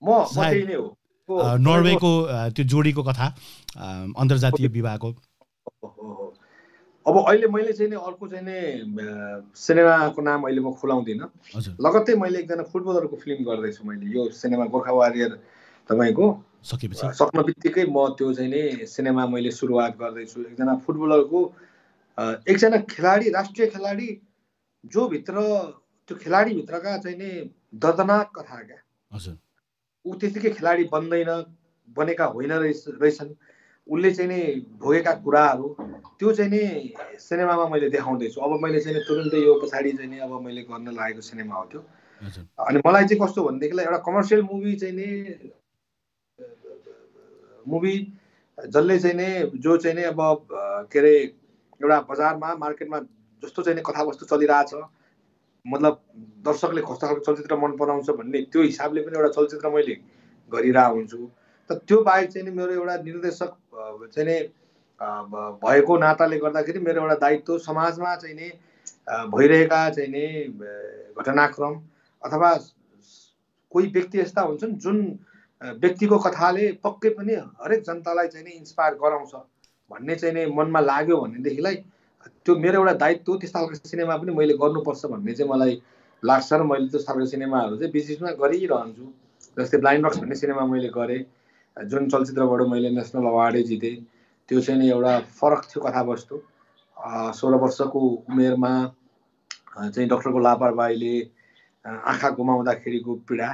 म नर्वेको त्यो जोडीको कथा अन्तर्जातीय विवाहको. अब अहिले मैले चाहिँ नि अर्को चाहिँ नि सिनेमाको नाम अहिले म खुलाउँदिनँ. लगत्तै मैले एकजना फुटबलरको फिल्म गर्दैछु. मैले यो सिनेमा गोर्खा वारियर तपाईको सकेपछि सक्न बित्तिकै म त्यो चाहिँ नि सिनेमा मैले सुरुवात गर्दैछु. एकजना फुटबलरको एकजना खेलाडी राष्ट्रिय खेलाडी जो भित्र त्यो खेलाडीभित्रका चाहिँ नि दर्दनाक कथा क्या. हजुर ऊ त्यतिकै खेलाडी बन्दैन बनेका होइन रहेछन् उल्ले चाहिँ नि भोगेका कुराहरू त्यो चाहिँ नि सिनेमामा मैले देखाउँदैछु अब मैले चाहिँ तुरुन्तै यो पछाडी चाहिँ नि अब मैले गर्न लागेको सिनेमा हो त्यो अनि मलाई चाहिँ कस्तो भन्दैकिला एउटा कमर्शियल मुभी चाहिँ नि मुभी जल्लै चाहिँ नि जो चाहिँ नि अब के रे एउटा बजारमा मार्केटमा जस्तो चाहिँ नि कथावस्तु चलिरहेछ मतलब दर्शकले कस्तो खालको चलचित्र मन पराउँछ भन्ने त्यो हिसाबले पनि एउटा चलचित्र मैले गरिरा हुन्छु त त्यो बाहेक चाहिँ नि मेरो एउटा निर्देशक चाहिँ नि भएको नाताले गर्दाखेरि मेरो एउटा दायित्व समाजमा चाहिँ नि भइरहेका चाहिँ नि घटनाक्रम अथवा कोही व्यक्ति यस्ता हुन्छन् जुन व्यक्तिको कथाले पक्कै पनि हरेक जनतालाई चाहिँ नि इन्स्पायर गराउँछ भन्ने चाहिँ नि मनमा लाग्यो भनेदेखिलाई त्यो मेरो एउटा दायित्व त्यस्ता खालको सिनेमा पनि मैले गर्नुपर्छ भन्ने चाहिँ मलाई लाग्छ र मैले त्यस्ता खालको सिनेमाहरू चाहिँ बिचबिचमा गरिरहन्छु जस्तै ब्लाइन्ड बक्स भन्ने सिनेमा मैले गरेँ जुन चलचित्रबाट मैले नेसनल अवार्डै जितेँ त्यो चाहिँ नि एउटा फरक थियो कथावस्तु सोह्र वर्षको उमेरमा चाहिँ डाक्टरको लापरवाहीले आँखा गुमाउँदाखेरिको पीडा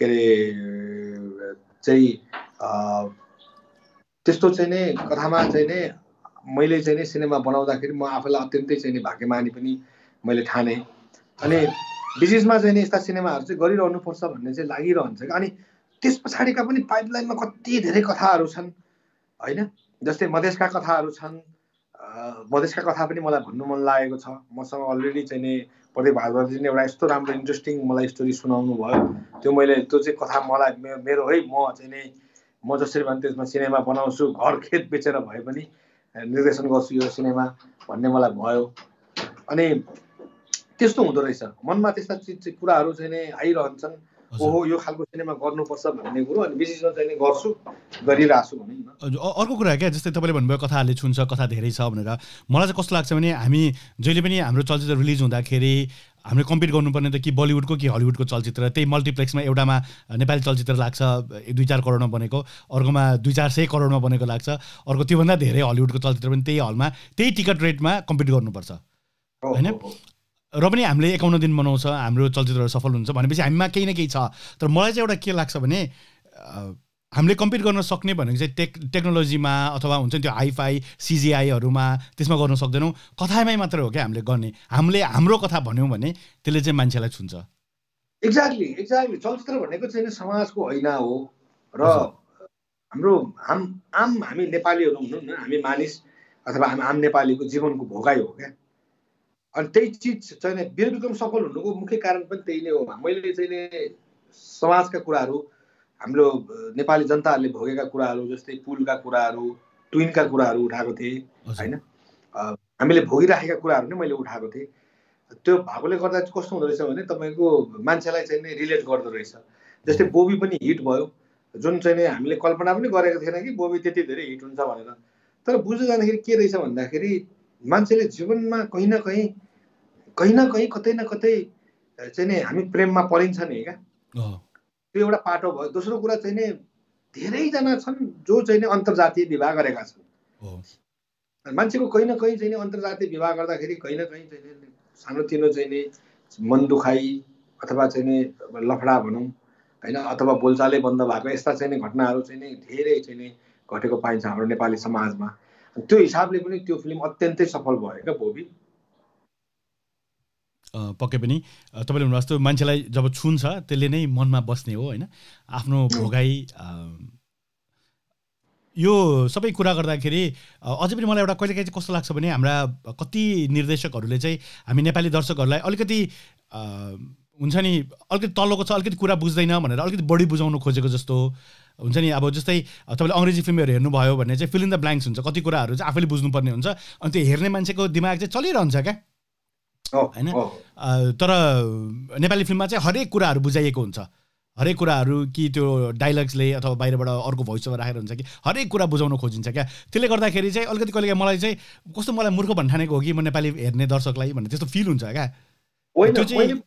के अरे चाहिँ त्यस्तो चाहिँ नि कथामा चाहिँ नि मैले चाहिँ नि सिनेमा बनाउँदाखेरि म आफैलाई अत्यन्तै चाहिँ नि भाग्यमानी पनि मैले ठाने अनि विशेषमा चाहिँ नि यस्ता सिनेमाहरू चाहिँ गरिरहनुपर्छ भन्ने चाहिँ लागिरहन्छ अनि त्यस पछाडिका पनि पाइपलाइनमा कति धेरै कथाहरू छन् होइन जस्तै मधेसका कथाहरू छन् मधेसका कथा पनि मलाई भन्नु मन लागेको छ मसँग अलरेडी चाहिँ नि प्रदीप भारद्वाजले एउटा यस्तो राम्रो इन्ट्रेस्टिङ मलाई स्टोरी सुनाउनु भयो त्यो मैले त्यो चाहिँ कथा मलाई मेरो है म चाहिँ नि म जसरी भने त्यसमा सिनेमा बनाउँछु घर खेत बेचेर भए पनि निर्देशन गर्छु यो सिनेमा भन्ने मलाई भयो अनि त्यस्तो हुँदो रहेछ मनमा त्यस्ता चिज कुराहरू चाहिँ नि आइरहन्छन् ओहो यो खालको सिनेमा गर्नुपर्छ भन्ने कुरो अनि विशेषमा चाहिँ नि गर्छु गरिरहेछु भने अर्को कुरा क्या जस्तै तपाईँले भन्नुभयो कथाहरूले छुन्छ कथा धेरै छ भनेर मलाई चाहिँ कस्तो लाग्छ भने हामी जहिले पनि हाम्रो चलचित्र रिलिज हुँदाखेरि हामीले कम्पिट गर्नुपर्ने त कि बलिउडको कि हलिउडको चलचित्र त्यही मल्टिप्लेक्समा एउटामा नेपाली चलचित्र लाग्छ दुई चार करोडमा बनेको अर्कोमा दुई चार सय करोडमा बनेको लाग्छ अर्को त्योभन्दा धेरै हलिउडको चलचित्र पनि त्यही हलमा त्यही टिकट रेटमा कम्पिट गर्नुपर्छ होइन र पनि हामीले एकाउन्न दिन मनाउँछ हाम्रो चलचित्रहरू सफल हुन्छ भनेपछि हामीमा केही न केही छ तर मलाई चाहिँ एउटा के लाग्छ भने हामीले कम्पिट गर्न सक्ने भनेको चाहिँ टेक् टेक्नोलोजीमा अथवा हुन्छ नि त्यो हाइफाई सिजिआईहरूमा त्यसमा गर्न सक्दैनौँ कथामै मात्र हो क्या हामीले गर्ने हामीले हाम्रो कथा भन्यौँ भने त्यसले चाहिँ मान्छेलाई छुन्छ एक्ज्याक्टली एक्ज्याक्टली चलचित्र भनेको चाहिँ समाजको ऐना हो र हाम्रो आम आम हामी नेपालीहरू हुनु न हामी मानिस अथवा हामी आम नेपालीको जीवनको भोगाई हो क्या अनि त्यही चिज चाहिँ वीर विक्रम सफल हुनुको मुख्य कारण पनि त्यही नै हो मैले चाहिँ समाजका कुराहरू हाम्रो नेपाली जनताहरूले भोगेका कुराहरू जस्तै पुलका कुराहरू ट्विनका कुराहरू उठाएको थिएँ होइन हामीले भोगिराखेका कुराहरू नै मैले उठाएको थिएँ त्यो भएकोले गर्दा कस्तो हुँदो रहेछ भने तपाईँको मान्छेलाई चाहिँ नि रिलेट गर्दो रहेछ जस्तै बोबी पनि हिट भयो जुन चाहिँ नि हामीले कल्पना पनि गरेको थिएन कि बोबी त्यति धेरै हिट हुन्छ भनेर तर बुझ्दै जाँदाखेरि के रहेछ भन्दाखेरि मान्छेले जीवनमा कहीँ न कहीँ कहीँ न कहीँ कतै न कतै चाहिँ नि हामी प्रेममा परिन्छ नि क्या त्यो एउटा पाटो भयो दोस्रो कुरा चाहिँ नि धेरैजना छन् जो चाहिँ नि अन्तर्जातीय विवाह गरेका छन् मान्छेको कहीँ न कहीँ चाहिँ नि अन्तर्जातीय विवाह गर्दाखेरि कहीँ न कहीँ चाहिँ नि सानोतिनो चाहिँ नि मन दुखाइ अथवा चाहिँ नि लफडा भनौँ होइन अथवा बोलचालै बन्द भएको यस्ता चाहिँ नि घटनाहरू चाहिँ नि धेरै चाहिँ नि घटेको पाइन्छ हाम्रो नेपाली समाजमा त्यो हिसाबले पनि त्यो फिल्म अत्यन्तै सफल भयो क्या बोबी पक्कै पनि तपाईँले भन्नु जस्तो मान्छेलाई जब छुन्छ त्यसले नै मनमा बस्ने हो होइन आफ्नो भोगाई यो सबै कुरा गर्दाखेरि अझै पनि मलाई एउटा कहिलेकाहीँ चाहिँ कस्तो लाग्छ भने हाम्रा कति निर्देशकहरूले चाहिँ हामी नेपाली दर्शकहरूलाई अलिकति हुन्छ नि अलिकति तल्लोको छ अलिकति कुरा बुझ्दैन भनेर अलिकति बढी बुझाउनु खोजेको जस्तो हुन्छ नि अब जस्तै तपाईँले अङ्ग्रेजी फिल्महरू हेर्नुभयो भने चाहिँ फिल इन द ब्ल्याङ्क्स हुन्छ कति कुराहरू चाहिँ आफैले बुझ्नुपर्ने हुन्छ अनि त्यो हेर्ने मान्छेको दिमाग चाहिँ चलिरहन्छ क्या होइन तर नेपाली फिल्ममा चाहिँ हरेक कुराहरू बुझाइएको हुन्छ हरेक कुराहरू कि त्यो डाइलग्सले अथवा बाहिरबाट अर्को भोइस ओभर राखेर हुन्छ कि हरेक कुरा बुझाउन खोजिन्छ क्या त्यसले गर्दाखेरि चाहिँ अलिकति कहिलेकाहीँ मलाई चाहिँ कस्तो मलाई मूर्ख भन्ठानेको हो कि म नेपाली हेर्ने दर्शकलाई भन्ने त्यस्तो फिल हुन्छ क्या त्यो चाहिँ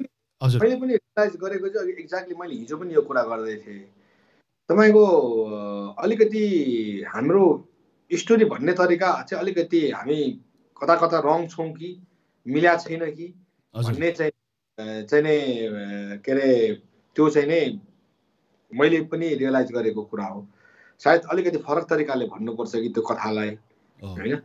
हजुर मैले पनि रियलाइज गरेको चाहिँ एक्ज्याक्टली मैले हिजो पनि यो कुरा गर्दै थिएँ तपाईँको अलिकति हाम्रो स्टोरी भन्ने तरिका चाहिँ अलिकति हामी कता कता रङ छौँ कि मिल्या छैन कि भन्ने चाहिँ चाहिँ नै के अरे त्यो चाहिँ नै मैले पनि रियलाइज गरेको कुरा हो सायद अलिकति फरक तरिकाले भन्नु पर्छ कि त्यो कथालाई हैन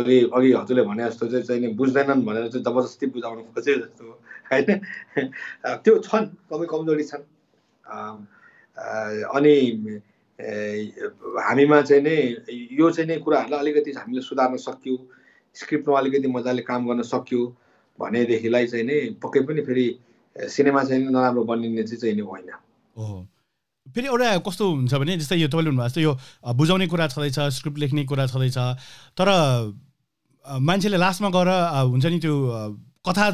अलि अलि हजुरले भने जस्तो चाहिँ नि बुझ्दैनन् भनेर चाहिँ जबरजस्ती बुझाउनु खोजे जस्तो हैन त्यो छन् कमी कमजोरी छन् अनि हामीमा चाहिँ नि यो चाहिँ नि कुराहरुलाई अलिकति हामीले सुधार्न सक्यौ स्क्रिप्टमा अलिकति मजाले काम गर्न सक्यौ भने देखिलाई चाहिँ नि पक्कै पनि फेरि सिनेमा चाहिँ नि नराम्रो बनिने चाहिँ नि होइन ओहो फेरि एउटा कस्तो हुन्छ भने जस्तै यो तपाईले भन्नुभयो जस्तो यो बुझाउने कुरा छदैछ स्क्रिप्ट लेख्ने कुरा छदैछ तर मान्छेले लास्टमा गएर हुन्छ नि त्यो कथा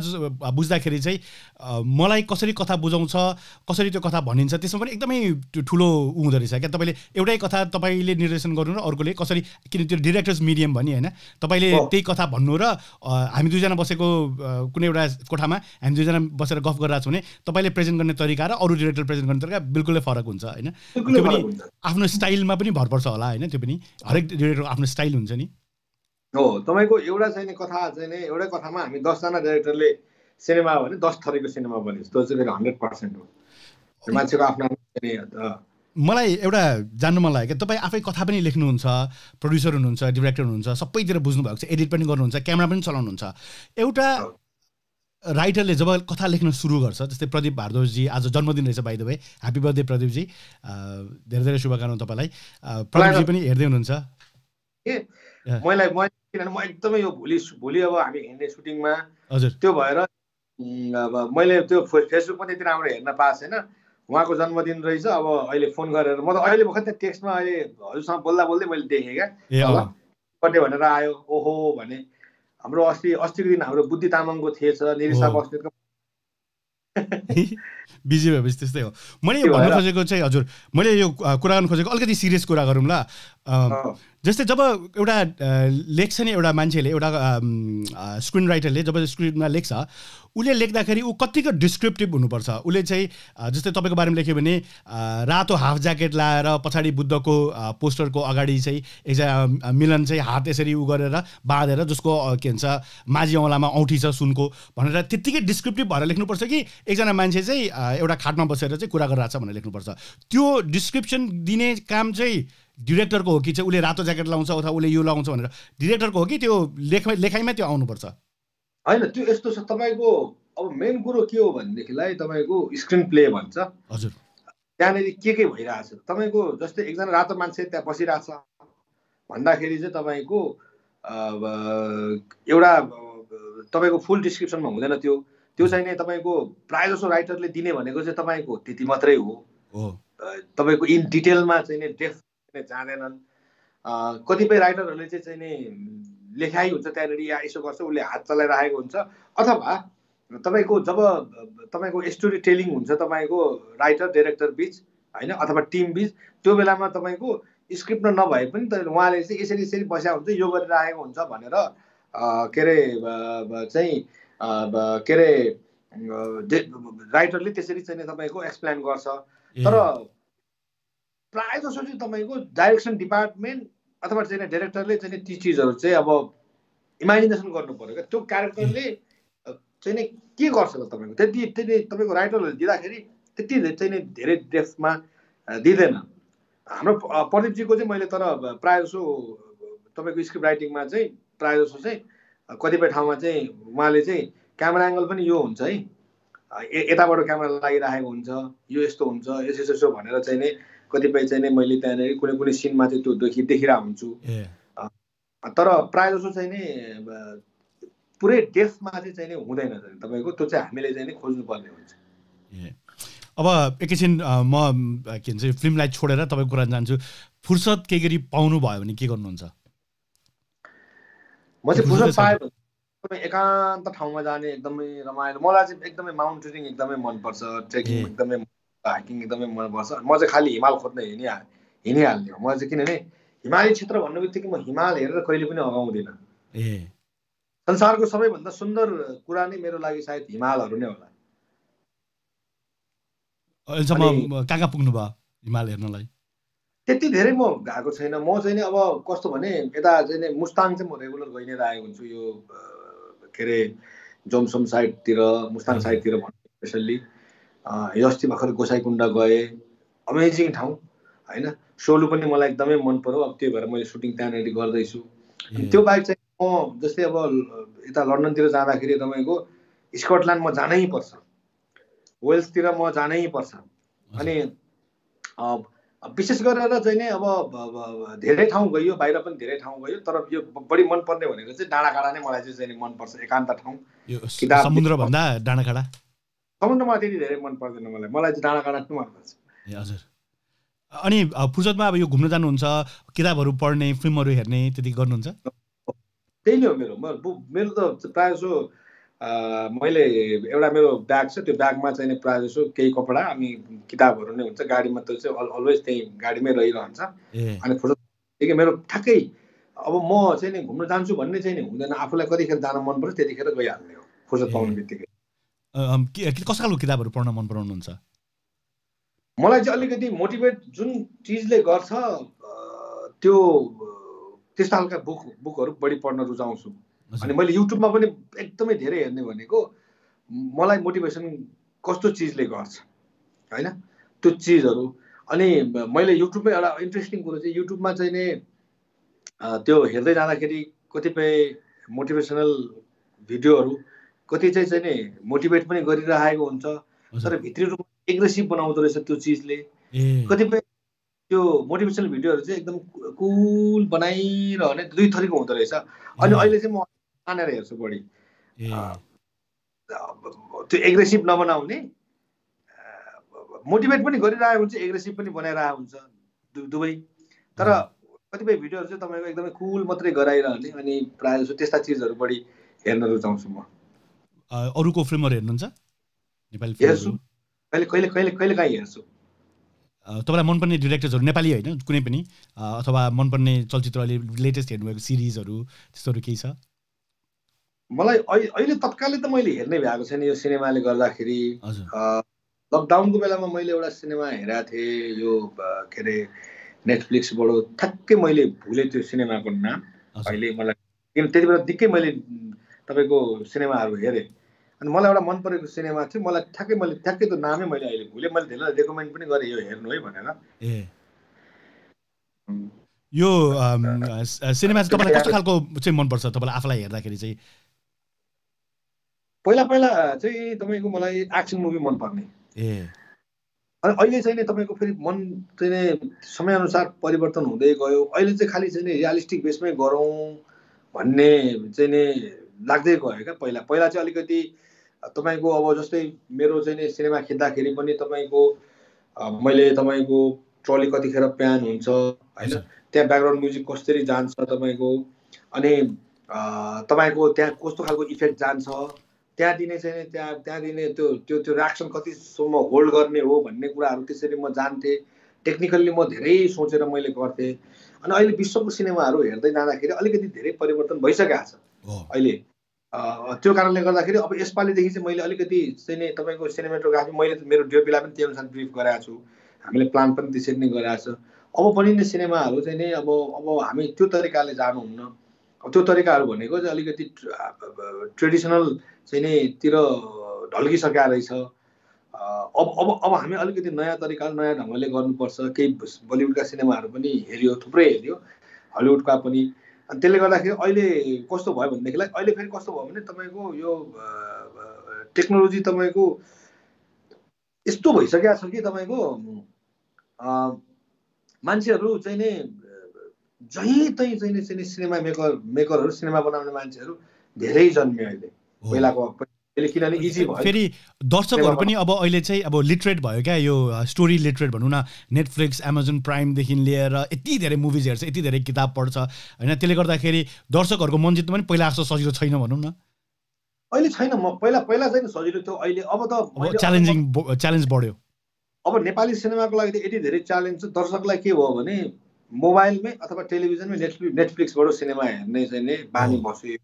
बुझ्दाखेरि चाहिँ मलाई कसरी कथा बुझाउँछ कसरी त्यो कथा भनिन्छ त्यसमा पनि एकदमै ठूलो उ हुँदै रहेछ के तपाईले एउटै कथा तपाईले निर्देशन गर्नु र अर्कोले कसरी किन त्यो डाइरेक्टर्स मिडियम भनि हैन तपाईले त्यही कथा भन्नु र हामी दुईजना बसेको कुनै एउटा कोठामा हामी दुईजना बसेर गफ गरिरहेछौ भने तपाईले प्रेजेन्ट गर्ने तरिका र अरु डाइरेक्टर प्रेजेन्ट गर्ने तरिका बिल्कुलै फरक हुन्छ हैन त्यो पनि आफ्नो स्टाइलमा पनि भर पर्छ होला हैन त्यो पनि हरेक डाइरेक्टर आफ्नो स्टाइल हुन्छ नि हो तपाईको एउटा चाहिँ नि कथा चाहिँ नि एउटा कथामा हामी दस जना डाइरेक्टरले सिनेमा भने दस थरीको सिनेमा बनिन्छ त्यो चाहिँ फेरि one hundred percent हो मान्छेको आफ्नो मलाई एउटा जान्न मन लाग्यो के तपाई आफै कथा पनि लेख्नुहुन्छ प्रोड्युसर हुनुहुन्छ डाइरेक्टर हुनुहुन्छ सबैतिर बुझ्नु भएको छ एडिट पनि गर्नुहुन्छ क्यामेरा पनि चलाउनुहुन्छ एउटा राइटरले जब कथा लेख्न सुरु गर्छ जस्तै प्रदीप भारद्वाजजी आज जन्मदिन रहेछ by the way happy birthday प्रदीपजी धेरै धेरै शुभकामना तपाईलाई प्रदीपजी पनि हेर्दै हुनुहुन्छ के मलाई म म एकदमै यो भोलि भोलि अब हामी हिँड्ने सुटिङमा त्यो भएर अब मैले त्यो फेसबुक पनि त्यति राम्रो हेर्न पाएको छैन उहाँको जन्मदिन रहेछ अब अहिले फोन गरेर म त अहिले भर्खर त्यहाँ टेक्स्टमा अहिले हजुरसँग बोल्दा बोल्दै मैले देखेँ क्या बर्थडे भनेर आयो ओहो भने हाम्रो अस्ति अस्तिको दिन हाम्रो बुद्धि तामाङको थिएछ निरिसा बस्नेतको बिजी भएपछि त्यस्तै हो मैले भन्न खोजेको चाहिँ हजुर मैले यो कुरा गर्न खोजेको अलिकति सिरियस कुरा गरौँ ल जस्तै जब एउटा लेख्छ नि एउटा मान्छेले एउटा स्क्रिन राइटरले जब स्क्रिप्टमा लेख्छ उले लेख्दाखेरि उ कतिको डिस्क्रिप्टिभ हुनुपर्छ उले चाहिँ जस्तै तपाईको बारेमा लेख्यो भने रातो हाफ ज्याकेट लाएर पछाडी बुद्धको पोस्टरको अगाडि चाहिँ एकजना मिलन चाहिँ हात यसरी उ गरेर बाँधेर जसको के भन्छ माझी औलामा औँठी छ सुनको भनेर त्यतिकै डिस्क्रिप्टिभ भएर लेख्नुपर्छ कि एकजना मान्छे चाहिँ एउटा खाटमा बसेर चाहिँ कुरा गरिरहेछ भनेर लेख्नुपर्छ त्यो डिस्क्रिप्सन दिने काम चाहिँ डाइरेक्टरको हो कि चाहिँ उले रातो ज्याकेट लाउँछ अथवा उले यो लाउँछ भनेर डाइरेक्टरको हो कि त्यो लेखाइ लेखाइमै त्यो आउनुपर्छ हैन त्यो यस्तो छ तपाईको अब मेन कुरा के हो भन्ने देखिलाई तपाईको स्क्रिन प्ले भन्छ हजुर त्यहाँ नै के के भइराछ तपाईको जस्तै एकजना रातो मान्छे त्यहाँ बसिराछ भन्दाखेरि चाहिँ तपाईको एउटा तपाईको फुल डिस्क्रिप्सनमा हुँदैन त्यो त्यो चाहिँ नि तपाईको प्राय जसो राइटरले दिने भनेको चाहिँ तपाईको त्यति मात्रै हो हो तपाईको इन डिटेलमा चाहिँ नि डेफ जानेनन् कतिपय राइटरहरूले चाहिँ नि लेखाइ हुन्छ त्यहाँ या यसो गर्छ उले हात चलाइराखेको हुन्छ अथवा तपाईको जब तपाईको स्टोरी टेलिङ हुन्छ तपाईको राइटर डाइरेक्टर बीच हैन अथवा टिम बीच त्यो बेलामा तपाईको स्क्रिप्ट नभए पनि तर उहाँले चाहिँ यसरी यसरी बस्या हुन्छ यो गरिराखेको हुन्छ भनेर के रे चाहिँ के रे राइटरले त्यसरी चाहिँ तपाईको एक्सप्लेन गर्छ तर प्राय जसो चाहिँ तपाईको डाइरेक्सन डिपार्टमेन्ट अथवा चाहिँ डाइरेक्टरले चाहिँ ती चीजहरु चाहिँ अब इमेजिनेसन गर्नु पर्यो के त्यो क्यारेक्टरले चाहिँ नि के गर्छ त तपाईको त्यति त्यति तपाईको राइटरले दिदाखेरि त्यति चाहिँ नि धेरै डेप्थमा दिदैन हाम्रो प्रदीप जीको चाहिँ मैले तर प्राय जसो तपाईको स्क्रिप्ट राइटिङमा चाहिँ प्राय जसो चाहिँ कतिपय ठाउँमा चाहिँ उहाँले चाहिँ क्यामेरा एंगल पनि यो हुन्छ है यताबाट क्यामेरा लागिराखेको हुन्छ यो यस्तो हुन्छ यसो यसो भनेर चाहिँ नि कतिपय चाहिँ नि मैले त्यहाँ कुनै कुनै सिनमा चाहिँ त्यो देखि देखिरा हुन्छु तर प्राय जसो चाहिँ नि पुरै डेफ्थमा चाहिँ चाहिँ नि हुँदैन तपाईको त्यो चाहिँ हामीले चाहिँ नि खोज्नु पर्ने हुन्छ अब एकैछिन म के भन्छ फिल्मलाई छोडेर तपाईको कुरा जान्छु फुर्सद के गरी पाउनु भयो भने के गर्नुहुन्छ म चाहिँ फुर्सद पाए भने एकान्त ठाउँमा जाने एकदमै रमाइलो मलाई चाहिँ एकदमै माउन्टेनिङ एकदमै मन पर्छ ट्रेकिङ एकदमै हाइकिङ एकदमै मनपर्छ म चाहिँ खाली हिमाल खोज्न हिँडि हिँडिहाल्ने हो म चाहिँ किनभने हिमाली क्षेत्र भन्ने बित्तिकै म हिमाल हेरेर कहिले पनि अगाउँदिनँ ए संसारको सबैभन्दा सुन्दर कुरा नै मेरो लागि सायद हिमालहरू नै होला अहिलेसम्म कहाँ कहाँ पुग्नु भयो हिमाल हेर्नलाई त्यति धेरै म गएको छैन म चाहिँ नि अब कस्तो भने यता चाहिँ नि मुस्ताङ चाहिँ म रेगुलर गइ नै रहेको हुन्छु यो के अरे जोमसोम साइडतिर मुस्ताङ साइडतिर भन्नु स्पेसल्ली यस्ति भर्खर गोसाइकुण्ड गए अमेजिङ ठाउँ हैन सोलु पनि मलाई एकदमै मन पर्यो अब त्यो भएर मैले सुटिङ त्यहाँनेरि गर्दै छु त्यो बाहेक चाहिँ म जस्तै अब यता लन्डन तिर जाँदाखेरि तपाईको स्कटल्यान्ड म जानै पर्छ वेल्स तिर म जानै पर्छ अनि विशेष गरेर चाहिँ नि अब धेरै ठाउँ गयो बाहिर पनि धेरै ठाउँ गयो तर यो बढी मन पर्ने भनेको चाहिँ डाँडाकाँडा नै मलाई चाहिँ चाहिँ मन पर्छ एकान्त ठाउँ समुद्र भन्दा डाँडाकाँडा समुद्रमा त्यति धेरै मन पर्दैन मलाई मलाई चाहिँ डाँडाकाँडा नै मन पर्छ ए हजुर अनि फुर्सदमा अब यो घुम्न जानुहुन्छ किताबहरु पढ्ने फिल्महरु हेर्ने त्यति गर्नुहुन्छ त्यही नै हो मेरो मेरो त प्रायजसो मैले एउटा मेरो ब्याग छ त्यो ब्यागमा चाहिँ नि प्रायजसो केही कपडा अनि किताबहरु नै हुन्छ गाडीमा त चाहिँ अलवेज त्यही गाडीमै रहिरहन्छ अनि फुर्सद मेरो ठ्याक्कै अब म चाहिँ नि घुम्न जान्छु भन्ने चाहिँ नि हुँदैन आफुलाई कतिखेर जान मन पर्छ त्यतिखेर गइहाल्ने हो फुर्सद पाउनेबित्तिकै कस्तो खालको किताबहरु पढ्न मन पराउनुहुन्छ मलाई चाहिँ अलिकति मोटिभेट जुन चीजले गर्छ त्यो त्यस्ता खालका बुक बुकहरु बढी पढ्न रुचाउँछु अनि मैले युट्युबमा पनि एकदमै धेरै हेर्ने भनेको मलाई मोटिभेसन कस्तो चीजले गर्छ हैन त्यो चीजहरु अनि मैले युट्युबमा एउटा इन्ट्रेस्टिङ कुरा चाहिँ युट्युबमा चाहिँ नि त्यो हेर्दै जाँदाखेरि कतिपय मोटिभेसनल भिडियोहरु कति चाहिँ चाहिँ नि मोटिभेट पनि गरिरहेको हुन्छ तर भित्री रुपमा एग्रेसिभ बनाउँदो रहेछ त्यो चीजले कतिपय त्यो मोटिभेसनल भिडियोहरु चाहिँ एकदम कुल बनाइरहने दुई थरीको हुँदो रहेछ अनि अहिले चाहिँ म मानेर हेर्छु बढी त्यो एग्रेसिभ नबनाउने मोटिभेट पनि गरिरहेको हुन्छ एग्रेसिभ पनि बनाइरहेको हुन्छ दुबै तर कतिपय भिडियोहरु चाहिँ तपाईको एकदमै कुल मात्रै गराइरहने अनि प्राय जस्तो त्यस्ता चीजहरु बढी हेर्न रुचाउँछु म अरुको फिल्महरु हेर्नुहुन्छ नेपाली फिल्महरु कहिले कहिले कहिले कहिले काई हेर्छु तपाईलाई मन पर्ने डाइरेक्टरहरु नेपाली हैन कुनै पनि अथवा मन पर्ने चलचित्र अहिले लेटेस्ट हेर्नु भएको सिरिजहरु त्यस्तोहरु के छ मलाई अहिले तत्कालै त मैले हेर्नै भएको छैन यो सिनेमाले गर्दाखेरि लकडाउनको बेलामा मैले एउटा सिनेमा हेरेको थिए यो के रे नेटफ्लिक्सबाट ठ्याक्कै मैले भुले त्यो सिनेमाको नाम अहिले मलाई किन त्यति बेला दिक्कै मैले तपाईको सिनेमाहरु हेरे अनि मलाई एउटा मन परेको सिनेमा थियो मलाई ठ्याक्कै मैले ठ्याक्कै त्यो नामै मैले अहिले भुले मैले धेरै रेकमेन्ड पनि गरे यो हेर्नु है भनेर ए यो सिनेमा चाहिँ तपाईलाई कस्तो खालको चाहिँ मन पर्छ तपाईलाई आफुलाई हेर्दाखेरि चाहिँ पहिला पहिला चाहिँ तपाईको मलाई एक्सन मुभी मन पर्ने ए अनि अहिले चाहिँ नि तपाईको फेरि मन चाहिँ समय अनुसार परिवर्तन हुँदै गयो अहिले चाहिँ खाली चाहिँ रियलिस्टिक बेसमै गरौँ भन्ने चाहिँ नि लाग्दै गयो के पहिला पहिला चाहिँ अलिकति तपाईको अब जस्तै मेरो चाहिँ नि सिनेमा खिच्दाखेरि पनि तपाईको मैले तपाईको ट्रली कतिखेर प्यान हुन्छ हैन त्यहाँ ब्याकग्राउन्ड म्युजिक कसरी जान्छ तपाईको अनि तपाईको त्यहाँ कस्तो खालको इफेक्ट जान्छ त्यहाँ दिने चाहिँ त्यहाँ त्यहाँ दिने त्यो त्यो त्यो रिएक्सन कतिसम्म होल्ड गर्ने हो भन्ने कुराहरु त्यसरी म जान्थे टेक्निकली म धेरै सोचेर मैले गर्थे अनि अहिले विश्वको सिनेमाहरु हेर्दै जाँदाखेरि अलिकति धेरै परिवर्तन भइसकेको छ अहिले त्यो कारणले गर्दाखेरि अब यसपाली देखि चाहिँ मैले अलिकति चाहिँ नि तपाईको सिनेमेटोग्राफी मैले मेरो डिओपीलाई पनि त्यही अनुसार ब्रीफ गराएको छु हामीले प्लान पनि त्यसरी नै गराएको छ अब बनिने सिनेमाहरु चाहिँ नि अब अब हामी त्यो तरिकाले जानु हुन्न त्यो तरिकाहरु भनेको चाहिँ अलिकति ट्रेडिसनल चाहिँ नि तिर ढल्किसकेको रहेछ अब अब अब हामी अलिकति नयाँ तरिकाले नयाँ ढंगले गर्नुपर्छ केही बलिउडका सिनेमाहरु पनि हेरियो थुप्रै हेरियो हलिउडका पनि अनि त्यसले गर्दाखेरि अहिले कस्तो भयो भन्नेदेखिलाई अहिले फेरि कस्तो भयो भने तपाईको यो टेक्नोलोजी तपाईको यस्तो भइसकेको छ कि तपाईको मान्छेहरु चाहिँ नि जही तही चाहिँ नि सिनेमा मेकर मेकरहरु सिनेमा बनाउने मान्छेहरु धेरै जन्मे अहिले पहिलाको अहिले किनभने इजी भयो फेरि दर्शकहरु पनि अब अहिले चाहिँ अब लिटरेट भयो क्या यो स्टोरी लिटरेट भनौं न नेटफ्लिक्स अमेजन प्राइम देखि लिएर यति धेरै मुभिज हेर्छ यति धेरै किताब पढ्छ हैन त्यसले गर्दाखेरि दर्शकहरुको मन जित्नु पनि पहिला जस्तो सजिलो छैन भनौं न अहिले छैन म पहिला पहिला चाहिँ सजिलो थियो अहिले अब त च्यालेन्जिङ च्यालेन्ज बढ्यो अब नेपाली सिनेमाको लागि त यति धेरै च्यालेन्ज छ दर्शकलाई के भयो भने मोबाइलमै अथवा टेलिभिजनमै नेटफ्लिक्सबाट सिनेमा हेर्ने चाहिँ नि बानी बस्यो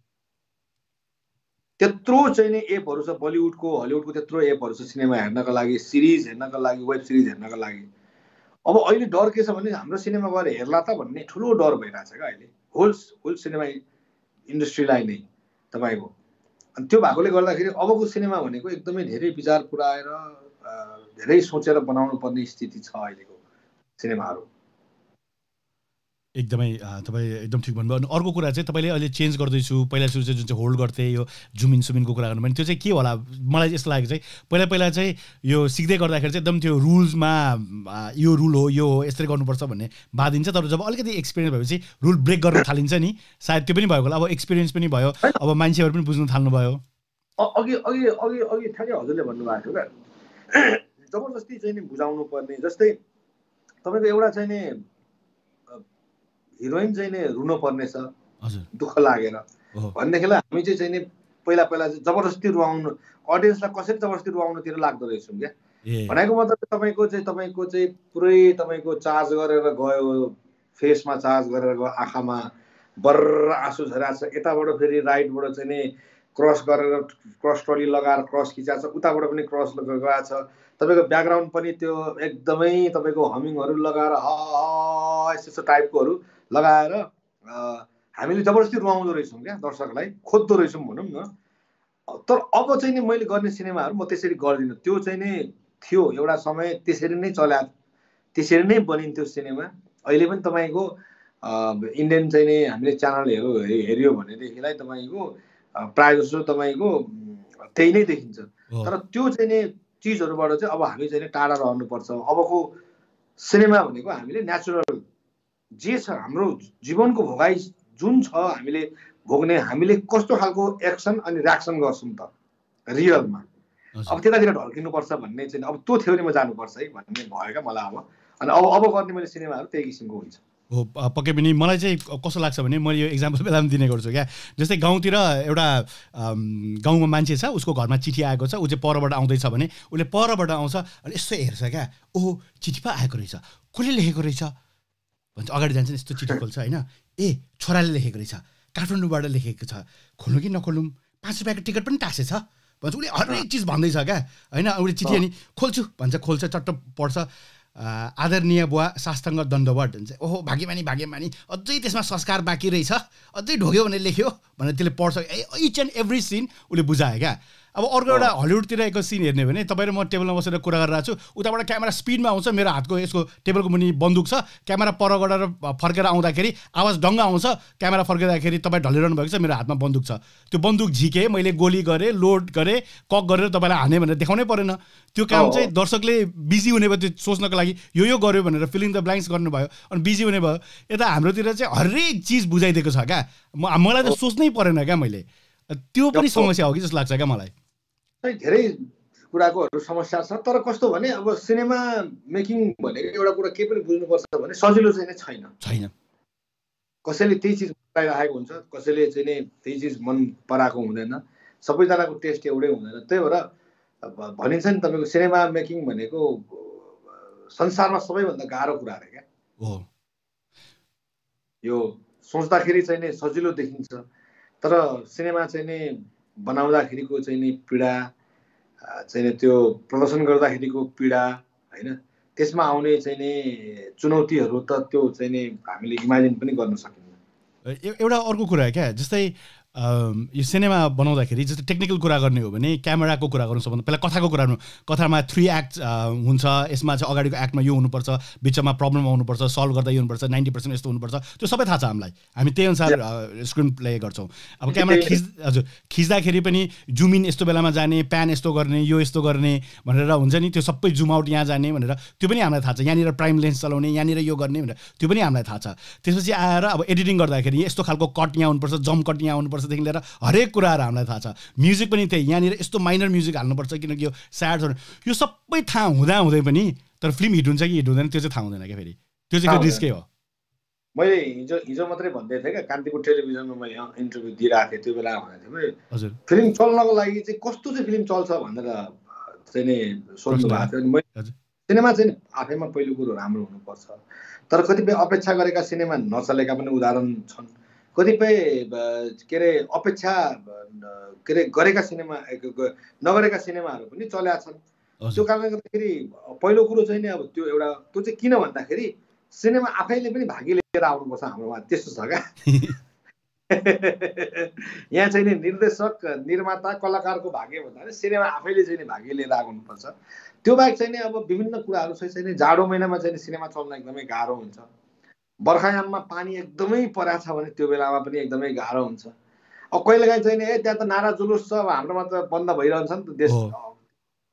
त्यत्रो चाहिँ नि एपहरु छ बलिउडको हलिउडको त्यत्रो एपहरु छ सिनेमा हेर्नका लागि सिरिज हेर्नका लागि वेब सिरिज हेर्नका लागि अब अहिले डर के छ भने हाम्रो सिनेमा गएर हेर्ला त भन्ने ठूलो डर भइराछ के अहिले होल होल सिनेमा इन्डस्ट्रीलाई नै तपाईको अनि त्यो भएकोले गर्दाखेरि अबको सिनेमा भनेको एकदमै धेरै विचार पुराएर धेरै सोचेर बनाउनु पर्ने स्थिति छ अहिलेको सिनेमाहरु एकदमै तपाई एकदम ठीक भन्नुभयो अनि अर्को कुरा चाहिँ तपाईले अहिले चेन्ज गर्दै छु पहिला सुरु चाहिँ जुन चाहिँ होल्ड गर्थे यो जुम इन सुम इनको कुरा गर्नु भने त्यो चाहिँ के होला मलाई यस लाग्यो चाहिँ पहिला पहिला चाहिँ यो सिक्दै गर्दाखेरि चाहिँ एकदम त्यो रुल्समा यो रुल हो यो हो यसरी गर्नुपर्छ भन्ने बादिन्छ तर जब अलिकति एक्सपीरियन्स भएपछि रुल ब्रेक गर्न थालिन्छ नि सायद त्यो पनि भएको होला अब एक्सपीरियन्स पनि भयो अब मान्छेहरु पनि बुझ्न थाल्नु भयो अघि अघि अघि अघि ठ्याक्कै हजुरले भन्नुभएको हो के जबरजस्ती चाहिँ नि बुझाउनु पर्ने जस्तै तपाईको एउटा चाहिँ नि हिरोइन चाहिँ नि रुन पर्ने छ हजुर दुख लागेर भन्ने खेला हामी चाहिँ चाहिँ नि पहिला पहिला जबरजस्ती रुवाउनु ऑडियन्सलाई कसरी जबरजस्ती रुवाउनुतिर लाग्दो रहेछौं के भनेको मतलब तपाईको चाहिँ तपाईको चाहिँ पुरै तपाईको चार्ज गरेर गयो फेसमा चार्ज गरेर गयो आँखामा बर्र आँसु झराछ यताबाट फेरि राइटबाट चाहिँ नि क्रस गरेर क्रस ट्रली लगाएर क्रस खिचाछ उताबाट पनि क्रस लगाएको छ तपाईको ब्याकग्राउन्ड पनि त्यो एकदमै तपाईको हमिङहरु लगाएर ह यस्तो टाइपकोहरु लगाएर हामीले जबरजस्ती रुवाउँदो रहेछौं क्या दर्शकलाई खोज्दो रहेछौं भनौं न तर अब चाहिँ नि मैले गर्ने सिनेमाहरु म त्यसरी गर्दिन त्यो चाहिँ नि थियो एउटा समय त्यसरी नै चल्या त्यसरी नै बनिन्थ्यो सिनेमा अहिले पनि तपाईको इन्डियन चाहिँ नि हामीले च्यानलहरु हेरियो भने देखिलाई तपाईको प्रायजसो तपाईको त्यही नै देखिन्छ तर त्यो चाहिँ नि चीजहरुबाट चाहिँ अब हामी चाहिँ नि टाढा रहनु पर्छ अबको सिनेमा भनेको हामीले नेचुरल जे छ हाम्रो जीवनको भोगाई जुन छ हामीले भोग्ने हामीले कस्तो खालको एक्सन अनि रिएक्सन गर्छौं त रियलमा अब त्यतातिर ढल्किनु पर्छ भन्ने चाहिँ अब त्यो थ्योरीमा जानु पर्छ है भन्ने भयो के मलाई अब अनि अब अब गर्ने मैले सिनेमाहरु त्यही किसिमको हुन्छ हो पक्कै पनि मलाई चाहिँ कस्तो लाग्छ भने मैले यो एक्जाम्पल बेलामा दिने गर्छु क्या जस्तै गाउँतिर एउटा गाउँमा मान्छे छ उसको घरमा चिठी आएको छ उ चाहिँ परबाट आउँदै छ भने उले परबाट आउँछ अनि यसो हेर्छ क्या ओहो चिठी पा आएको रहेछ कसले लेखेको रहेछ भन्छ अगाडि जान्छ नि यस्तो चिठी खोल्छ हैन ए छोराले लेखेको रहेछ काठमाडौँबाट लेखेको छ खोल्नु कि नखोलौं पाँच रुपैयाँको टिकट पनि टासे छ भन्छ उले हरेक चीज भन्दै छ क्या हैन उले चिठी अनि खोल्छु भन्छ खोल्छ चट्ट पढ्छ आदरणीय बुवा शास्त्राङ्ग दण्डवट हुन्छ ओहो भाग्यमानी भाग्यमानी अझै त्यसमा संस्कार बाँकी रहेछ अझै ढोग्यो भनेर लेख्यो भनेर त्यसले पढ्छ इच एन्ड एभ्री सिन उसले बुझायो क्या अब अर्को एउटा हलिउडतिर एक सिन हेर्ने भने तपाईँ र म टेबलमा बसेर कुरा गरिरहेको छु उताबाट क्यामेरा स्पिडमा आउँछ मेरो हातको यसको टेबलको मुनि बन्दुक छ क्यामेरा पर गएर फर्केर आउँदाखेरि आवाज डङ्गा आउँछ क्यामेरा फर्किँदाखेरि तपाईँ ढलिरहनु भएको छ मेरो हातमा बन्दुक छ त्यो बन्दुक झिके मैले गोली गरेँ लोड गरेँ कक गरेर तपाईँलाई हाने भनेर देखाउनै परेन त्यो काम चाहिँ दर्शकले बिजी हुने भयो त्यो सोच्नको लागि यो यो गर्यो भनेर फिलिङ द ब्ल्याङ्क्स गर्नुभयो अनि बिजी हुने भयो यता हाम्रोतिर चाहिँ हरेक चिज बुझाइदिएको छ क्या मलाई त सोच्नै परेन क्या मैले त्यो पनि समस्या हो कि जस्तो लाग्छ क्या मलाई धेरै कुराकोहरु समस्या छ तर कस्तो भने अब सिनेमा मेकिङ भनेको एउटा कुरा के पनि बुझ्नु पर्छ भने सजिलो चाहिँ छैन छैन कसैले त्यही चीज पाइरहेको हुन्छ कसैले चाहिँ नि त्यही चीज मन पराएको हुँदैन सबैजनाको टेस्ट एउटै हुँदैन त्यही भएर भनिन्छ नि तपाईको सिनेमा मेकिङ भनेको संसारमा सबैभन्दा गाह्रो कुरा हो क्या हो यो सोच्दाखेरि चाहिँ नि सजिलो देखिन्छ तर सिनेमा चाहिँ नि बनाउँदाखेरिको चाहिँ नि पीडा चाहिँ नि त्यो प्रदर्शन गर्दाखेरिको पीडा हैन त्यसमा आउने चाहिँ नि चुनौतीहरु त त्यो चाहिँ नि हामीले इमेजिन पनि गर्न सकिन्न एउटा अर्को कुरा हो क्या जस्तै यो सिनेमा बनाउँदाखेरि जस्तै टेक्निकल कुरा गर्ने हो भने क्यामेराको कुरा गर्नु सबभन्दा पहिला कथाको कुरा गर्नु कथामा थ्री एक्ट हुन्छ यसमा चाहिँ अगाडिको एक्टमा यो हुनुपर्छ बिचमा प्रब्लम आउनुपर्छ सल्भ गर्दा यो हुनुपर्छ नाइन्टी पर्सेन्ट यस्तो हुनुपर्छ त्यो सबै थाहा छ हामीलाई हामी त्यही अनुसार स्क्रिन प्ले गर्छौँ अब क्यामेरा खिच हजुर खिच्दाखेरि पनि जुम इन यस्तो बेलामा जाने प्यान यस्तो गर्ने यो यस्तो गर्ने भनेर हुन्छ नि त्यो सबै जुम आउट यहाँ जाने भनेर त्यो पनि हामीलाई थाहा छ यहाँनिर प्राइम लेन्स चलाउने यहाँनिर यो गर्ने भनेर त्यो पनि हामीलाई थाहा छ त्यसपछि आएर अब एडिटिङ गर्दाखेरि यस्तो खालको कट यहाँ हुनुपर्छ जम्प कट यहाँ हुनुपर्छ देखि लिएर हरेक कुराहरु हामीलाई थाहा छ म्युजिक पनि त्यही यहाँनिर यस्तो माइनर म्युजिक हाल्नुपर्छ किनकि यो स्याड छ यो सबै थाहा हुँदा हुँदै पनि तर फिल्म हिट हुन्छ कि हिट हुँदैन त्यो चाहिँ थाहा हुँदैन के फेरि त्यो चाहिँ रिस्कै हो मैले हिजो हिजो मात्रै भन्दै थिएँ के कान्तिपुर टेलिभिजनमा मैले इन्टरभ्यु दिइराखे त्यो बेला भने हजुर फिल्म चल्नको लागि चाहिँ कस्तो चाहिँ फिल्म चल्छ भनेर चाहिँ नि सोच्नु भएको थियो अनि मैले सिनेमा चाहिँ आफैमा पहिलो कुरा राम्रो हुनुपर्छ तर कतिपय अपेक्षा गरेका सिनेमा नचलेका पनि उदाहरण छन् कतिपय के अरे अपेक्षा के अरे गरेका सिनेमा नगरेका सिनेमाहरु पनि चलेका छन् त्यो कारणले गर्दाखेरि पहिलो कुरो चाहिँ नि अब त्यो एउटा त्यो चाहिँ किन भन्दाखेरि सिनेमा आफैले पनि भागी लिएर आउनुपर्छ हाम्रोमा त्यस्तो छ क्या यहाँ चाहिँ नि निर्देशक निर्माता कलाकारको भाग्य भन्दा सिनेमा आफैले चाहिँ नि भागी लिएर आउनुपर्छ त्यो बाहेक चाहिँ नि अब विभिन्न कुराहरु चाहिँ नि जाडो महिनामा चाहिँ सिनेमा चल्न एकदमै गाह्रो हुन्छ बर्खायाममा पानी एकदमै परेछ भने त्यो बेलामा पनि एकदमै गाह्रो हुन्छ अब कहिलेकाहीँ चाहिँ नि ए त्यहाँ त नारा जुलुस छ अब हाम्रोमा त बन्द भइरहन्छ नि त देश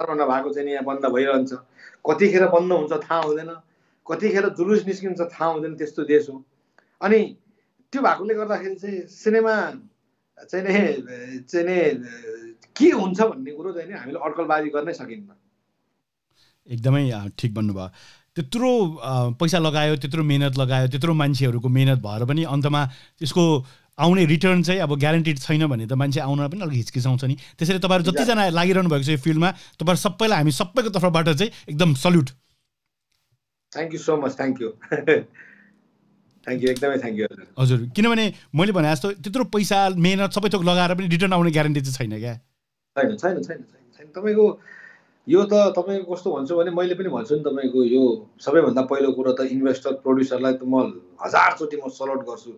गर्न भएको चाहिँ नि यहाँ बन्द भइरहन्छ कतिखेर बन्द हुन्छ थाहा हुँदैन कतिखेर जुलुस निस्किन्छ थाहा हुँदैन त्यस्तो देश हो अनि त्यो भएकोले गर्दाखेरि चाहिँ सिनेमा चाहिँ नि चाहिँ नि के हुन्छ भन्ने कुरा चाहिँ नि हामीले अड्कलबाजी गर्न सकिन्न एकदमै ठीक भन्नुभयो त्यत्रो पैसा लगायो त्यत्रो मेहनत लगायो त्यत्रो मान्छेहरुको मेहनत भएर पनि अन्तमा त्यसको आउने रिटर्न चाहिँ अब ग्यारेन्टीड छैन भने त मान्छे आउन पनि अलि हिचकिचाउँछ नि त्यसैले तपाईहरु जति जना लागिरहनु भएको छ यो फिल्डमा तपाईहरु सबैलाई हामी सबैको तर्फबाट चाहिँ एकदम salute thank you so much thank you thank you एकदमै थ्यांक यू हजुर किनभने मैले भने जस्तो त्यत्रो पैसा मेहनत सबै थोक लगाएर पनि रिटर्न आउने ग्यारेन्टी चाहिँ छैन क्या छैन छैन छैन छैन तपाईको यो त तपाईको कस्तो भन्छु भने मैले पनि भन्छु नि तपाईको यो सबैभन्दा पहिलो कुरा त इन्भेस्टर प्रोड्युसरलाई त म हजार चोटी म सल्युट गर्छु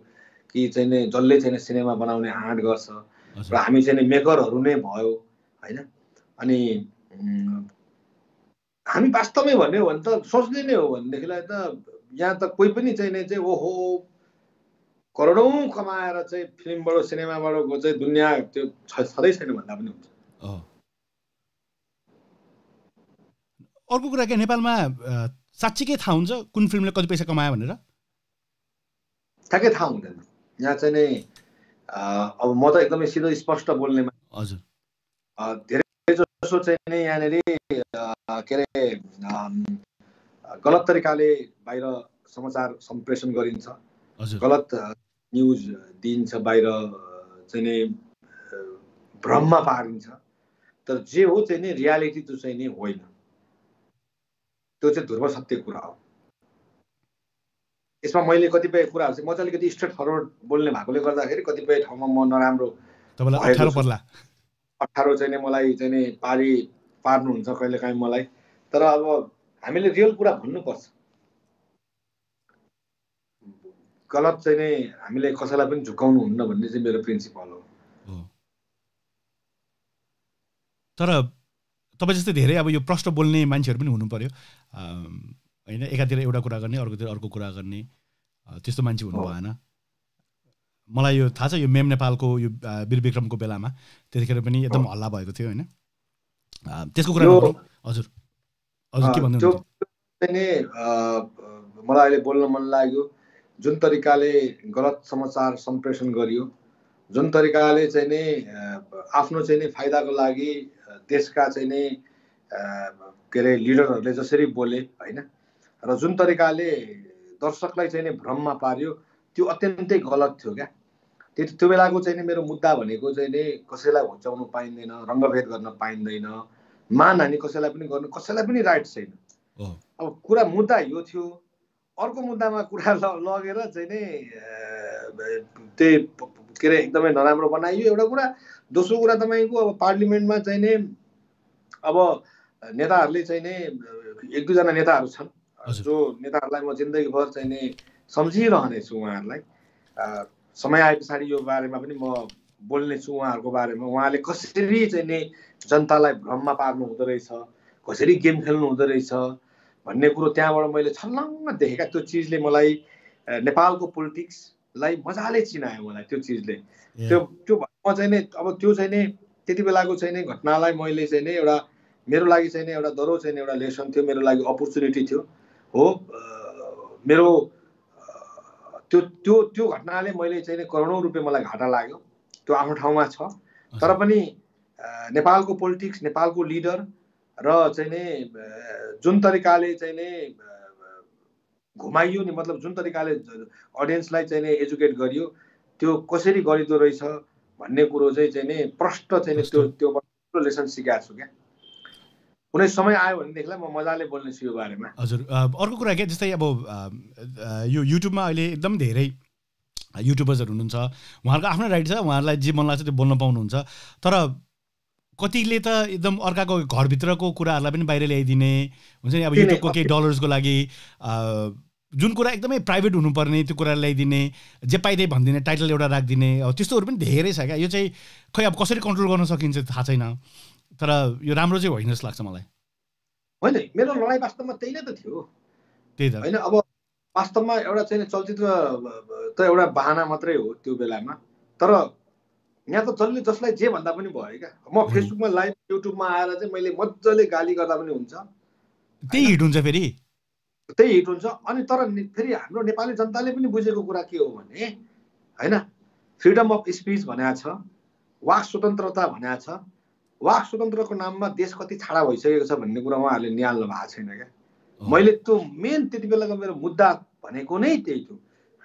कि चाहिँ नि जल्लै चाहिँ सिनेमा बनाउने आँट गर्छ र हामी चाहिँ नि मेकरहरु नै भयो हैन अनि हामी वास्तवमै भन्ने हो भने त सोच्ने नै हो भने देखिलाई त यहाँ त कोही पनि चाहिँ नि चाहिँ ओहो करोडौं कमाएर चाहिँ फिल्मबाट सिनेमाबाट गो चाहिँ दुनिया त्यो छदै छैन भन्दा पनि हुन्छ अ अर्को कुरा के नेपालमा साच्चै थाहा हुन्छ कुन फिल्मले कति पैसा कमायो भनेर ठ्याक्कै थाहा हुँदैन यहाँ चाहिँ नि अब म त एकदमै सिधो स्पष्ट बोल्ने मान्छे हजुर धेरै जसो चाहिँ नि यहाँनेरि के रे गलत तरिकाले बाहिर समाचार सम्प्रेषण गरिन्छ गलत न्यूज दिन्छ बाहिर चाहिँ नि भ्रममा पारिन्छ तर जे हो चाहिँ नि रियालिटी त चाहिँ नि होइन त्यो चाहिँ ध्रुव सत्य कुरा हो यसमा मैले कतिपय कुराहरु चाहिँ म चाहिँ अलिकति स्ट्रेट फरवर्ड बोल्ने भएकोले गर्दाखेरि कतिपय ठाउँमा म नराम्रो तपाईलाई अठार पर्ला अठार चाहिँ नि मलाई चाहिँ नि पारी पार्नु हुन्छ कहिलेकाहीँ मलाई तर अब हामीले रियल कुरा भन्नु पर्छ गलत चाहिँ नि हामीले कसैलाई पनि झुकाउनु हुन्न भन्ने चाहिँ मेरो प्रिन्सिपल हो तर तपाईं जस्तै धेरै अब यो प्रश्न बोल्ने मान्छेहरु पनि हुनु पर्यो हैन एकातिर एउटा कुरा गर्ने अर्कोतिर अर्को कुरा गर्ने त्यस्तो मान्छे हुनु भएन मलाई यो थाहा छ यो मेम नेपालको यो वीर विक्रमको बेलामा त्यतिखेर पनि एकदम हल्ला भएको थियो हैन त्यसको कुरा हजुर हजुर के भन्नुहुन्छ नि मलाई अहिले बोल्न मन लाग्यो जुन तरिकाले गलत समाचार सम्प्रेषण गरियो जुन तरिकाले चाहिँ नि आफ्नो चाहिँ नि फाइदाको लागि देशका चाहिँ नि के रे लिडरहरुले जसरी बोले हैन र जुन तरिकाले दर्शकलाई चाहिँ नि भ्रममा पार्यो त्यो अत्यन्तै गलत थियो क्या त्यति त्यो बेलाको चाहिँ नि मेरो मुद्दा भनेको चाहिँ नि कसैलाई होचाउनु पाइँदैन रंगभेद गर्न पाइँदैन मानहानि कसैलाई पनि गर्न कसैलाई पनि राइट छैन अब कुरा मुद्दा यो थियो अर्को मुद्दामा कुरा लगेर चाहिँ नि त्यही के रे एकदमै नराम्रो बनाइयो एउटा कुरा दोस्रो कुरा तपाईको अब पार्लिमेन्टमा चाहिँ नि अब नेताहरुले चाहिँ नि एक दुई जना नेताहरु छन् जो नेताहरुलाई म जिन्दगीभर चाहिँ नि सम्झिरहने छु उहाँहरुलाई समय आएपछि यो बारेमा पनि म बोल्ने छु उहाँहरुको बारेमा उहाँले कसरी चाहिँ नि जनतालाई भ्रममा पार्नु हुँदो रहेछ कसरी गेम खेल्नु हुँदो रहेछ भन्ने कुरो त्यहाँबाट मैले छल्लङ्ग देखेका त्यो चीजले मलाई नेपालको पोलिटिक्स लाई मजाले चिनायो मलाई त्यो चीजले त्यो त्यो म चाहिँ नि अब त्यो चाहिँ नि त्यति बेलाको चाहिँ नि घटनालाई मैले चाहिँ नि एउटा मेरो लागि चाहिँ नि एउटा दरो चाहिँ नि एउटा लेसन थियो मेरो लागि अपर्चुनिटी थियो हो मेरो त्यो त्यो त्यो घटनाले मैले चाहिँ नि करोडौं रुपैयाँ मलाई घाटा लाग्यो त्यो आफ्नो ठाउँमा छ तर पनि नेपालको पोलिटिक्स नेपालको लिडर र चाहिँ नि जुन तरिकाले चाहिँ नि घुमाइयो नि मतलब जुन तरिकाले ऑडियन्सलाई चाहिँ नि एजुकेट गरियो त्यो कसरी गरिदो रहेछ भन्ने कुरो चाहिँ चाहिँ नि प्रष्ट चाहिँ नि त्यो त्यो लेसन सिकाएको छु के कुनै समय आयो भने देखिला म मजाले बोल्ने छु यो बारेमा हजुर अर्को कुरा के जस्तै अब यो युट्युबमा अहिले एकदम धेरै युट्युबर्सहरु हुनुहुन्छ उहाँहरुको आफ्नो राइट छ उहाँहरुलाई जे मन लाग्छ त्यो बोल्न पाउनुहुन्छ तर कतिले त एकदम अर्काको घरभित्रको कुराहरुलाई पनि बाहिर ल्याइदिने हुन्छ नि अब युट्युबको के डलर्सको लागि जुन कुरा एकदमै प्राइभेट हुनुपर्ने त्यो कुरा ल्याइदिने जे पाइदै भन्दिने टाइटल एउटा राखदिने अब त्यस्तोहरु पनि धेरै छ क्या यो चाहिँ खै अब कसरी कन्ट्रोल गर्न सकिन्छ थाहा छैन तर यो राम्रो चाहिँ होइन जस्तो लाग्छ मलाई हैन मेरो लडाई वास्तवमा त्यही नै त थियो त्यही त हैन अब वास्तवमा एउटा चाहिँ चलचित्र त एउटा बहाना मात्रै हो त्यो बेलामा तर यहाँ त जसले जसलाई जे भन्दा पनि भयो के म फेसबुकमा लाइभ युट्युबमा आएर चाहिँ मैले मज्जले गाली गर्दा पनि हुन्छ त्यही हिट हुन्छ फेरि त्यही हिट हुन्छ अनि तर फेरि हाम्रो नेपाली जनताले पनि बुझेको कुरा के हो भने हैन फ्रीडम अफ स्पीच भनेको छ वाक स्वतन्त्रता भनेको छ वाक स्वतन्त्रको नाममा देश कति छाडा भइसकेको छ भन्ने कुरा उहाँहरूले न्याल्नु भएको छैन के मैले त्यो मेन त्यति बेलाको मेरो मुद्दा भनेको नै त्यही थियो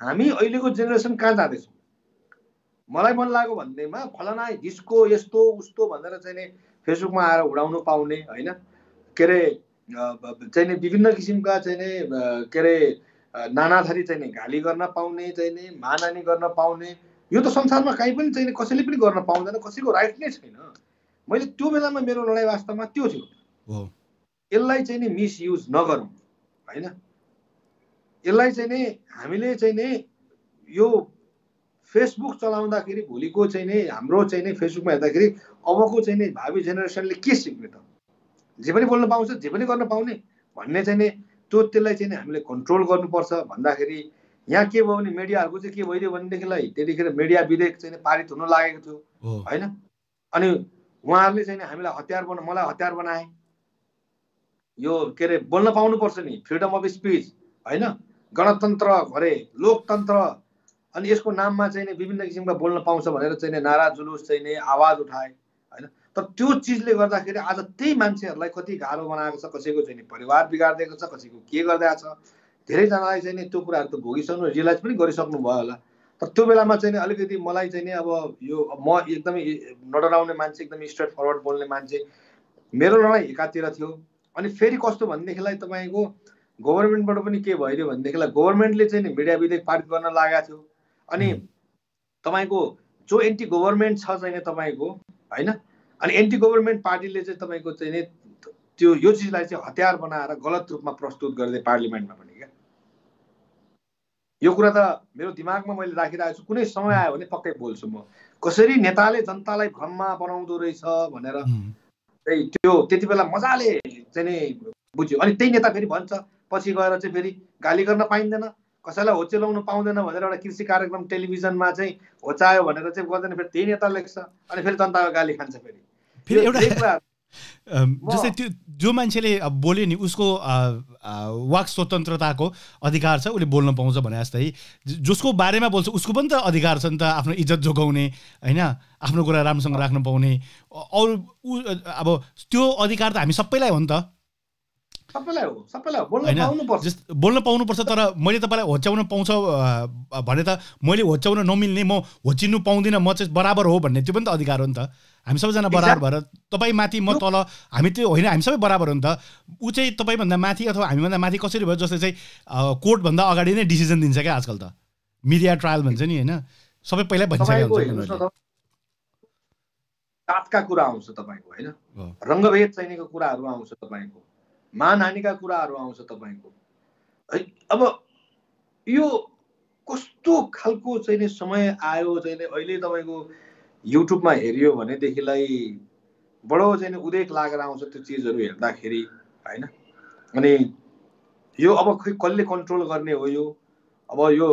हामी अहिलेको जेनेरेसन कहाँ जाँदैछ मलाई मन लाग्यो भन्दैमा फलाना हिजको यस्तो उस्तो भनेर चाहिँ नि फेसबुकमा आएर उडाउन पाउने हैन केरे चाहिँ नि विभिन्न किसिमका चाहिँ नि केरे नानाथरी चाहिँ नि गाली गर्न पाउने चाहिँ नि मानहानि गर्न पाउने यो त संसारमा कहीं पनि चाहिँ नि कसैले पनि गर्न पाउँदैन कसैको राइट नै छैन मैले त्यो बेलामा मेरो लडाई वास्तवमा त्यो थियो हो यसलाई चाहिँ नि मिसयुज नगरौं हैन यसलाई चाहिँ नि हामीले चाहिँ नि यो फेसबुक चलाउँदाखेरि भोलिको चाहिँ नि हाम्रो चाहिँ नि फेसबुकमा हेर्दाखेरि अबको चाहिँ नि भावी जेनेरेसनले के सिक्ने त जे पनि बोल्न पाउँछ जे पनि गर्न पाउने भन्ने चाहिँ नि त्यो त्यसलाई चाहिँ नि हामीले कन्ट्रोल गर्नुपर्छ भन्दाखेरि यहाँ के भयो भने मिडियाहरुको चाहिँ के भइदियो भनेदेखिलाई त्यतिखेर मिडिया विधेयक चाहिँ नि पारित हुन लागेको थियो हैन अनि उहाँहरूले चाहिँ नि हामीलाई हतियार बना मलाई हतियार बनाए यो के रे बोल्न पाउनु पर्छ नि फ्रीडम अफ स्पीच हैन गणतन्त्र भरे लोकतन्त्र अनि यसको नाममा चाहिँ नि विभिन्न किसिमका बोल्न पाउँछ भनेर चाहिँ नि नारा जुलुस चाहिँ नि आवाज उठाए हैन तर त्यो चीजले गर्दाखेरि आज त्यही मान्छेहरुलाई कति गाह्रो बनाएको छ कसैको चाहिँ नि परिवार बिगाड्दैको छ कसैको के गर्दै छ धेरै जनालाई चाहिँ नि त्यो कुराहरु त भोगिसक्नु रियलाइज पनि गरिसक्नु भयो होला तर त्यो बेलामा चाहिँ नि अलिकति मलाई चाहिँ नि अब यो म एकदमै नडराउने मान्छे एकदमै स्ट्रेट फरवर्ड बोल्ने मान्छे मेरो लडाई एकातिर थियो अनि फेरि कस्तो भन्नेखिलाई तपाईको गभर्नमेन्टबाट पनि के भइदियो भन्नेखिलाई गभर्नमेन्टले चाहिँ नि मिडिया विधेयक पारित गर्न लागेको थियो अनि तपाईको जो एन्टी गभर्नमेन्ट छ चाहिँ नि तपाईको हैन अनि एन्टी गभर्नमेन्ट पार्टीले चाहिँ तपाईको चाहिँ नि त्यो यो चीजलाई चाहिँ हतियार बनाएर गलत रूपमा प्रस्तुत गर्दै पार्लियामेन्टमा पनि के यो कुरा त मेरो दिमागमा मैले राखिरहेको छु कुनै समय आयो भने पक्कै बोल्छु म कसरी नेताले जनतालाई भ्रममा बनाउँदो रहेछ भनेर त्यो त्यति बेला मजाले चाहिँ नि बुझ्यो अनि त्यही नेता फेरि भन्छ पछि गएर चाहिँ फेरि गाली गर्न पाइँदैन कसैलाई होचेलाउन पाउँदैन भनेर एउटा कृषि कार्यक्रम टेलिभिजनमा चाहिँ होचायो भनेर चाहिँ गर्दैन फेरि त्यही नेता लेख्छ अनि फेरि जनताको गाली खान्छ फेरि फेरि एउटा जस्तै त्यो जो मान्छेले बोल्यो नि उसको वाक स्वतन्त्रताको अधिकार छ उसले बोल्न पाउँछ भने जस्तै जसको बारेमा बोल्छ उसको पनि त अधिकार छ नि त आफ्नो इज्जत जोगाउने हैन आफ्नो कुरा राम्रोसँग राख्न पाउने अरु अब त्यो अधिकार त हामी सबैलाई हो नि त सबैलाई हो सबैलाई बोल्न पाउनु पर्छ बोल्न पाउनु पर्छ तर मैले तपाईलाई होच्याउन पाउँछ भने त मैले होच्याउन नमिल्ने म होचिनु पाउँदिन म चाहिँ बराबर हो भन्ने त्यो पनि त अधिकार हो नि त हामी सबैजना बराबर भएर तपाईँ माथि म तल हामी त्यो होइन हामी सबै बराबर हो नि त उ चाहिँ तपाईँभन्दा माथि अथवा हामीभन्दा माथि कसरी भयो जसले चाहिँ कोर्टभन्दा अगाडि नै डिसिजन दिन्छ क्या आजकल त मिडिया ट्रायल भन्छ नि होइन सबै पहिला भन्छ जातका कुरा आउँछ तपाईँको होइन रङ्गभेद चाहिनेको कुराहरू आउँछ तपाईँको मानहानिका कुराहरू आउँछ तपाईको अब यो कस्तो खालको चाहिँ नि समय आयो चाहिँ नि अहिले तपाईको युट्युबमा हेरियो भने देखिलाई बडो चाहिँ नि उदेक लागेर आउँछ त्यो चीजहरू हेर्दाखेरि हैन अनि यो अब कसले कन्ट्रोल गर्ने हो यो अब यो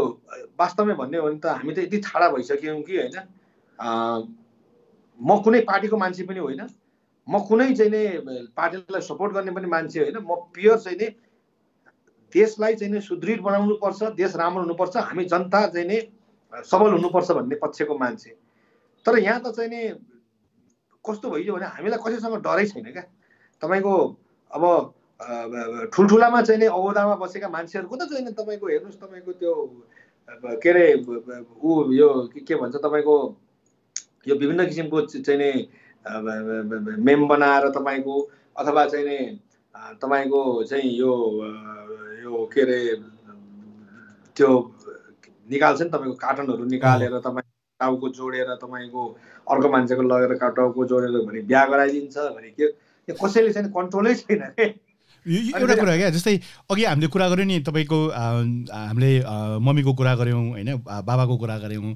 वास्तवमै भन्ने हो नि त हामी त यति छाडा भइसक्यौं कि हैन म कुनै पार्टीको मान्छे पनि होइन म कुनै चाहिँ नि पार्टीलाई सपोर्ट गर्ने पनि मान्छे हैन म प्योर चाहिँ नि देशलाई चाहिँ नि सुदृढ बनाउनु पर्छ देश राम्रो हुनु पर्छ हामी जनता चाहिँ नि सबल हुनु पर्छ भन्ने पक्षको मान्छे तर यहाँ त चाहिँ नि कस्तो भइयो भने हामीलाई कसैसँग डरै छैन के तपाईको अब ठुलठुलामा चाहिँ नि अहोदामा बसेका मान्छेहरुको त चाहिँ नि तपाईको हेर्नुस् तपाईको त्यो के रे उ यो के भन्छ तपाईको यो विभिन्न किसिमको चाहिँ नि मेम बनाएर तपाईको अथवा चाहिँ नि तपाईको चाहिँ यो यो के रे त्यो निकाल्छ नि तपाईको कार्टनहरु निकालेर तपाईको टाउको जोडेर तपाईको अर्को मान्छेको लगेर टाउको जोडेर भने बिहा गराइदिन्छ भने के कसैले चाहिँ कन्ट्रोलै छैन के यो एउटा कुरा क्या जस्तै अघि हामीले कुरा गर्यौँ नि तपाईँको हामीले मम्मीको कुरा गऱ्यौँ होइन बाबाको कुरा गऱ्यौँ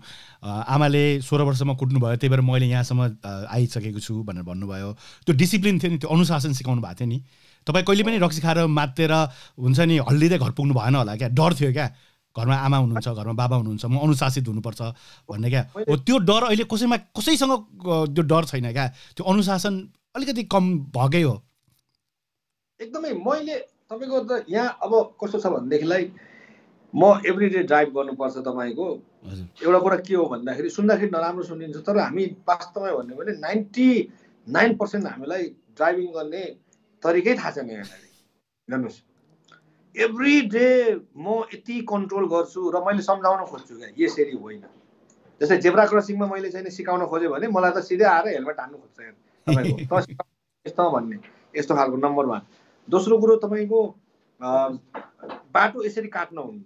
आमाले सोह्र वर्षमा कुट्नुभयो त्यही भएर मैले यहाँसम्म आइसकेको छु भनेर भन्नुभयो त्यो डिसिप्लिन थियो नि त्यो अनुशासन सिकाउनु भएको थियो नि तपाईं कहिले पनि रक्सी खाएर मातेर हुन्छ नि हल्लिदै घर पुग्नु भएन होला के डर थियो के घरमा आमा हुनुहुन्छ घरमा बाबा हुनुहुन्छ म अनुशासित हुनुपर्छ भन्ने के हो त्यो डर अहिले कसैमा कसैसँग त्यो डर छैन के त्यो अनुशासन अलिकति कम भगै हो एकदमै मैले तपाईको त यहाँ अब कस्तो छ भन्ने देखिलाई म एभ्री डे ड्राइभ गर्नुपर्छ तपाईको एउटा कुरा के हो भन्दाखेरि सुन्दाखेरि नराम्रो सुनिन्छ तर हामी वास्तवमै भन्ने भने ninety-nine percent हामीलाई ड्राइभिङ गर्ने तरिकै थाहा छैन यहाँले हेर्नुस् एभ्री डे म यति कन्ट्रोल गर्छु र मैले समझाउन खोज्छु के यसरी होइन जस्तै जेब्रा क्रसिङमा मैले चाहिँ सिकाउन खोजे भने मलाई त सिधै आएर हेलमेट हान्नु खोज्छ तपाईको फर्स्ट यस्तो भन्ने यस्तो खालको नम्बर one दोस्रो कुरा तपाईको बाटो यसरी काट्न हुन्न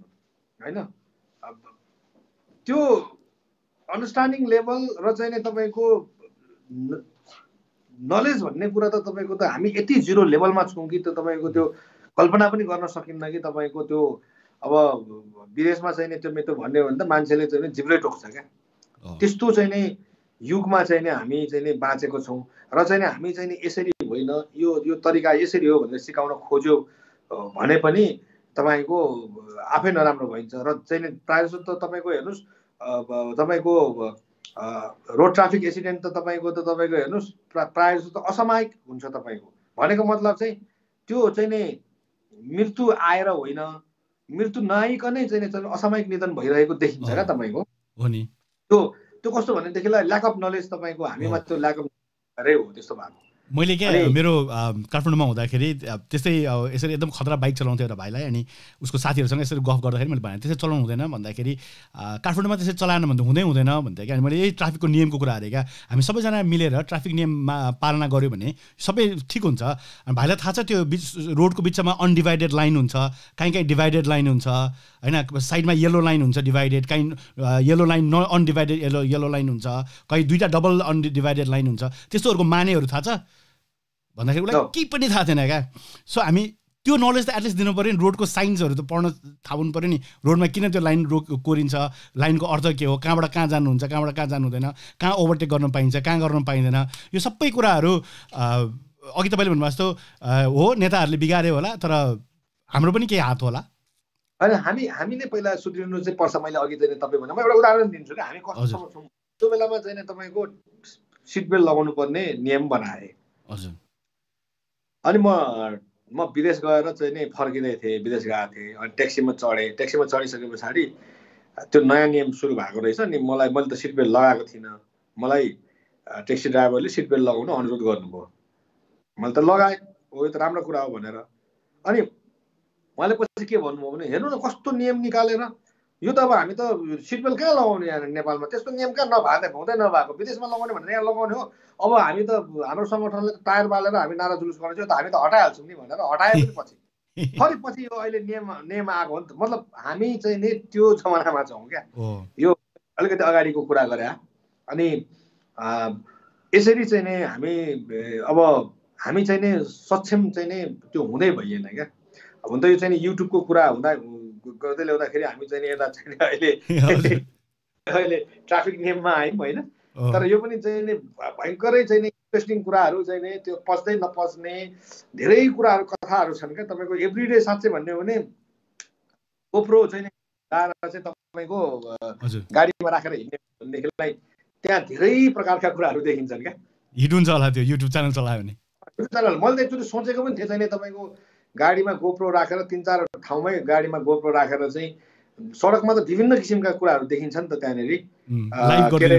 हैन त्यो अंडरस्टैंडिङ लेभल र चाहिँ नि तपाईको नलेज भन्ने कुरा त तपाईको त हामी यति जीरो लेभलमा छौं कि त तपाईको त्यो कल्पना पनि गर्न सकिन्न कि तपाईको त्यो अब विदेशमा चाहिँ नि त्यो मेतो भन्ने हो नि त मान्छेले चाहिँ जिब्रै टोक्छ के त्यस्तो चाहिँ नि युगमा चाहिँ नि हामी चाहिँ नि बाँचेको छौं र चाहिँ नि हामी चाहिँ नि यसरी होइन यो यो तरिका यसरी हो भनेर सिकाउन खोज्यो भने पनि तपाईको आफै नराम्रो भइन्छ र चाहिँ नि प्रायः त तपाईको हेर्नुस् तपाईको रोड ट्राफिक एक्सिडेन्ट त तपाईको त तपाईको हेर्नुस् प्रायः त असामायिक हुन्छ तपाईको भनेको मतलब चाहिँ त्यो चाहिँ नि मृत्यु आएर होइन मृत्यु नआइकनै चाहिँ नि असामायिक निधन भइरहेको देखिन्छ के तपाईको हो नि त्यो त्यो कस्तो भने देखिला ल्याक अफ नलेज तपाईको हामीमा त्यो ल्याक अफ रे हो त्यस्तो भएको मैले के मेरो काठमाडौँमा हुँदाखेरि त्यसै यसरी एकदम खतरा बाइक चलाउँथे एउटा भाइलाई अनि उसको साथीहरुसँग यसरी गफ गर्दाखेरि मैले भने त्यसै चलाउनु हुँदैन भन्दाखेरि काठमाडौँमा त्यसै चलाएन भन्दा हुँदै हुँदैन भन्थे के अनि मैले यही ट्राफिकको नियमको कुरा हेरेका हामी सबैजना मिलेर ट्राफिक नियममा पालना गर्यो भने सबै ठीक हुन्छ अनि भाइलाई थाहा छ त्यो बीच रोडको बीचमा अनडिभाइडेड लाइन हुन्छ कहीं कहीं डिभाइडेड लाइन हुन्छ हैन साइडमा येलो लाइन हुन्छ डिभाइडेड कहीं येलो लाइन न अनडिभाइडेड येलो येलो लाइन हुन्छ कहीं दुईटा डबल अनडिभाइडेड लाइन हुन्छ त्यस्तोहरुको मानेहरु थाहा छ भन्दाखेरि उलाई केही पनि थाहा थिएन क्या सो हामी त्यो नलेज त एटलिस्ट दिनु पर्यो नि रोडको साइन्सहरु त पढ्न थाहा हुनु पर्यो नि रोडमा किन त्यो लाइन रोक कोरिन्छ लाइनको अर्थ के हो कहाँबाट कहाँ जानुहुन्छ कहाँबाट कहाँ जानु हुँदैन कहाँ ओभरटेक गर्न पाइन्छ कहाँ गर्न पाइँदैन यो सबै कुराहरु अघि तपाईले भन्नु भएको हो नेताहरुले बिगारे होला तर हाम्रो पनि केही हात होला हैन हामी हामीले पहिला सुध्रिनु चाहिँ पर्छ मैले अघि चाहिँ तपाई भने म एउटा उदाहरण दिन्छु के हामी कस्तो छौं त्यो बेलामा चाहिँ नि तपाईको सीट बेल्ट लगाउनु पर्ने नियम बनाए हजुर अनि म म विदेश गएर चाहिँ नि फर्किदै थिए विदेश गएको थिए अनि ट्याक्सीमा चढे ट्याक्सीमा चढिसकेपछि त्यो नयाँ नियम सुरु भएको रहेछ अनि मलाई मैले त सीट बेल्ट लगाएको थिइनँ मलाई ट्याक्सी ड्राइभरले सीट बेल्ट लगाउन अनुरोध गर्नुभयो मैले त लगाएँ यो त राम्रो कुरा हो भनेर अनि उहाँले पछि के भन्नुभयो भने हेर्नु न कस्तो नियम निकालेर यो त अब हामी त सीट बेल्ट कहाँ लगाउने यहाँ नेपालमा त्यस्तो नियम कहाँ नभएको हुँदै नभएको विदेशमा लगाउने भनेर यहाँ लगाउने हो अब हामी त हाम्रो संगठनले त टायर बालेर हामी नारा जुलुस गर्छौं त हामी त हटाइहाल्छौँ नि भनेर हटाए पनि पछि फेरि पछि यो अहिले नियम नियम आएको हो नि त मतलब हामी चाहिँ नि त्यो जमानामा छौं क्या यो अलिकति अगाडिको कुरा गरे अनि यसरी चाहिँ नि हामी अब हामी चाहिँ नि सक्षम चाहिँ नि त्यो हुँदै भइएन क्या अब हुन त यो चाहिँ नि युट्युबको कुरा हुँदा गर्दै ल्याउँदाखेरि हामी चाहिँ नि यता चाहिँ अहिले अहिले ट्राफिक नियममा आयौँ हैन तर यो पनि चाहिँ नि भयंकरै चाहिँ नि इन्ट्रेस्टिङ कुराहरु चाहिँ नि त्यो पस्दै नपस्ने धेरै कुराहरु कथाहरु छन् के तपाईको एभ्रीडे साच्चै भन्ने हो भने गोप्रो चाहिँ नि डारा चाहिँ तपाईको गाडीमा राखेर हिँड्ने भन्नेलाई त्यहाँ धेरै प्रकारका कुराहरु देखिन्छन् के हिट हुन्छ होला त्यो युट्युब च्यानल चलायो भने च्यानल मैले एकचोटी सोचेको पनि थिएन तपाईको गाडीमा गोप्रो राखेर तीन चार ठाउँमै गाडीमा गोप्रो राखेर चाहिँ सडकमा त विभिन्न किसिमका कुराहरु देखिन्छ नि त त्यहाँनेरि लाइभ गर्ने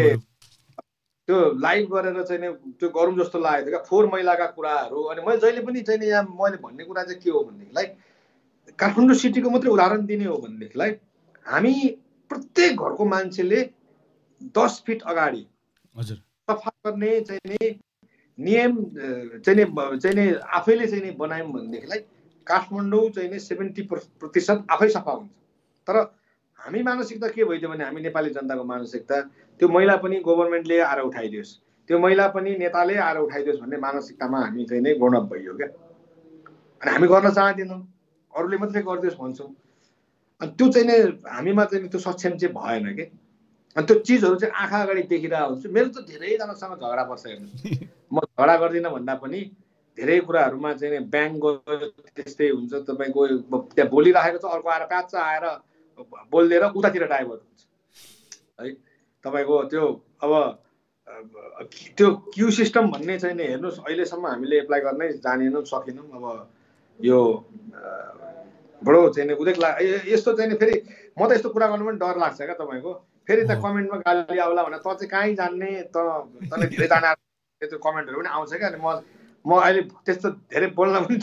त्यो लाइभ गरेर चाहिँ नि त्यो गरौँ जस्तो लागेको थियो फोहोर मैलाका कुराहरु अनि मैले जहिले पनि चाहिँ नि यहाँ मैले भन्ने कुरा चाहिँ के हो भन्नेलाई काठमाडौँ सिटीको मात्र उदाहरण दिने हो भन्नेलाई हामी प्रत्येक घरको मान्छेले दस फिट अगाडि हजुर सफा गर्ने चाहिँ नि नियम चाहिँ नि चाहिँ नि आफैले चाहिँ नि बनायौँ भन्नेलाई काठमाडौँ चाहिँ नि सेभेन्टी प्रतिशत आफै सफा हुन्छ तर हामी मानसिकता के भइदियो भने हामी नेपाली जनताको मानसिकता त्यो मैला पनि गभर्नमेन्टले आएर उठाइदियोस् त्यो मैला पनि नेताले आएर उठाइदियोस् भन्ने मानसिकतामा हामी चाहिँ नै ग्रोन अप भइयो क्या अनि हामी गर्न चाहदैनौँ अरूले मात्रै गरिदियोस् भन्छौँ अनि त्यो चाहिँ नै हामीमा चाहिँ त्यो सक्षम चाहिँ भएन के अनि त्यो चीजहरु चाहिँ आँखा अगाडि देखिरा हुन्छ मेरो त धेरैजनासँग झगडा पर्छ हेर्नु म झगडा गर्दिन भन्दा पनि धेरै कुराहरुमा चाहिँ ब्याङ गयो त्यस्तै हुन्छ तपाईको त्यहाँ बोलिराखेको छ अर्को आएर प्याच आएर बोल्देर उतातिर डाइभ हुन्छ है तपाईको त्यो अब त्यो क्यू सिस्टम भन्ने चाहिँ नि हेर्नुस् अहिले सम्म हामीले एप्लाई गर्न जानेनौं सकेनौं अब यो बडो चाहिँ नि उदेक यस्तो चाहिँ नि फेरि म त यस्तो कुरा गर्नु पनि डर लाग्छ के तपाईको फेरि त कमेन्टमा गाली आउला भने त चाहिँ काई जान्ने त तले धेरै जाना त्यो कमेन्टहरु पनि आउँछ के अनि म म अहिले त्यस्तो धेरै बोल्न पनि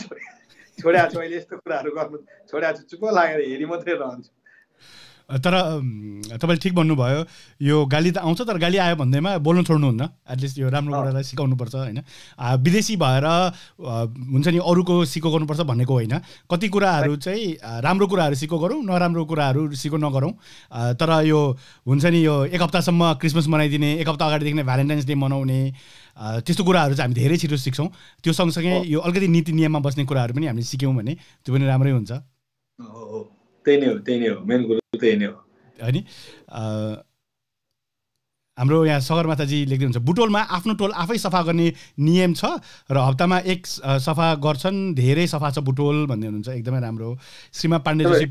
छोड्या छु अहिले यस्तो कुराहरु गर्नु छोड्या छु चुप लागेर हेरि मात्रै रहन्छु तर तपाईले ठीक भन्नु भयो यो गाली त आउँछ तर गाली आयो भन्दैमा बोल्न छोड्नु हुन्न एटलिस्ट यो राम्रो कुरालाई सिकाउनु पर्छ हैन विदेशी भएर हुन्छ नि अरुको सिको गर्नु पर्छ भन्नेको हैन कति कुराहरु चाहिँ राम्रो कुराहरु सिको गरौ नराम्रो कुराहरु सिको नगरौ तर यो हुन्छ नि यो एक हप्ता सम्म क्रिसमस मनाइदिने एक हप्ता अगाडि देखिने भ्यालेन्टाइन्स डे मनाउने त्यस्तो कुराहरु चाहिँ हामी धेरै छिटो सिक्छौं त्यो सँगसँगै यो अलिकति नीति नियममा बस्ने कुराहरु पनि हामीले सिक्यौं भने त्यो पनि राम्रै हुन्छ हो त्यही नै हो त्यही नै हो मेन कुरा त्यही नै हो हैन हाम्रो यहाँ सगरमाथाजी लेख्दै हुन्छ बुटोलमा आफ्नो टोल आफै सफा गर्ने नियम छ र हप्तामा एक सफा गर्छन् धेरै सफा छ बुटोल भन्दै हुनुहुन्छ एकदमै राम्रो श्रीमा पाण्डेजी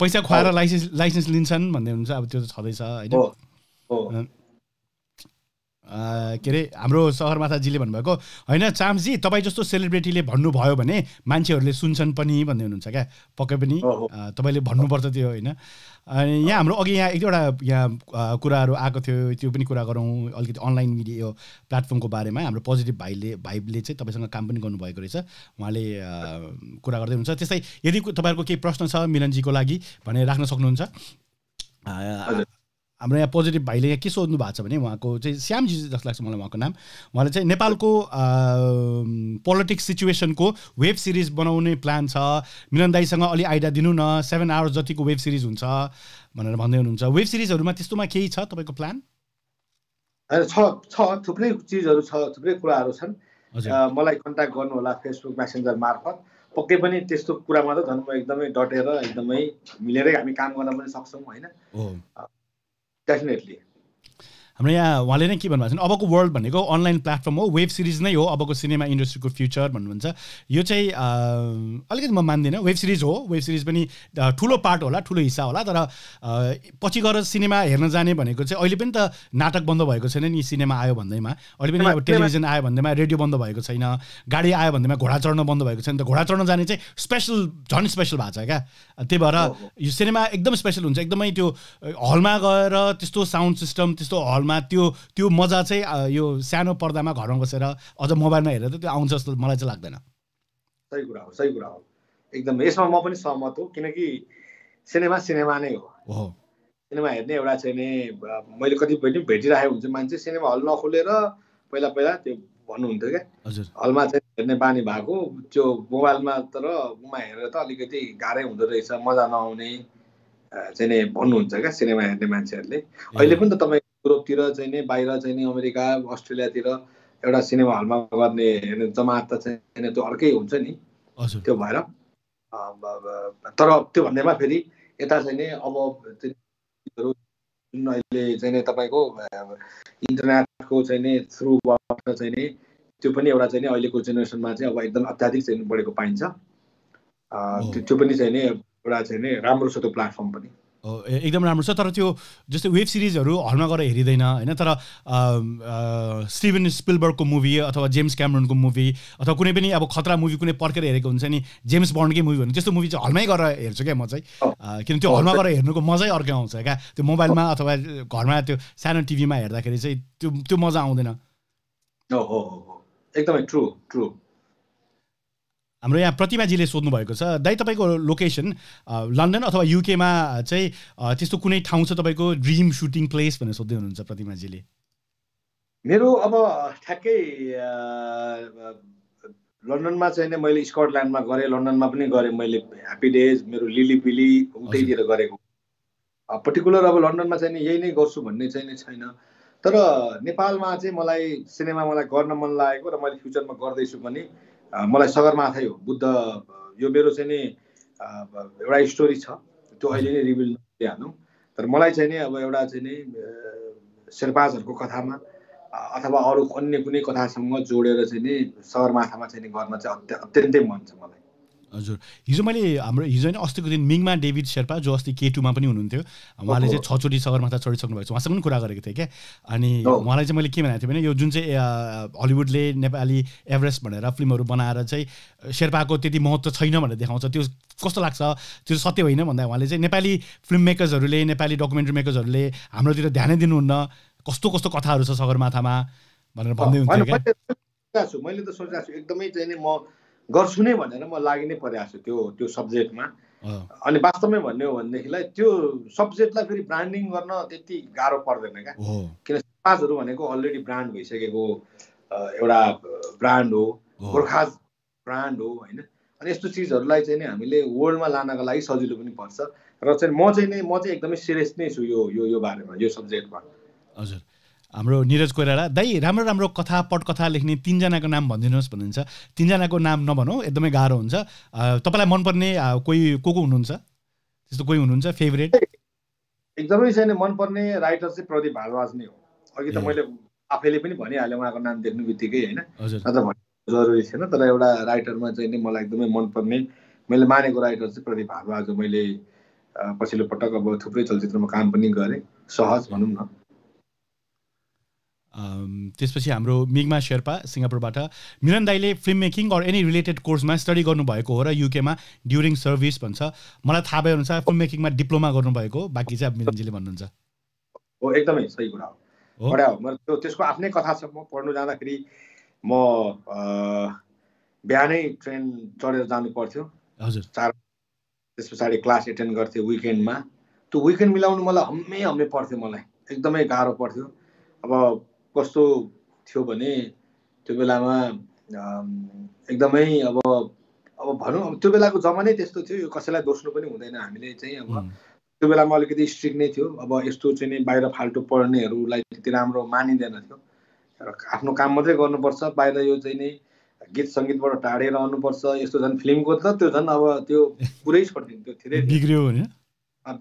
पैसा खुवाएर लाइसेन्स लाइसेन्स लिन्छन् भन्दै हुनुहुन्छ अब त्यो त छदै छ हैन अ के रे हाम्रो सगरमाथाजीले भन्नुभएको हैन चामजी तपाई जस्तो सेलिब्रिटीले भन्नु भयो भने मान्छेहरुले सुन्छन् पनि भन्दै हुनुहुन्छ क्या पक्कै पनि तपाईले भन्नु पर्छ त्यो हैन अनि यहाँ हाम्रो अघि यहाँ एक दुईवटा यहाँ कुराहरु आको थियो त्यो पनि कुरा गरौँ अलिकति अनलाइन मिडिया यो प्लेटफर्मको बारेमा हाम्रो पोजिटिभ भाइले भाइबले चाहिँ तपाईसँग काम पनि गर्नु भएको रहेछ उहाँले कुरा गर्दै हुनुहुन्छ त्यसै यदि तपाईहरुको केही प्रश्न छ मिलनजीको लागि भने राख्न सक्नुहुन्छ हाम्रो यहाँ पोजिटिभ भाइले यहाँ के सोध्नु भएको छ भने उहाँको चाहिँ श्यामजी जस्तो लाग्छ मलाई उहाँको नाम उहाँले चाहिँ नेपालको पोलिटिक्स सिचुएसनको वेब सिरिज बनाउने प्लान छ मिलन दाइसँग अलि आइडिया दिनु न सेभेन आवर्स जतिको वेब सिरिज हुन्छ भनेर भन्दै हुनुहुन्छ वेब सिरिजहरुमा त्यस्तोमा केही छ तपाईको प्लान छ छ थुप्रै चीजहरु छ थुप्रै कुराहरु छन् मलाई कन्ट्याक्ट गर्नु होला फेसबुक मेसेन्जर मार्फत पक्कै पनि त्यस्तो कुरामा त झन् म एकदमै डटेर एकदमै मिलेरै हामी काम गर्न पनि सक्छौं हैन डेफिनेटली हाम्रो यहाँ उहाँले नै के भन्नुभएको छ अबको वर्ल्ड भनेको अनलाइन प्लेटफर्म हो वेब सिरिज नै हो अबको सिनेमा इन्डस्ट्रीको फ्युचर भन्नुहुन्छ यो चाहिँ अलिकति म मान्दिनँ वेब सिरिज हो वेब सिरिज पनि ठुलो पार्ट होला ठुलो हिस्सा होला तर पछि गएर सिनेमा हेर्न जाने भनेको चाहिँ अहिले पनि त नाटक बन्द भएको छैन नि सिनेमा आयो भन्दैमा अहिले पनि अब टेलिभिजन आयो भन्दैमा रेडियो बन्द भएको छैन गाडी आयो भन्दैमा घोडा चढ्न बन्द भएको छैन त घोडा चढ्न जाने चाहिँ स्पेशल झन् स्पेसल भएको छ क्या त्यही भएर यो सिनेमा एकदम स्पेसल हुन्छ एकदमै त्यो हलमा गएर त्यस्तो साउन्ड सिस्टम त्यस्तो हल मा त्यो त्यो मजा चाहिँ यो सानो पर्दामा घरमा बसेर अझ मोबाइलमा हेरेर त त्यो आउँछ जस्तो मलाई चाहिँ लाग्दैन सही कुरा हो सही कुरा हो एकदम यसमा म पनि सहमत हो किनकि सिनेमा सिनेमा नै हो सिनेमा हेर्ने एउटा चाहिँ नि मैले कति पनि भेटिराखेको हुन्छ मान्छे सिनेमा हल नखोलेर पहिला पहिला त्यो भन्नु हुन्थ्यो के हजुर हलमा चाहिँ हेर्ने बानी भएको त्यो मोबाइलमा तर उमा हेरेर त अलिकति गाह्रै हुँदो रहेछ मजा नआउने चाहिँ नि भन्नु हुन्छ के सिनेमा हेर्ने मान्छेहरुले अहिले पनि त तपाई युरोपतिर चाहिँ नि बाहिर चाहिँ नि अमेरिका अस्ट्रेलियातिर एउटा सिनेमा हलमा गर्ने जमात त चाहिँ त्यो अर्कै हुन्छ नि त्यो भएर तर त्यो भन्दैमा फेरि यता चाहिँ नि अब जुन अहिले चाहिँ नि तपाईको इन्टरनेटको चाहिँ नि थ्रुबाट चाहिँ नि त्यो पनि एउटा चाहिँ नि अहिलेको जेनेरेसनमा चाहिँ अब एकदम अत्याधिक चाहिँ बढेको पाइन्छ त्यो पनि चाहिँ नि एउटा चाहिँ नि राम्रो छ त्यो प्लेटफर्म पनि एकदम राम्रो छ तर त्यो जस्तै वेब सिरिजहरु हलमा गएर हेरिदैन हैन तर स्टिभन स्पिलबर्गको मुभी अथवा जेम्स क्यामरनको मुभी अथवा कुनै पनि अब खतरा मुभी कुनै पर्केर हेरेको हुन्छ नि जेम्स बन्डकै मुभी भने त्यस्तो मुभी चाहिँ हलमै गएर हेर्छु के म चाहिँ किन त्यो हलमा गएर हेर्नुको मजै अर्कै आउँछ के त्यो मोबाइलमा अथवा घरमा त्यो सानो टिभीमा हेर्दाखेरि चाहिँ त्यो त्यो मजा आउँदैन हो हो एकदमै ट्रु ट्रु हाम्रो यहाँ प्रतिमाजीले सोध्नु भएको छ दाइ तपाईको लोकेसन लन्डन अथवा यूके मा चाहिँ त्यस्तो कुनै ठाउँ छ तपाईको ड्रीम शूटिङ प्लेस भनेर सोध्दै हुनुहुन्छ प्रतिमाजीले मेरो अब ठ्याक्कै लन्डनमा चाहिँ नि मैले स्कटल्यान्डमा गरे लन्डनमा पनि गरे मैले ह्यापी डेज मेरो लिलीपिली उतैतिर गरेको पर्टिकुलर अब लन्डनमा चाहिँ नि यही नै गर्छु भन्ने चाहिँ नि छैन तर नेपालमा चाहिँ मलाई सिनेमा मलाई गर्न मन लागेको र मैले फ्युचरमा गर्दै छु भने मलाई सगरमाथै हो बुद्ध यो मेरो चाहिँ नि एउटा स्टोरी छ त्यो अहिले नै रिभिल गरिहालौं तर मलाई चाहिँ नि अब एउटा चाहिँ नि शेर्पाजहरुको कथामा अथवा अरु अन्य कुनै कथासँग जोडेर चाहिँ नि सरमाथामा चाहिँ नि गर्न चाहिँ अत्यन्तै मन छ मलाई हजुर हिजो मैले हाम्रो हिजो नि अस्तिको दिन मिङमा डेभिड शेर्पा जो अस्ति के टु मा पनि हुनुहुन्थ्यो उहाँले चाहिँ छचोटी सगरमाथा चढि सक्नु भएको छ उहाँसँग पनि कुरा गरेको थिए के अनि उहाँलाई चाहिँ मैले के भनेको थिएँ भने यो जुन चाहिँ हलिउडले नेपाली एभरेस्ट भनेर फिल्महरु बनाएर चाहिँ शेर्पाको त्यति महत्त्व छैन भनेर देखाउँछ त्यो कस्तो लाग्छ त्यो सत्य होइन भन्दा उहाँले चाहिँ नेपाली फिल्म मेकर्सहरुले नेपाली डकुमेन्ट्री मेकर्सहरुले हाम्रोतिर ध्यान दिनुहुन्न कस्तो कस्तो कथाहरु छ सगरमाथामा भनेर भन्दै हुनुहुन्थ्यो के मैले त सोचेको छु एकदमै चाहिँ नि म गर्छु नै भनेर म लागि नै परेको छु त्यो त्यो सब्जेक्टमा अनि वास्तवमै भन्ने हो भनेदेखिलाई त्यो सब्जेक्टलाई फेरि ब्रान्डिङ गर्न त्यति गाह्रो पर्दैन क्या किन शेर्पाजहरु भनेको अलरेडी ब्रान्ड भइसकेको एउटा ब्रान्ड हो गोर्खा ब्रान्ड हो हैन अनि यस्तो चीजहरुलाई चाहिँ नि हामीले वर्ल्डमा लानको लागि सजिलो पनि पर्छ र चाहिँ म चाहिँ नि म चाहिँ एकदमै सिरियस नै छु यो यो यो बारेमा यो सब्जेक्टमा हजुर हाम्रो नीरज कोइराला दाइ राम्रो राम्रो कथा पटकथा लेख्ने तीन जनाको नाम भन्दिनुस् भन्नुहुन्छ तीन जनाको नाम नभनौ एकदमै गाह्रो हुन्छ तपाईलाई मन पर्ने कोही को को हुनुहुन्छ त्यस्तो कोही हुनुहुन्छ फेभरेट एकदमै चाहिँ मन पर्ने राइटर चाहिँ प्रदीप भारद्वाज नै हो अघि त मैले आफैले पनि भनिहालेँ उहाँको नाम देख्नुबित्तिकै हैन अझ भन्नु जरुरी छैन तर एउटा राइटरमा चाहिँ नि मलाई एकदमै मन पर्ने मैले मानेको राइटर चाहिँ प्रदीप भारद्वाज हो मैले पछिल्लो पटक अब थुप्रै चलचित्रमा काम पनि गरे सहज भनौँ न Um, त्यसपछि हाम्रो मिग्मा शेर्पा सिङ्गापुरबाट मिलन दाइले film making or any related कोर्समा स्टडी गर्नुभएको हो र युकेमा ड्युरिङ सर्भिस भन्छ मलाई थाहा भए अनुसार फिल्म मेकिङमा डिप्लोमा गर्नुभएको बाँकी चाहिँ मिलनजीले भन्नुहुन्छ हो एकदमै सही कुरा हो पढ्या हो म त्यसको आफ्नै कथा छ म पढ्नु जाँदाखेरि म बिहानै ट्रेन चढेर जानु पर्थ्यो हजुर त्यसपछि क्लास अटेन्ड गर्थे विकेन्डमा त्यो विकेन्ड मिलाउनु मलाई हम्मे हम्मे पर्थ्यो मलाई एकदमै गाह्रो पर्थ्यो अब कस्तो थियो भने त्यो बेलामा एकदमै अब अब भनौं अब त्यो बेलाको जमानै त्यस्तो थियो यो कसैलाई दोस्नु पनि हुँदैन हामीले चाहिँ अब त्यो बेलामा अलिकति स्ट्रिक्ट नै थियो अब यस्तो चाहिँ नि बाहिर फाल्टो पढ्नेहरूलाई त्यति राम्रो मानिदैन थियो र आफ्नो काम मात्रै गर्नुपर्छ बाहिर यो चाहिँ नि गीत संगीतबाट टाढै रहनुपर्छ यस्तो झन् फिल्मको त त्यो झन् अब त्यो पुरै छोडिदिन्थ्यो धेरै बिग्रियो भने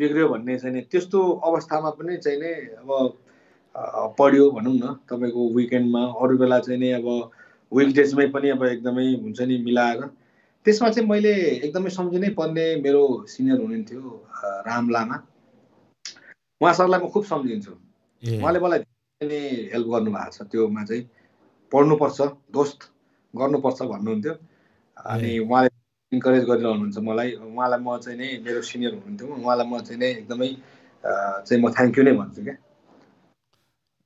बिग्रियो भन्ने चाहिँ नि त्यस्तो अवस्थामा पनि चाहिँ नि अब पढ्यो भनौं न तपाईको विकेन्डमा अरु बेला चाहिँ नि अब विकडेजमै पनि अब एकदमै हुन्छ नि मिलाएर त्यसमा चाहिँ मैले एकदमै सम्झिनै पर्ने मेरो सिनियर हुनुहुन्थ्यो राम लामा उहाँ सरलाई म खुब सम्झिन्छु उहाँले मलाई धेरै हेल्प गर्नु भएको छ त्योमा चाहिँ पढ्नु पर्छ दोस्त गर्नुपर्छ भन्नुहुन्थ्यो अनि उहाँले इन्करेज गरिरहनुहुन्छ मलाई उहाँलाई म चाहिँ नि मेरो सिनियर हुनुहुन्थ्यो उहाँलाई म चाहिँ नि एकदमै चाहिँ म थ्यांक यू नै भन्छु के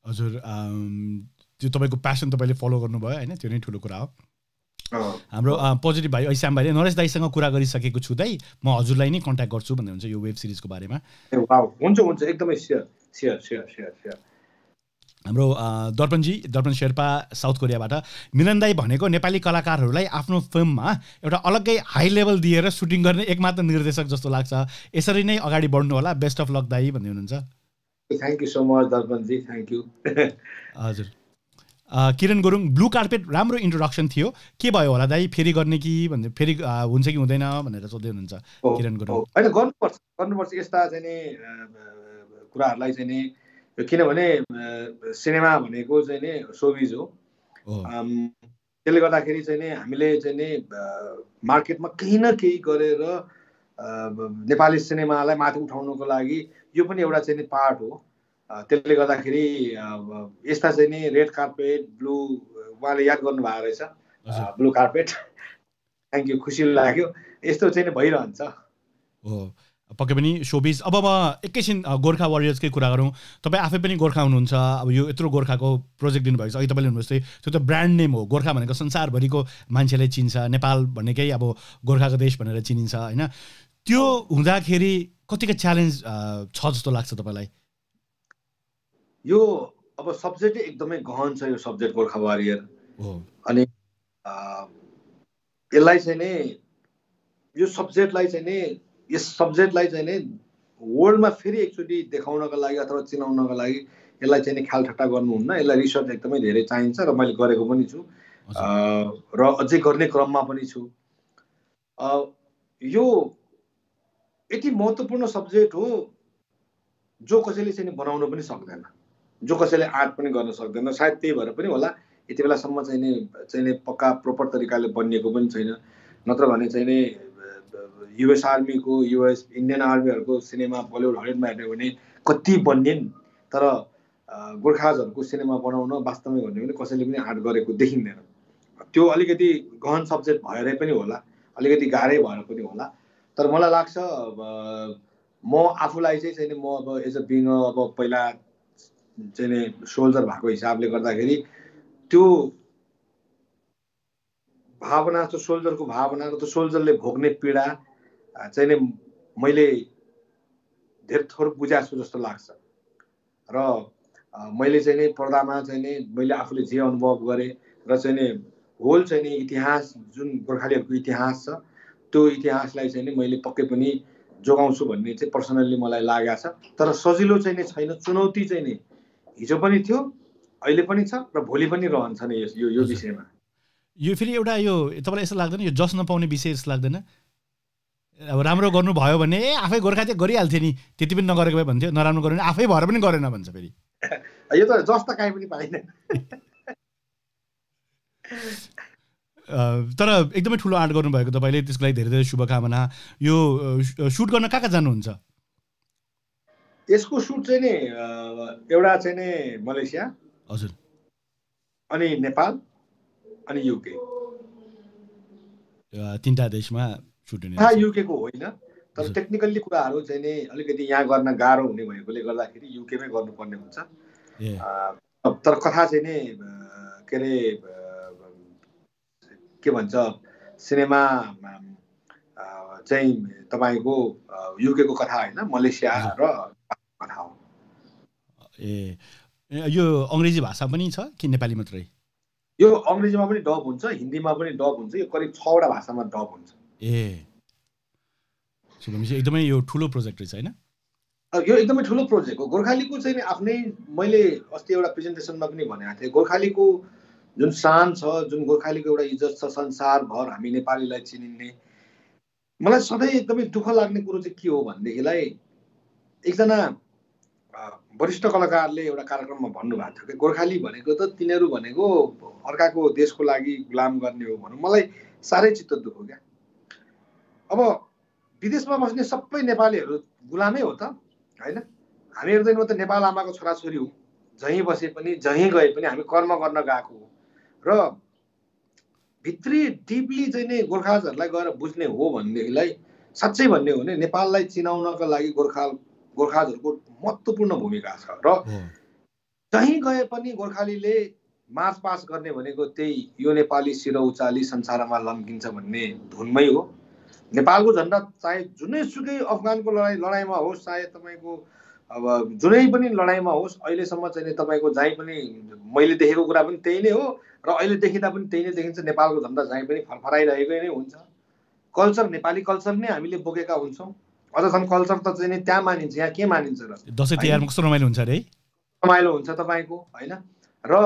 हजुर त्यो तपाईको प्यासन तपाईले फलो गर्नुभयो हैन त्यो नै ठूलो कुरा हो हाम्रो पोजिटिभ भाइ ऐसाम भाइले नरेश दाइसँग कुरा गरिसकेको छु दाइ म हजुरलाई नै कन्ट्याक्ट गर्छु भन्दै हुन्छ यो वेब सिरिजको बारेमा हुन्छ हुन्छ एकदमै share share share share share हाम्रो दर्पणजी दर्पण शेर्पा साउथ कोरियाबाट मिलन दाइ भनेको नेपाली कलाकारहरूलाई आफ्नो फिल्ममा एउटा अलग्गै हाई लेभल दिएर सुटिङ गर्ने एकमात्र निर्देशक जस्तो लाग्छ यसरी नै अगाडि बढ्नु होला बेस्ट अफ लक दाइ भन्दै हुनुहुन्छ thank you so much Darpan ji thank you हजुर किरण गुरुङ ब्लू कार्पेट राम्रो इन्ट्रोडक्सन थियो के भयो होला दाइ फेरि गर्ने कि भन्दै फेरि हुन्छ कि हुँदैन भनेर सोध्दै हुनुहुन्छ किरण गुरुङ हैन गर्नुपर्छ गर्नुपर्छ यस्ता चाहिँ नि कुराहरुलाई चाहिँ नि किनभने सिनेमा भनेको चाहिँ नि शोबिज हो त्यसले गर्दाखेरि चाहिँ नि हामीले चाहिँ नि मार्केटमा केही न केही गरेर नेपाली सिनेमालाई माथि उठाउनको लागि यो पनि एउटा चाहिँ नि पार्ट हो त्यसले गर्दाखेरि एस्ता चाहिँ नि रेड कार्पेट ब्लू उहाँले याद गर्नु भएको रहेछ ब्लू कार्पेट थ्यांक यू खुसी लाग्यो यस्तो चाहिँ नि भइरहन्छ हो पक्कै पनि शोबिज अब म एकैछिन गोर्खा वारियर्सकै कुरा गरौँ तपाईँ आफै पनि गोर्खा हुनुहुन्छ अब यो यत्रो गोर्खाको प्रोजेक्ट दिनुभएको छ अघि तपाईँले भन्नुहोस् त्यो त ब्रान्ड नेम हो गोर्खा भनेको संसारभरिको मान्छेले चिन्छ नेपाल भनेकै अब गोर्खाको देश भनेर चिनिन्छ हैन त्यो हुँदाखेरि कतिको च्यालेन्ज छ जस्तो लाग्छ तपाईलाई यो अब सब्जेक्ट एकदमै गहन छ यो सब्जेक्ट गोर्खा वारियर हो अनि यसलाई चाहिँ नि यो सब्जेक्टलाई चाहिँ नि यस सब्जेक्टलाई चाहिँ नि वर्ल्डमा फेरि एकचोटी देखाउनका लागि अथवा चिनाउनका लागि यसलाई चाहिँ नि ख्यालठट्टा गर्नुहुन्न यसलाई रिसर्च एकदमै धेरै चाहिन्छ र मैले गरेको पनि छु र अझै गर्ने क्रममा पनि छु यो यति महत्त्वपूर्ण सब्जेक्ट हो जो कसैले चाहिँ बनाउन पनि सक्दैन जो कसैले आर्ट पनि गर्न सक्दैन सायद त्यही भएर पनि होला यतिबेला सम्म चाहिँ चाहिँ पक्का प्रपर तरिकाले बनिएको पनि छैन नत्र भने चाहिँ नि युएस आर्मी को युएस इन्डियन आर्मीहरुको सिनेमा बलिउड हलिउडमा हेर्ने भने कति बन्नेन तर गोर्खाजहरुको सिनेमा बनाउन वास्तवमै भन्ने भने कसैले पनि आर्ट गरेको देखिदैन त्यो अलिकति गहन सब्जेक्ट भएरै पनि होला अलिकति गाह्रै भएर पनि होला तर मलाई लाग्छ म आफुलाई चाहिँ चाहिँ म अब एज अ बिङ अब पहिला चाहिँ सोल्जर भएको हिसाबले गर्दाखेरि त्यो भावना त्यो सोल्जरको भावना र त्यो सोल्जरले भोग्ने पीडा चाहिँ नि मैले धेरै थोर बुझाएको जस्तो लाग्छ र मैले चाहिँ नि पर्दामा चाहिँ नि मैले आफुले जे अनुभव गरे र चाहिँ नि होल चाहिँ नि इतिहास जुन गोर्खालीहरुको इतिहास छ त्यो इतिहासलाई चाहिँ नि मैले पक्कै पनि जोगाउँछु भन्ने चाहिँ पर्सनली मलाई लागेको छ तर सजिलो चाहिँ नि छैन चुनौती चाहिँ नि हिजो पनि थियो अहिले पनि छ र भोलि पनि रहन्छ नि यो यो विषयमा यो फेरि एउटा यो तपाईलाई यस्तो लाग्दैन यो जस नपाउने विषय जस्तो लाग्दैन अब राम्रो गर्नु भयो भने ए आफै गोर्खा चाहिँ गरिहाल्थे नि त्यति पनि नगरेको भए भन्थ्यो नराम्रो गर्नु आफै भएर पनि गरेन भन्छ फेरि यो त जस त काहीँ पनि पाइदैन तर एकदमै ठुलो आर्ट गर्नु भएको तपाईले त्यसको लागि धेरै धेरै शुभकामना यो शूट गर्न कहाँ कहाँ जानुहुन्छ यसको शूट चाहिँ नि एउटा चाहिँ नि मलेसिया हजुर अनि नेपाल अनि यूके तीनटा देशमा शूट हुने हा यूके को होइन तर टेक्निकली कुराहरु चाहिँ नि अलिकति यहाँ गर्न गाह्रो हुने भएकोले गर्दाखेरि यूके मै गर्नु पर्ने हुन्छ तर कथा चाहिँ नि केरे के भन्छ सिनेमा चाहिँ तपाईको यूके को कथा हैन मलेसिया र कथा हो ए यो अंग्रेजी भाषा पनि छ कि नेपाली मात्रै यो अंग्रेजीमा पनि डब हुन्छ हिन्दीमा पनि डब हुन्छ यो करिब छ वटा भाषामा डब हुन्छ ए सुनमिस एकदमै यो ठुलो प्रोजेक्ट रहेछ हैन यो एकदमै ठुलो प्रोजेक्ट हो गोर्खालीको चाहिँ आफ्नै मैले अस्ति एउटा प्रेजेन्टेसनमा पनि भनेको थिए गोर्खालीको जुन शान छ जुन गोर्खालीको एउटा इज्जत छ संसार भर हामी नेपालीलाई चिनिन्ने मलाई सधैं एकदमै दुःख लाग्ने कुरा चाहिँ के हो भन्दैलाई एकजना वरिष्ठ कलाकारले एउटा कार्यक्रममा भन्नुभएको थियो कि गोर्खाली भनेको त तिनीहरु भनेको अर्काको देशको लागि गुलाम गर्ने हो भन्नु मलाई सारै चित्त दुखो क्या अब विदेशमा बस्ने सबै नेपालीहरु गुलामै हो त हैन हामीहरु त न त नेपाल आमाको छोराछोरी हो जही बसे पनि जही गए पनि हामी कर्म गर्न गएको हो र भित्री डीपली चाहिँ नि गोर्खाजहरुलाई गएर बुझ्ने हो भन्नेलाई साच्चै भन्ने हो भने नेपाललाई चिनाउनका लागि गोर्खा गोर्खाजहरुको महत्त्वपूर्ण भूमिका छ र त्यही गए पनि गोर्खालीले मार्च पास गर्ने भनेको त्यही यो नेपाली सिर उचाली संसारमा लम्किन्छ भन्ने धुनमै हो नेपालको झण्डा चाहे जुनै सुकै अफगानको लडाई लडाईमा होस् चाहे तपाईको अब जुनै पनि लडाईमा होस् अहिले सम्म चाहिँ तपाईको जाई पनि मैले देखेको कुरा पनि त्यही नै हो र अहिले देखिदा पनि त्यही नै देखिन्छ नेपालको झण्डा जाई पनि फरफराइरहेकै नै हुन्छ कल्चर नेपाली कल्चर नै हामीले बोकेका हुन्छौं अझ सम कल्चर त चाहिँ नि त्यहाँ मानिन्छ यहाँ के मानिन्छ र दशैं तिहारमा कस्तो रमाइलो हुन्छ रे रमाइलो हुन्छ तपाईको हैन र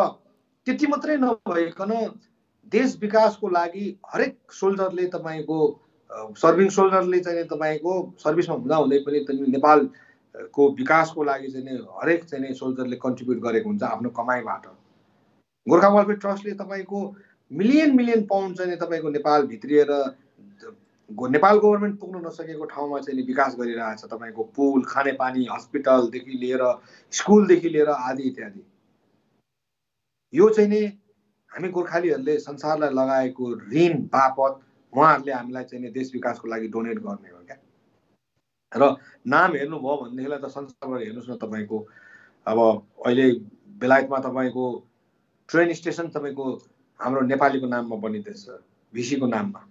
त्यति मात्रै नभएकन देश विकासको लागि हरेक सोल्जरले तपाईको सर्भिङ सोल्जरले चाहिँ तपाईको सर्भिसमा हुँदा हुँदै पनि नेपालको विकासको लागि चाहिँ हरेक चाहिँ सोल्जरले कन्ट्रिब्युट गरेको हुन्छ आफ्नो कमाईबाट गोर्खा वेलफेयर ट्रस्टले तपाईको मिलियन मिलियन पाउन्ड चाहिँ तपाईको नेपाल भित्रिएर नेपाल गभर्नमेन्ट पुग्न नसकेको ठाउँमा चाहिँ विकास गरिरहेको छ तपाईको पुल खानेपानी अस्पताल देखि लिएर स्कुल देखि लिएर आदि इत्यादि यो चाहिँ नि हामी गोर्खालीहरुले संसारलाई लगाएको ऋण बापत उहाँहरुले हामीलाई चाहिँ नि देश विकासको लागि डोनेट गर्ने हो क्या र नाम हेर्नु भयो भन्नेलाई त संसारभर हेर्नुस् न तपाईको अब अहिले बेलायतमा तपाईको ट्रेन स्टेशन तपाईको हाम्रो नेपालीको नाममा बनिदैछ भिसीको नाममा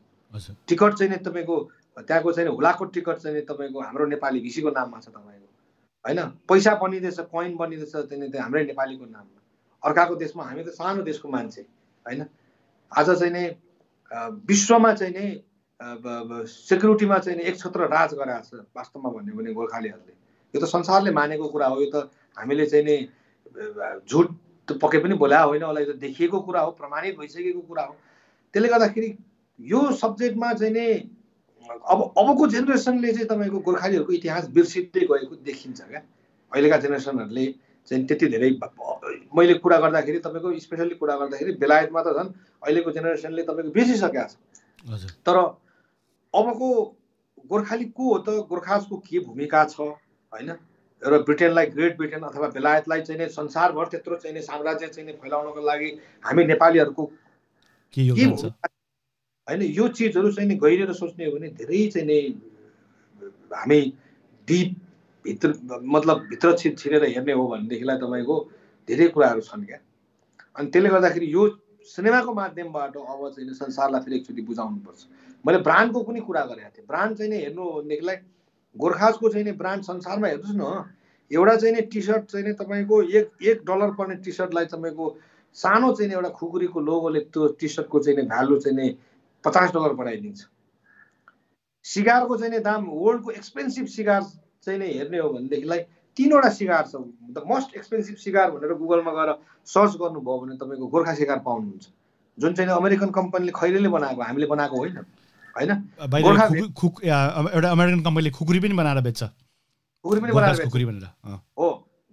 टिकट चाहिँ नि तपाईको त्यहाँको चाहिँ हुलाको टिकट चाहिँ नि तपाईको हाम्रो नेपाली भिसीको नाममा छ तपाईको हैन पैसा बनिदैछ कॉइन बनिदैछ चाहिँ नि हाम्रो नेपालीको नाममा अर्काको देशमा हामी त सानो देशको मान्छे हैन आज चाहिँ नि विश्वमा चाहिँ नि सेक्युरिटीमा चाहिँ नि एक छत्र राज गराछ वास्तवमा भन्ने भने गोर्खालीहरुले यो त संसारले मानेको कुरा हो यो त हामीले चाहिँ नि झुट त पक्कै पनि बोला होइन होला यो त देखिएको कुरा हो प्रमाणित भइसकेको कुरा हो त्यसले गर्दाखेरि यो सब्जेक्टमा चाहिँ नि अब अबको जेनेरेसनले चाहिँ तपाईको गोर्खालीहरुको इतिहास बिर्सिदै गएको देखिन्छ क्या अहिलेका जेनेरेसनहरुले चाहिँ त्यति धेरै मैले कुरा गर्दाखेरि तपाईको स्पेशली कुरा गर्दाखेरि बेलायतमा त झन् अहिलेको जेनेरेसनले तपाईको बेचिसकेको छ हजुर तर अबको गोर्खाली को हो त गोर्खाजको के भूमिका छ हैन र ब्रिटेनलाई ग्रेट ब्रिटेन अथवा बेलायतलाई चाहिँ संसारभर त्यत्रो चाहिँ साम्राज्य चाहिँ फैलाउनको लागि हामी नेपालीहरुको के योगदान छ हैन यो चीजहरु चाहिँ गहिरेर सोच्ने हो भने धेरै चाहिँ नि हामी डीप भित्र मतलब भित्र छिरेर हेर्ने हो भने देखिलाई तपाईको धेरै कुराहरु छन् के अनि त्यसले गर्दाखेरि यो सिनेमाको माध्यमबाट अब चाहिँ संसारलाई फेरि एकचोटी बुझाउनु पर्छ मैले ब्रान्डको कुनै कुरा गरेको थिए ब्रान्ड चाहिँ नि हेर्नु हो भने देखिलाई गोर्खाजको चाहिँ नि ब्रान्ड संसारमा हेर्नुस् न एउटा चाहिँ नि टी-शर्ट चाहिँ नि तपाईको एक डलर पर्ने टी-शर्टलाई तपाईको सानो चाहिँ नि एउटा खुकुरीको लोगोले त्यो टी-शर्टको चाहिँ नि भ्यालु चाहिँ नि पचास डलर बनाइदिन्छ सिगारको चाहिँ नि दाम वर्ल्डको एक्सपेन्सिभ सिगार चाहिँ नि हेर्ने हो भने देखिलाई तीन वटा सिगार छ द मोस्ट एक्सपेन्सिभ सिगार भनेर गुगलमा गएर सर्च गर्नु भयो भने तपाईको गोर्खा सिगार पाउनुहुन्छ जुन चाहिँ अमेरिकन कम्पनीले खैरेले बनाएको हामीले बनाएको होइन हैन गोर्खा खुक एउटा अमेरिकन कम्पनीले खुकुरी पनि बनाएर बेच्छ खुकुरी पनि बनाएर खुकुरी भनेर हो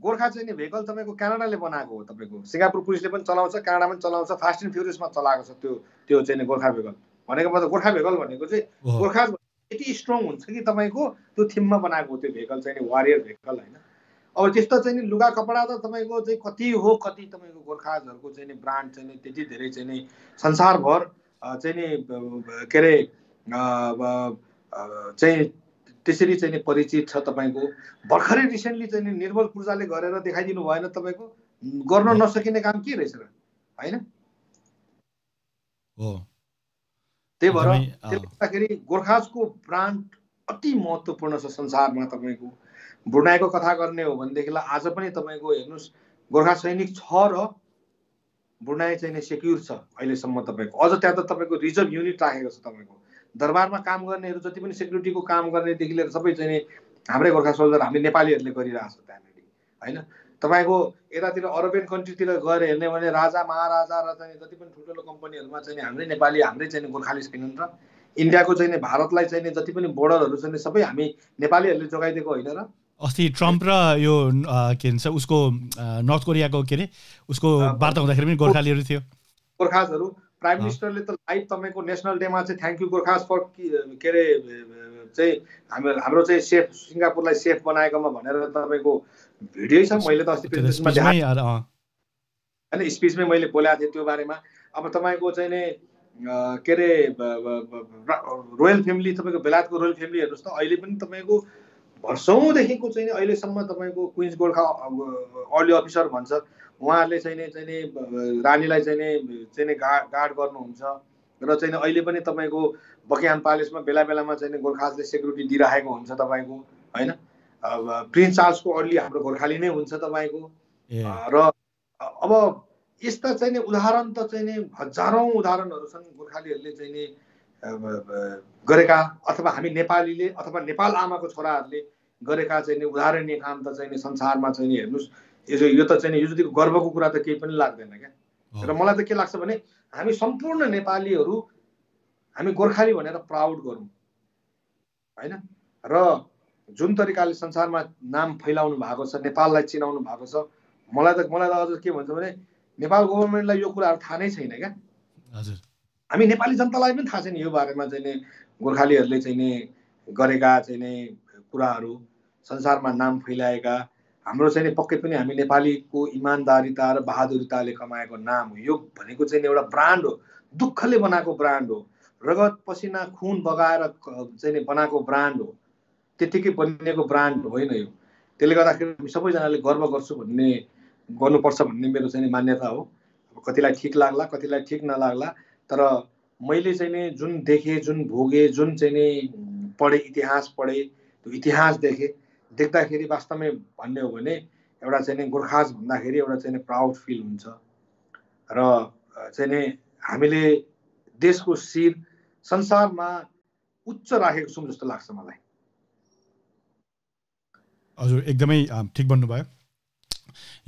गोर्खा चाहिँ नि भेहिकल तपाईको कनाडाले बनाएको हो तपाईको सिङ्गापुर पुलिसले पनि चलाउँछ कनाडा पनि चलाउँछ फास्ट एन्ड फ्युरियसमा चलाएको छ त्यो त्यो चाहिँ नि गोर्खा भेहिकल भनेको मतलब गोर्खा भेहिकल भनेको चाहिँ गोर्खा यति स्ट्रङ हुन्छ कि तपाईको त्यो थीममा बनाएको त्यो भेहिकल चाहिँ नि वारियर भेहिकल हैन अब त्यस्तो चाहिँ नि लुगा कपडा त तपाईको चाहिँ कति हो कति तपाईको गोर्खाजहरुको चाहिँ नि ब्रान्ड चाहिँ नि त्यति धेरै चाहिँ नि संसारभर चाहिँ नि केरे चाहिँ त्यसरी चाहिँ नि परिचित छ तपाईको भर्खरै रिसेन्टली चाहिँ नि निर्मल पूर्जाले गरेर देखाइदिनु भएन तपाईको गर्न नसकिने काम के रहेछ र हैन हो त्यही भएर त्यसैगरी गोर्खाजको ब्रान्ड अति महत्त्वपूर्ण छ संसारमा तपाईको ब्रुनाईको कथा गर्ने हो भने देखिला आज पनि तपाईको हेर्नुस् गोर्खा सैनिक छ र ब्रुनाई चाहिँ नि सिक्युर छ अहिले सम्म तपाईको अझ त्यहाँ त तपाईको रिजर्भ युनिट राखेको छ तपाईको दरबारमा काम गर्नेहरु जति पनि सेक्युरिटीको काम गर्ने देखि लिएर सबै चाहिँ नि हाम्रै गोर्खा सोल्जर हामी नेपालीहरुले गरिराछ त्यहाँनेरि हैन तपाईको एतातिर अरबियन कन्ट्रीतिर गएर हेर्ने भने राजा महाराजा र चाहिँ जति पनि ठुलो कम्पनीहरुमा चाहिँ हाम्रै नेपाली हाम्रै चाहिँ गोर्खाली छैनन् र इन्डियाको चाहिँ नि भारतलाई चाहिँ नि जति पनि बोर्डरहरु छ नि सबै हामी नेपालीहरुले जोगाइदिएको हैन र अस्ति ट्रम्प र यो के भन्छ उसको नर्थ कोरियाको के रे उसको वार्ता हुँदाखेरि पनि गोर्खालीहरु थियो गोर्खाजहरु प्राइम मिनिस्टरले त लाइभ तपाईको नेशनल डेमा चाहिँ थ्यांक यू गोर्खाज फर के रे चाहिँ हाम्रो हाम्रो चाहिँ सेफ सिंगापुरलाई सेफ बनाएकोमा भनेर तपाईको भिडियो छ मैले त अस्ति प्रेजेन्टेसनमा देखाएँ हैन स्पीचमै मैले बोलेको थिए त्यो बारेमा अब तपाईको चाहिँ नि के रे रोयल फ्यामिली तपाईको बेलायतको रोयल फ्यामिली हेर्नुस् त अहिले पनि तपाईको वर्षौं देखिको चाहिँ अहिले सम्म तपाईको क्वीन्स गोर्खा अर्ली अफिसर भन्छ उहाँहरुले चाहिँ नि चाहिँ नि रानीलाई चाहिँ नि चाहिँ नि गार्ड गर्नुहुन्छ र चाहिँ नि अहिले पनि तपाईको बकिहाम प्यालेसमा बेला बेलामा चाहिँ नि गोर्खाजले सेक्युरिटी दिइराखेको हुन्छ तपाईको हैन प्रिन्स चार्ल्सको अर्ली हाम्रो गोर्खाली नै हुन्छ तपाईको र अब यस्ता चाहिँ नि उदाहरण त चाहिँ नि हजारौं उदाहरणहरु छन् गोर्खालीहरुले चाहिँ नि गरेका अथवा हामी नेपालीले अथवा नेपाल आमाको छोराहरुले गरेका चाहिँ नि उदाहरणीय काम त चाहिँ नि संसारमा चाहिँ नि हेर्नुस् यो त चाहिँ नि यो जतिको गर्वको कुरा त केही पनि लाग्दैन के र मलाई त के लाग्छ भने हामी सम्पूर्ण नेपालीहरु हामी गोर्खाली भनेर प्राउड गरौँ हैन र जुन तरिकाले संसारमा नाम फैलाउनु भएको छ नेपाललाई चिनाउनु भएको छ मलाई त मलाई त अझ के भन्छ भने नेपाल गभर्नमेन्टलाई यो कुराहरु थाहा नै छैन के हजुर हामी नेपाली जनतालाई पनि थाहा छैन यो बारेमा चाहिँ नि गोर्खालीहरुले चाहिँ नि गरेका चाहिँ नि कुराहरु संसारमा नाम फैलाएका हाम्रो चाहिँ नि पक्कै पनि हामी नेपालीको इमानदारीता र बहादुरीताले कमाएको नाम हो यो भनेको चाहिँ एउटा ब्रान्ड हो दुःखले बनाएको ब्रान्ड हो रगत पसिना खून बगाएर चाहिँ नि बनाएको ब्रान्ड हो त्यतिकै बनिएको ब्रान्ड होइन यो त्यसले गर्दाखेरि हामी सबैजनाले गर्व गर्छु भन्ने गर्नुपर्छ भन्ने मेरो चाहिँ नि मान्यता हो अब कतिलाई ठीक लाग्ला कतिलाई ठीक नलाग्ला तर मैले चाहिँ नि जुन देखे जुन भोगे जुन चाहिँ नि पढे इतिहास पढे त्यो इतिहास देखे देख्दाखेरि वास्तवमै भन्ने हो भने एउटा चाहिँ नि गोर्खाज भन्दाखेरि एउटा चाहिँ नि प्राउड फिल हुन्छ र चाहिँ नि हामीले देशको शिर संसारमा उच्च राखेको छौं जस्तो लाग्छ मलाई हजुर एकदमै ठीक भन्नुभयो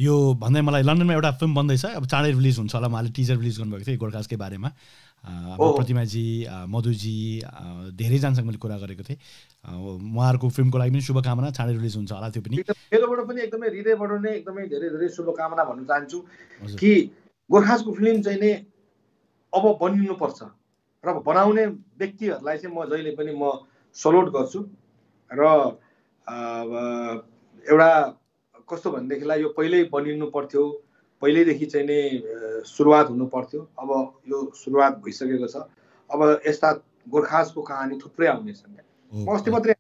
यो भन्दै मलाई लन्डनमा एउटा फिल्म बन्दैछ अब चाँडै रिलिज हुन्छ होला मलाई टिजर रिलिज गर्नुभएको थियो गोर्खासकै बारेमा प्रतिमाजी मधुजी धेरैजनासँग मैले कुरा गरेको थिएँ उहाँहरूको फिल्मको लागि पनि शुभकामना चाँडै रिलिज हुन्छ होला त्यो पनि मेरोबाट पनि एकदमै हृदयबाट नै एकदमै धेरै धेरै शुभकामना भन्न चाहन्छु कि गोर्खासको फिल्म चाहिँ नि अब बनिनु पर्छ र अब बनाउने व्यक्तिहरुलाई चाहिँ म जहिले पनि म सल्युट गर्छु र एउटा कस्तो भन्देखिला यो पहिल्यै बनिनु पर्थ्यो पहिल्यैदेखि चाहिँ नि सुरुवात हुनु पर्थ्यो अब यो सुरुवात भइसकेको छ अब एस्ता गोर्खासको कहानी थुप्रै आउने छन् म अस्ति मात्रै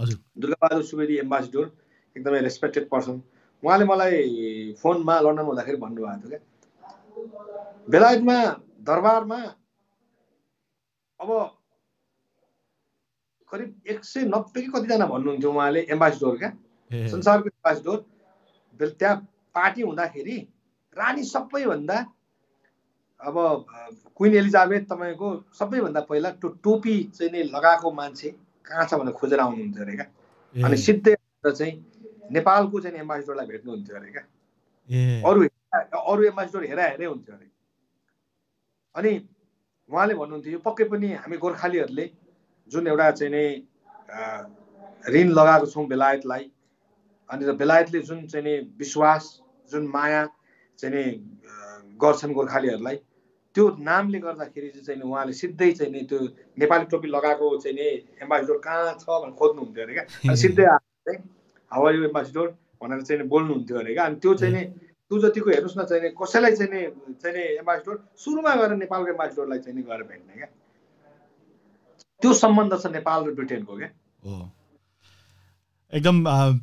हजुर दुर्गाबहादुर सुवेदी एम्बेसडर एकदमै रेस्पेक्टेड पर्सन उहाँले मलाई फोनमा लन्डन हुँदाखेरि भन्नुभएको थियो के बेलायतमा दरबारमा अब करिब एक सय नब्बे कति जना भन्नुहुन्थ्यो उहाँले एम्बेसडर के संसारको एम्बेसडर त्यहाँ पार्टी हुँदाखेरि रानी सबैभन्दा अब क्वीन एलिजाबेथ तपाईँको सबैभन्दा पहिला त्यो टोपी चाहिँ नि लगाएको मान्छे कहाँ छ भनेर खोजेर आउनुहुन्थ्यो अरे क्या अनि सिधै चाहिँ नेपालको चाहिँ एम्बेसडरलाई भेट्नुहुन्थ्यो अरे क्या अरू अरू एम्बेसडर हेरा हेरै हुन्थ्यो अरे अनि उहाँले भन्नुहुन्थ्यो पक्कै पनि हामी गोर्खालीहरूले जुन एउटा चाहिँ नि ऋण लगाएको छौँ बेलायतलाई अनि बेलायतले जुन चाहिँ नि विश्वास जुन माया चाहिँ नि गर्छन् गोर्खालीहरूलाई त्यो नामले गर्दाखेरि चाहिँ नि उहाँले सिधै चाहिँ नि त्यो नेपाली टोपी लगाएको चाहिँ नि एम्बेसडर कहाँ छ भनेर खोज्नुहुन्थ्यो अरे क्या सिधै चाहिँ हाउ आर यु एम्बेसडर भनेर चाहिँ नि बोल्नुहुन्थ्यो अरे क्या अनि त्यो चाहिँ नि त्यो जतिको हेर्नुहोस् न चाहिँ नि कसैलाई चाहिँ नि चाहिँ नि एम्बेसडर सुरुमा गएर नेपालको एम्बेसडरलाई चाहिँ नि गएर भेट्ने क्या त्यो सम्बन्ध छ नेपाल र ब्रिटेनको के एकदम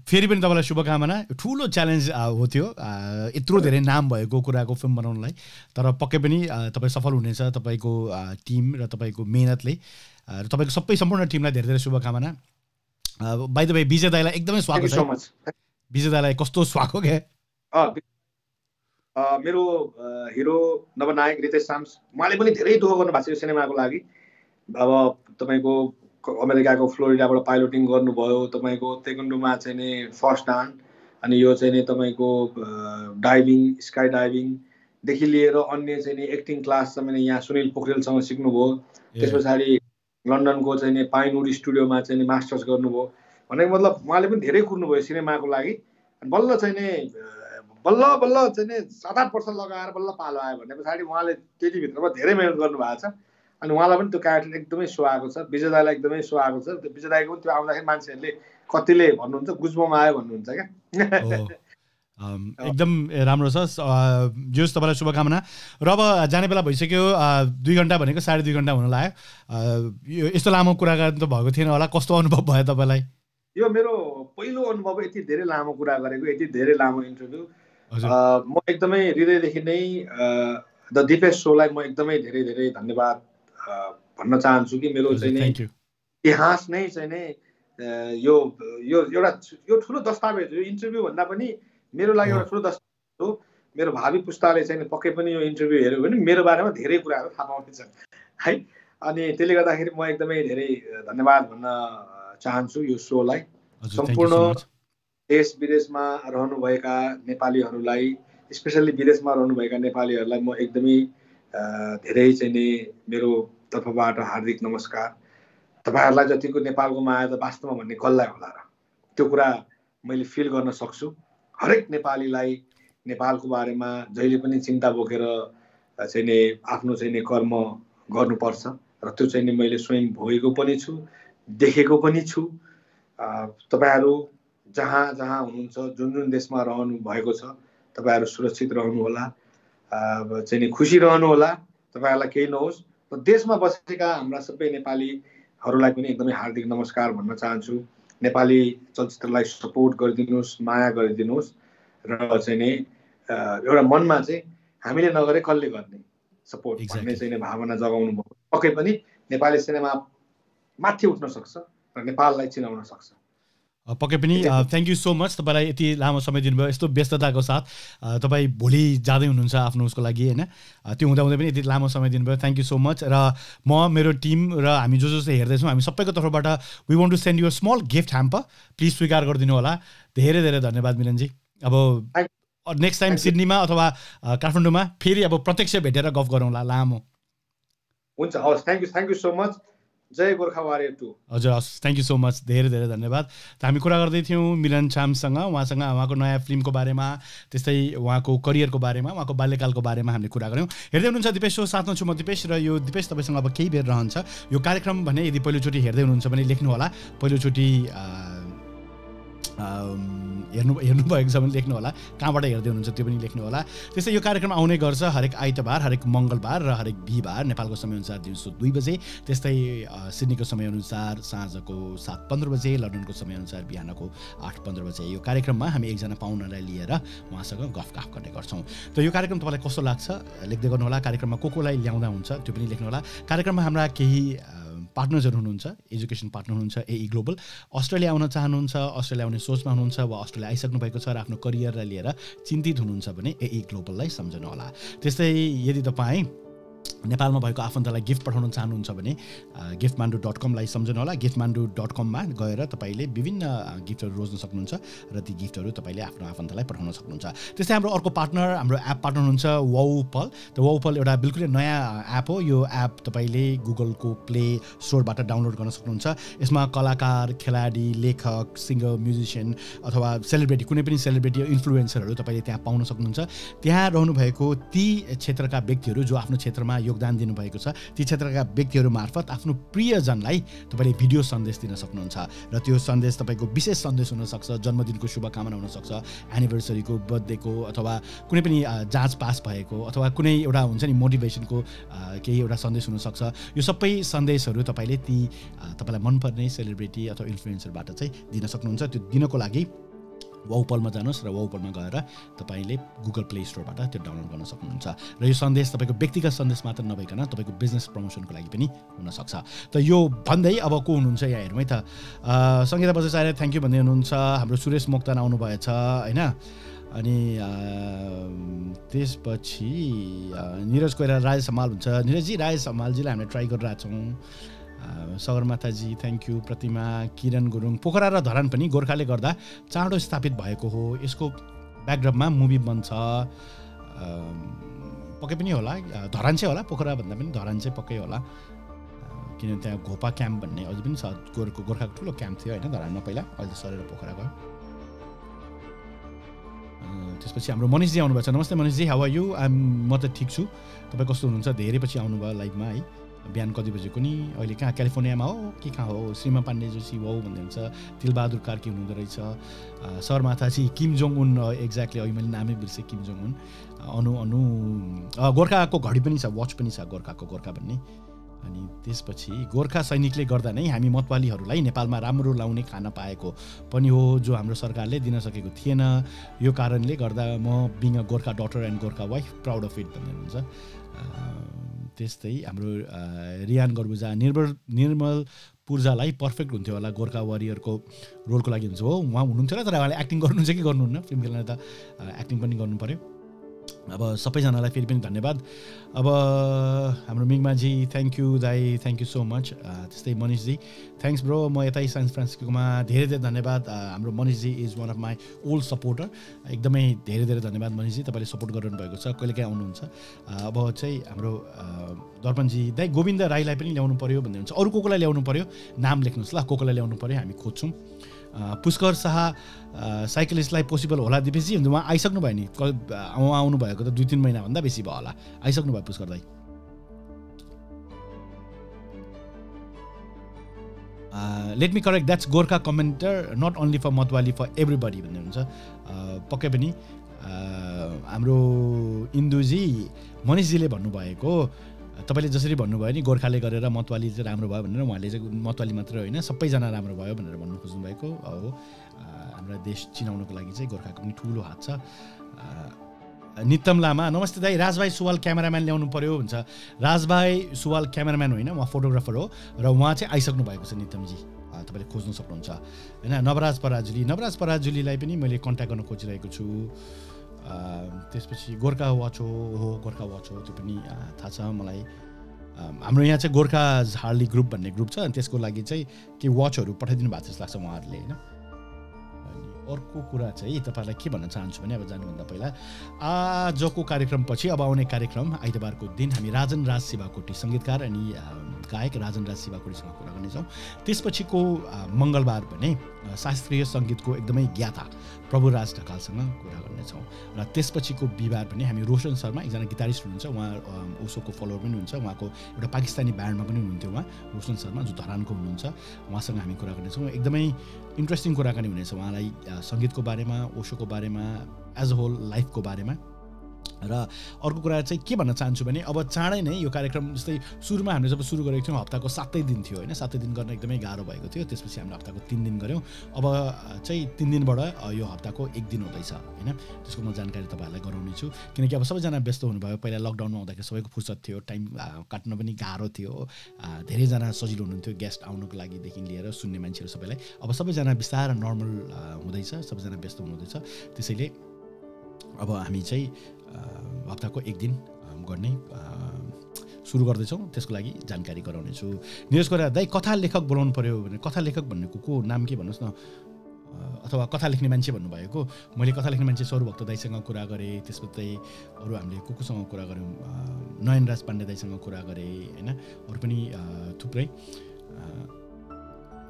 फेरि पनि तपाईलाई शुभकामना ठूलो च्यालेन्ज हो त्यो यत्रो धेरै नाम भएको कुराको फिल्म बनाउनलाई तर पक्कै पनि तपाई सफल हुनेछ तपाईको टिम र तपाईको मेहनतले र तपाईको सबै सम्पूर्ण टिमलाई धेरै धेरै शुभकामना बाइ द वे विजय दाइलाई एकदमै स्वागत छ विजय दाइलाई कस्तो स्वागत के अ मेरो हिरो नवनायक रितेश शाम्स उहाँले पनि धेरै दुःख गर्नु भएको छ यो सिनेमाको लागि अब तपाईको अमेरिकाको फ्लोरिडाबाट पाइलटिङ गर्नुभयो तपाईको तेगुन्डुमा चाहिँ नि फर्स्ट ह्यान्ड अनि यो चाहिँ नि तपाईको डाइभिङ स्काई डाइभिङ देखि लिएर अन्य चाहिँ नि एक्टिङ क्लास चाहिँ नि यहाँ सुनील पोखरेलसँग सिक्नुभयो त्यसपछि लन्डनको चाहिँ नि पाइनवुड स्टुडियोमा चाहिँ नि मास्टर्स गर्नुभयो भनेको मतलब उहाँले पनि धेरै कुर्नुभयो सिनेमाको लागि बल्ल चाहिँ नि बल्ल बल्ल चाहिँ नि सात आठ वर्ष लगाएर बल्ल पालो आयो भनेपछि उहाँले त्यति भित्रमा धेरै मेहनत गर्नुभएको छ अनि उहाँलाई पनि त्यो क्यारेक्टर एकदमै सुहाएको छ विजय दाइलाई एकदमै सुहाएको छ त्यो विजय दाइको पनि त्यो आउँदाखेरि मान्छेहरूले कतिले भन्नुहुन्छ गुज्मोमा आयो भन्नुहुन्छ क्या एकदम राम्रो छ जोस् तपाईँलाई शुभकामना र अब जाने बेला भइसक्यो दुई घन्टा भनेको साढे दुई घन्टा हुन लाग्यो यस्तो लामो कुरा गर्नु त भएको थिएन होला कस्तो अनुभव भयो तपाईँलाई यो मेरो पहिलो अनुभव यति धेरै लामो कुरा गरेको यति धेरै लामो इन्टरभ्यू म एकदमै हृदयदेखि नै द दिपेश सोलाई म एकदमै धेरै धेरै धन्यवाद भन्न चाहन्छु कि मेरो चाहिँ नि इतिहास नै चाहिँ नि यो यो एउटा यो ठुलो दस्तावेज यो इन्टरभ्यू भन्दा पनि मेरो लागि एउटा ठुलो दस्तावेज हो मेरो भावी पुस्ताले चाहिँ नि पक्कै पनि यो इन्टरभ्यू हेऱ्यो भने मेरो बारेमा धेरै कुराहरू थाहा पाउनेछन् है अनि त्यसले गर्दाखेरि म एकदमै धेरै धन्यवाद भन्न चाहन्छु यो सोलाई सम्पूर्ण देश विदेशमा रहनुभएका नेपालीहरूलाई स्पेसली विदेशमा रहनुभएका नेपालीहरूलाई म एकदमै धेरै चाहिँ नि मेरो तर्फबाट हार्दिक नमस्कार तपाईहरुलाई जतिको नेपालको माया त वास्तवमा भन्ने गल्लै होला र त्यो कुरा मैले फिल गर्न सक्छु हरेक नेपालीलाई नेपालको बारेमा जहिले पनि चिन्ता बोकेर चाहिँ नि आफ्नो चाहिँ नि कर्म गर्नुपर्छ र त्यो चाहिँ नि मैले स्वयं भोगेको पनि छु देखेको पनि छु तपाईहरु जहाँ जहाँ हुनुहुन्छ जुन जुन देशमा रहनु भएको छ तपाईहरु सुरक्षित रहनु होला चाहिँ नि खुसी रहनु होला तपाईहरुलाई केही नहोस् र देशमा बसेका हाम्रा सबै नेपालीहरुलाई पनि एकदमै हार्दिक नमस्कार भन्न चाहन्छु नेपाली चलचित्रलाई सपोर्ट गरिदिनुस् माया गरिदिनुस् र चाहिँ नि एउटा मनमा चाहिँ हामीले नगरे कसले गर्ने सपोर्ट भन्ने चाहिँ नि भावना जगाउनु भयो पक्कै पनि नेपाली सिनेमा माथि उठ्न सक्छ र नेपाललाई चिनाउन सक्छ पक्कै पनि थ्याङ्क यू सो मच तपाईलाई यति लामो समय दिनुभयो यस्तो व्यस्तताको साथ तपाईँ भोलि जाँदै हुनुहुन्छ आफ्नो उसको लागि हैन त्यो हुँदा हुँदै पनि यति लामो समय दिनुभयो थ्याङ्क यू सो मच र म मेरो टिम र हामी जो जसले हेर्दै छौं हामी सबैको तर्फबाट we want to send you a small gift hamper please स्वीकार गरिदिनु होला धेरै धेरै धन्यवाद मिलन जी अब or next time Sydney ma or Kathmandu ma, phiri abo pratyaksha bhetera gaf garaunla lamo. Huncha haus, thank you, thank you so much. Jai Gorkha Warrior two. Ajay, thank you so much. Dherai dherai dhanyabad. Hami kura gardai thiyau Milan Chamsanga, uहाँसँग उहाँको नयाँ फिल्मको बारेमा, त्यस्तै उहाँको करियरको बारेमा, उहाँको बाल्यकालको बारेमा हामीले कुरा गर्यौं. हेर्दै हुनुहुन्छ दिपेश शो, साथमा छु म दिपेश र यो दिपेश तपाईसँग अब केही बेर रहन्छ. यो कार्यक्रम भने यदि पहिलोचोटी हेर्दै हुनुहुन्छ भने लेख्नु होला. पहिलोचोटी हेर्नु हेर्नु भएको छ भने लेख्नु होला. कहाँबाट हेर्दै हुनुहुन्छ त्यो पनि लेख्नु होला. त्यसै यो कार्यक्रम आउने गर्छ हरेक आइतबार, हरेक मंगलबार र हरेक बिहीबार नेपालको समय अनुसार दिउँसो दुई बजे, त्यस्तै सिडनीको समय अनुसार साँझको सात पन्ध्र बजे, लन्डनको समय अनुसार बिहानको आठ पन्ध्र बजे. यो कार्यक्रममा हामी एकजना पाहुनालाई लिएर उहाँसँग गफगाफ गर्ने गर्छौं. त यो कार्यक्रम तपाईलाई कस्तो लाग्छ लेख्दै गर्नु होला. कार्यक्रममा को कोलाई ल्याउँदा हुन्छ त्यो पनि लेख्नु होला. कार्यक्रममा हाम्रा केही पार्टनरहरु हुनुहुन्छ. एजुकेसन पार्टनर हुनुहुन्छ ए ग्लोबल. अस्ट्रेलिया आउन चाहनुहुन्छ, अस्ट्रेलिया आउने सोचमा हुनुहुन्छ वा अस्ट्रेलिया आइसक्नु भएको छ र आफ्नो करियरलाई लिएर चिन्तित हुनुहुन्छ भने ए ग्लोबललाई सम्झनु होला. त्यस्तै यदि तपाईं नेपालमा भएको आफन्तलाई गिफ्ट पठाउन चाहनुहुन्छ भने giftmandu डट com लाई सम्झनु होला. giftmandu डट com मा गएर तपाईले विभिन्न गिफ्टहरु रोज्न सक्नुहुन्छ र ती गिफ्टहरु तपाईले आफ्नो आफन्तलाई पठाउन सक्नुहुन्छ. त्यसै हाम्रो अर्को पार्टनर, हाम्रो एप पार्टनर हुन्छ वाउपल. त वाउपल एउटा बिल्कुलै नयाँ एप हो. यो एप तपाईले गुगलको प्ले स्टोरबाट डाउनलोड गर्न सक्नुहुन्छ. यसमा कलाकार, खेलाडी, लेखक, सिंगर, म्युजिशियन अथवा सेलिब्रिटी, कुनै पनि सेलिब्रिटी या इन्फ्लुएन्सरहरु तपाईले त्यहाँ पाउन सक्नुहुन्छ. त्यहाँ रहनु भएको ती क्षेत्रका व्यक्तिहरु जो आफ्नो क्षेत्रमा योगदान दिनुभएको छ, ती क्षेत्रका व्यक्तिहरु मार्फत आफ्नो प्रियजनलाई तपाईले भिडियो सन्देश दिन सक्नुहुन्छ र त्यो सन्देश तपाईको विशेष सन्देश हुन सक्छ. जन्मदिनको शुभकामना हुन सक्छ, एनिभर्सरीको, बर्थडेको अथवा कुनै पनि जाँच पास भएको अथवा कुनै एउटा हुन्छ नि मोटिभेसनको केही एउटा सन्देश हुन सक्छ. यो सबै सन्देशहरु तपाईले ती तपाईलाई मनपर्ने सेलिब्रिटी अथवा इन्फ्लुएन्सरबाट चाहिँ दिन सक्नुहुन्छ. त्यो दिनको लागि वाउपलमा जानुहोस् र वाउपलमा गएर तपाईले गुगल प्ले स्टोरबाट त्यो डाउनलोड गर्न सक्नुहुन्छ. र यो सन्देश तपाईको व्यक्तिगत सन्देश मात्र नभइकन तपाईको बिजनेस प्रमोसनको लागि पनि हुन सक्छ. त यो भन्दै अब को हुनुहुन्छ यहाँ हेरौँ है त. संगीता बजाचार्य थ्यांक यू भन्दै हुनुहुन्छ. हाम्रो सुरेश मोक्तान आउनु भएछ हैन. अनि त्यसपछि निरज कोइरा, राज समाल हुन्छ. निरज जी, राज समालजीलाई हामीले ट्राई गरिरहेका छौं. सगरमाथाजी थ्याङ्क यू. प्रतिमा, किरण गुरुङ. पोखरा र धरान पनि गोर्खाले गर्दा चाँडो स्थापित भएको हो. यसको ब्याकड्रपमा मुभी बन्छ. पक्कै पनि होला, धरान चाहिँ होला, पोखरा भन्दा पनि धरान चाहिँ पक्कै होला, किनभने त्यहाँ घोपा क्याम्प भन्ने अझै पनि छ. गोर्खा गोर्खाको ठुलो क्याम्प थियो होइन धरानमा पहिला, अहिले सरेर पोखरा गयो. त्यसपछि हाम्रो मनिषजी आउनुभएको छ. नमस्ते मनिषजी, हाउ आर यु? आइम म त ठिक छु, तपाईँ कस्तो हुनुहुन्छ? धेरै पछि आउनुभयो लाइभमा है. बिहान कति बजेको नि? अहिले कहाँ, क्यालिफोर्नियामा हो कि कहाँ हो? श्रीमा पाण्डे जोशी वाउ भन्दै हुन्छ. तिलबहादुर कार्की हुनुहुँदो रहेछ. सरमाथाजी किम जोङ उन, एक्ज्याक्टली अहिले मैले नामै बिर्सेँ, किम जोङ उन. अनु अनु गोर्खाको घडी पनि छ, वाच पनि छ गोर्खाको, गोर्खा भन्ने. अनि त्यसपछि गोर्खा सैनिकले गर्दा नै हामी मतवालीहरूलाई नेपालमा राम्रो लाउने खाना पाएको पनि हो, जो हाम्रो सरकारले दिन सकेको थिएन. यो कारणले गर्दा म being a Gorkha daughter and Gorkha wife proud of it भन्ने हुन्छ. त्यस्तै हाम्रो रियान गर्बुजा, निर्मल निर्मल पूर्जालाई पर्फेक्ट हुन्थ्यो होला गोर्खा वारियरको रोलको लागि हुन्छ हो. उहाँ हुनुहुन्थ्यो र, तर उहाँले एक्टिङ गर्नुहुन्छ कि गर्नुहुन्न? फिल्म खेल्न त एक्टिङ पनि गर्नु पऱ्यो. अब सबैजनालाई फेरि पनि धन्यवाद. अब हाम्रो मिगमाजी थ्याङ्क यू दाई, थ्याङ्क यू सो मच. त्यस्तै मनिषजी थ्याङ्क्स ब्रो, म यतै सान फ्रान्सिस्कोमा. धेरै धेरै धन्यवाद. हाम्रो मनिषजी is one of my old supporter. एकदमै धेरै धेरै धन्यवाद मनिषजी, तपाईँले सपोर्ट गरिरहनु भएको छ. कहिलेकाहीँ आउनुहुन्छ. अब चाहिँ हाम्रो दर्पणजी दाई गोविन्द राईलाई पनि ल्याउनु पऱ्यो भन्दै हुन्छ. अरू को कोलाई ल्याउनु पऱ्यो नाम लेख्नुहोस् ल, को कोलाई ल्याउनु पऱ्यो हामी खोज्छौँ. पुष्कर शाह साइकलिस्टलाई पोसिबल होला दिपेशजी? हुन्छ, उहाँ आइसक्नु भयो नि, उहाँ आउनुभएको त दुई तिन महिनाभन्दा बेसी भयो होला. आइसक्नु भयो पुष्कर दाई. Let me correct, that's Gorkha commentator not only for Matwali, for everybody भन्ने हुन्छ. पक्कै पनि हाम्रो इन्दुजी मनिषजीले भन्नुभएको, तपाईले जसरी भन्नुभयो नि गोर्खाले गरेर मतवाली चाहिँ राम्रो भयो भनेर, उहाँले चाहिँ मतवाली मात्र होइन सबैजना राम्रो भयो भनेर भन्नु खोज्नुभएको हो. हाम्रा देश चिनाउनको लागि चाहिँ गोर्खाको पनि ठुलो हात छ. नितम लामा नमस्ते दाई. राजभाइ सुवाल क्यामेराम्यान ल्याउनु पऱ्यो भन्छ. राजभाइ सुवाल क्यामेराम्यान होइन, उहाँ फोटोग्राफर हो र उहाँ चाहिँ आइसक्नु भएको छ. नितमजी तपाईँले खोज्न सक्नुहुन्छ होइन. नवराज पराजुली, नवराज पराजुलीलाई पनि मैले कन्ट्याक्ट गर्न खोजिरहेको छु. त्यसपछि गोर्खा वाच हो, गोर्खा वाच हो त्यो पनि थाहा छ मलाई. हाम्रो यहाँ चाहिँ गोर्खा झाडली ग्रुप भन्ने ग्रुप छ, त्यसको लागि चाहिँ के वाचहरू पठाइदिनु भएको जस्तो लाग्छ उहाँहरूले होइन. अर्को कुरा चाहिँ तपाईलाई के भन्न चाहन्छु भने अब जानुभन्दा पहिला आजको कार्यक्रमपछि अब आउने कार्यक्रम आइतबारको दिन हामी राजन राज सेवाकोटी संगीतकार अनि गायक राजन राज सेवाकोटीसँग कुरा गर्नेछौँ। त्यसपछिको मंगलबार भने शास्त्रीय संगीतको एकदमै ज्ञाता प्रभु राज ढकालसँग कुरा गर्नेछौँ र त्यसपछिको बिबार भने हामी रोशन शर्मा एकजना गिटारिस्ट हुनुहुन्छ, उहाँ उसोको फलोअर पनि हुन्छ, उहाँको एउटा पाकिस्तानी ब्यान्डमा पनि हुनुहुन्थ्यो उहाँ रोशन शर्मा जो धरानको हुनुहुन्छ, उहाँसँग हामी कुरा गर्नेछौँ। एकदमै इन्ट्रेस्टिङ कुराकानी हुनेछ उहाँलाई संगीतको बारेमा, ओसोको बारेमा, एज अ होल लाइफको बारेमा। र अर्को कुरा चाहिँ के भन्न चाहन्छु भने अब चाँडै नै यो कार्यक्रम जस्तै सुरुमा हामीले जब सुरु गरेको थियौँ हप्ताको सातै दिन थियो होइन, सातै दिन गर्न एकदमै गाह्रो भएको थियो, त्यसपछि हामीले हप्ताको तिन दिन गऱ्यौँ, अब चाहिँ तिन दिनबाट यो हप्ताको एक दिन हुँदैछ होइन। त्यसको म जानकारी तपाईँहरूलाई गराउने छु किनकि अब सबैजना व्यस्त हुनुभयो, पहिला लकडाउनमा आउँदाखेरि सबैको फुर्सद थियो, टाइम काट्न पनि गाह्रो थियो, धेरैजना सजिलो हुनुहुन्थ्यो गेस्ट आउनुको लागिदेखि लिएर सुन्ने मान्छेहरू सबैलाई। अब सबैजना बिस्तारै नर्मल हुँदैछ, सबैजना व्यस्त हुनुहुँदैछ, त्यसैले अब हामी चाहिँ हप्ताको एक दिन गर्ने सुरु गर्दैछौँ, त्यसको लागि जानकारी गराउनेछु। निरज कोरा दाइ कथा लेखक बोलाउनु पर्यो भने कथा लेखक भन्नेको को नाम के भन्नुहोस् न, अथवा कथा लेख्ने मान्छे भन्नुभएको। मैले कथा लेख्ने मान्छे सौरभक्त दाइसँग कुरा गरेँ, त्यसपछि अरू हामीले को कोसँग कुरा गऱ्यौँ, नयन राज पाण्डे दाइसँग कुरा गरेँ होइन, अरू पनि थुप्रै।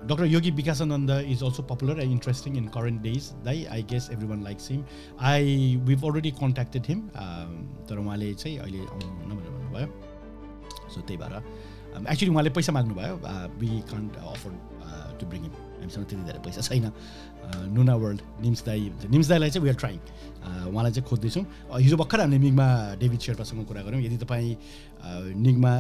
Doctor Yogi Bikasananda is also popular and interesting in current days. Dai, I guess everyone likes him. I we've already contacted him. तर उहाँले चाहिँ अहिले आउनु भनेर भन्नुभयो, सो त्यही भएर एक्चुअली उहाँले पैसा माग्नु भयो, we can't afford uh, to bring him. हामीसँग त्यति धेरै पैसा छैन। नुना वर्ल्ड निम्स दाई, निम्स दाईलाई चाहिँ वी आर ट्राइङ, उहाँलाई चाहिँ खोज्दैछौँ। हिजो भर्खर हामीले मिग्मा डेभिड शेर्पासँग कुरा गऱ्यौँ। यदि तपाईँ मिग्मा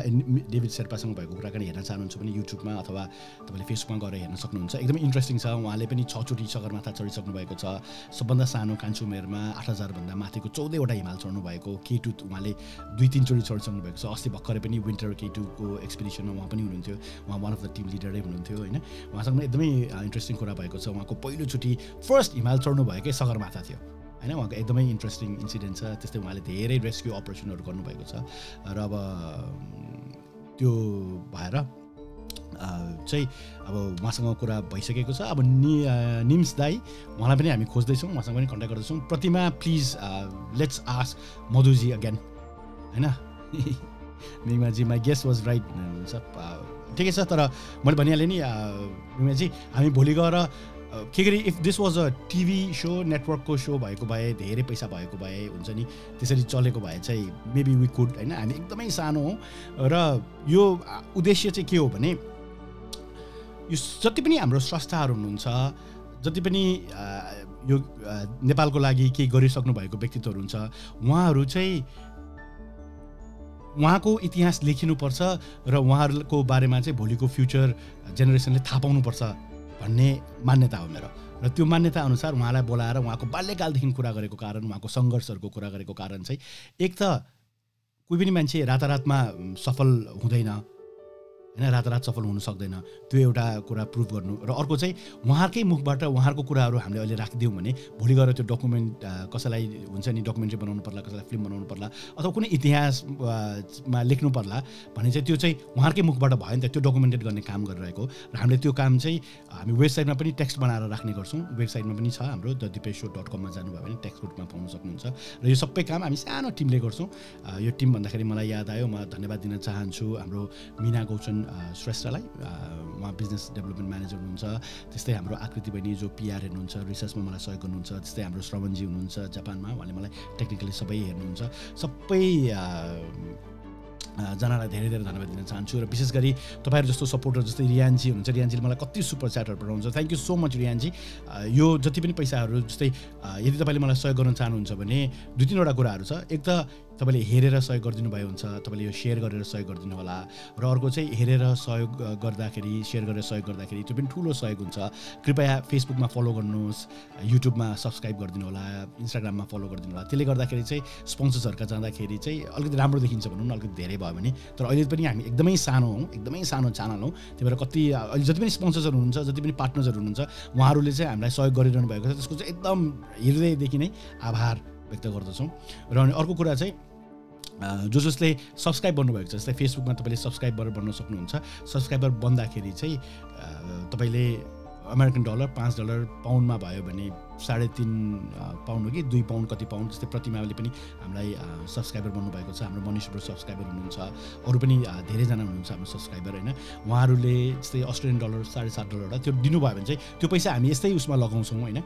डेभिड शेर्पासँग भएको कुराकानी हेर्न चाहनुहुन्छ भने युट्युबमा अथवा तपाईँले फेसबुकमा गएर हेर्न सक्नुहुन्छ, एकदमै इन्ट्रेस्टिङ छ। उहाँले पनि छचोटि सगरमाथा चढिसक्नु भएको छ, सबभन्दा सानो कान्छो उमेरमा आठ हजारभन्दा माथिको चौधवटा हिमाल चढ्नु भएको, के टू उहाँले दुई तिनचोटि चढिसक्नु भएको छ। अस्ति भर्खरै पनि विन्टर के टूको एक्सपिडिसनमा उहाँ पनि हुनुहुन्थ्यो, उहाँ वान अफ द टिम लिडरै हुनुहुन्थ्यो होइन। उहाँसँग एकदमै इन्ट्रेस्टिङ कुरा भएको छ, उहाँको पहिलोचोटि फर्स्ट हिमाल चढ्नु भएकै सगरमाथा थियो होइन, उहाँको एकदमै इन्ट्रेस्टिङ इन्सिडेन्ट छ। त्यस्तै उहाँले धेरै रेस्क्यु अपरेसनहरू गर्नुभएको छ र अब त्यो भएर चाहिँ अब उहाँसँग कुरा भइसकेको छ। अब नि निम्स दाई उहाँलाई पनि हामी खोज्दैछौँ, उहाँसँग पनि कन्ट्याक्ट गर्दैछौँ। प्रतिमा प्लिज लेट्स आस्क मधुजी अगेन होइन, मिमाजी माई गेस वाज राइट हुनुहुन्छ, ठिकै छ। तर मैले भनिहालेँ नि मिमाजी, हामी भोलि गएर के गरी if this was a TV show नेटवर्कको सो भएको भए, धेरै पैसा भएको भए हुन्छ नि, त्यसरी चलेको भए चाहिँ मेबी वी कुड होइन। हामी एकदमै सानो हौँ र यो उद्देश्य चाहिँ के हो भने यो जति पनि हाम्रो स्रष्टाहरू हुनुहुन्छ, जति पनि यो नेपालको लागि केही गरिसक्नु भएको व्यक्तित्वहरू हुन्छ, उहाँहरू चाहिँ उहाँको इतिहास लेखिनुपर्छ र उहाँहरूको बारेमा चाहिँ भोलिको फ्युचर जेनेरेसनले थाहा पाउनुपर्छ भन्ने मान्यता हो मेरो। र त्यो मान्यता अनुसार उहाँलाई बोलाएर उहाँको बाल्यकालदेखि कुरा गरेको कारण, उहाँको सङ्घर्षहरूको कुरा गरेको कारण चाहिँ एक त कोही पनि मान्छे रातारातमा सफल हुँदैन होइन, रातारात सफल हुनु सक्दैन, त्यो एउटा कुरा प्रुभ गर्नु। र अर्को चाहिँ उहाँहरूकै मुखबाट उहाँहरूको कुराहरू हामीले अहिले राखिदियौँ भने भोलि गएर त्यो डकुमेन्ट कसैलाई हुन्छ नि डकुमेन्ट्री बनाउनु पर्ला, कसैलाई फिल्म बनाउनु पर्ला अथवा कुनै इतिहासमा लेख्नु पर्ला भने चाहिँ त्यो चाहिँ उहाँहरूकै मुखबाट भयो नि त, त्यो डकुमेन्टेड गर्ने काम गरिरहेको। र हामीले त्यो काम चाहिँ हामी वेबसाइटमा पनि टेक्स्ट बनाएर राख्ने गर्छौँ, वेबसाइटमा पनि छ हाम्रो द दिपेश शो डट कममा जानुभयो भने टेक्स्ट रूपमा पाउन सक्नुहुन्छ। र यो सबै काम हामी सानो टिमले गर्छौँ। यो टिम भन्दाखेरि मलाई याद आयो, म धन्यवाद दिन चाहन्छु हाम्रो मिना गौचन श्रेष्ठलाई, उहाँ बिजनेस डेभलपमेन्ट म्यानेजर हुनुहुन्छ। त्यस्तै हाम्रो आकृति बहिनी जो पिआर हेर्नुहुन्छ, रिसर्चमा मलाई सहयोग गर्नुहुन्छ। त्यस्तै हाम्रो श्रवणजी हुनुहुन्छ जापानमा, उहाँले मलाई टेक्निकली सबै हेर्नुहुन्छ। सबै जनालाई धेरै धेरै धन्यवाद दिन चाहन्छु। र विशेष गरी तपाईँहरू जस्तो सपोर्टर जस्तै रियानजी हुनुहुन्छ, रियानजीले मलाई कति सुपर च्याटहरू पठाउनुहुन्छ, थ्याङ्क यू सो मच रियानजी। यो जति पनि पैसाहरू जस्तै यदि तपाईँले मलाई सहयोग गर्न चाहनुहुन्छ भने दुई तिनवटा कुराहरू छ। एक त तपाईँले हेरेर सहयोग गरिदिनु भयो हुन्छ, तपाईँले यो सेयर गरेर सहयोग गरिदिनु होला। र अर्को चाहिँ हेरेर सहयोग गर्दाखेरि, सेयर गरेर सहयोग गर्दाखेरि त्यो पनि ठुलो सहयोग हुन्छ। कृपया फेसबुकमा फलो गर्नुहोस्, युट्युबमा सब्सक्राइब गरिदिनु होला, इन्स्टाग्राममा फलो गरिदिनु होला। त्यसले गर्दाखेरि चाहिँ स्पोन्सर्सहरूका जाँदाखेरि चाहिँ अलिकति राम्रो देखिन्छ भनौँ न, अलिकति धेरै भयो भने। तर अहिले पनि हामी एकदमै सानो हौँ, एकदमै सानो च्यानल हौँ, त्यही भएर कति अहिले जति पनि स्पोन्सर्सहरू हुनुहुन्छ, जति पनि पार्टनर्सहरू हुनुहुन्छ, उहाँहरूले चाहिँ हामीलाई सहयोग गरिरहनु भएको छ, त्यसको चाहिँ एकदम हृदयदेखि नै आभार व्यक्त गर्दछौँ। र अनि अर्को कुरा चाहिँ जो जसले सब्सक्राइब गर्नुभएको छ, जस्तै फेसबुकमा तपाईँले सब्सक्राइबर बन्न सक्नुहुन्छ। सब्सक्राइबर बन्दाखेरि चाहिँ तपाईँले American dollar पाँच डलर पाउन्डमा भयो भने साढे तीन पाउन्ड हो कि दुई पाउन्ड कति पाउन्ड जस्तै प्रतिमाले पनि हामीलाई सब्स्क्राइबर बन्नु भएको छ हाम्रो मनीष ब्रो सब्स्क्राइबर हुनुहुन्छ अरु पनि धेरै जना हुनुहुन्छ हाम्रो सब्स्क्राइबर हैन उहाँहरूले जस्तै अस्ट्रेलियन डलर साढे सात डलर त्यो दिनु भयो भने चाहिँ त्यो पैसा हामी यस्तै उसमा लगाउँछौं हैन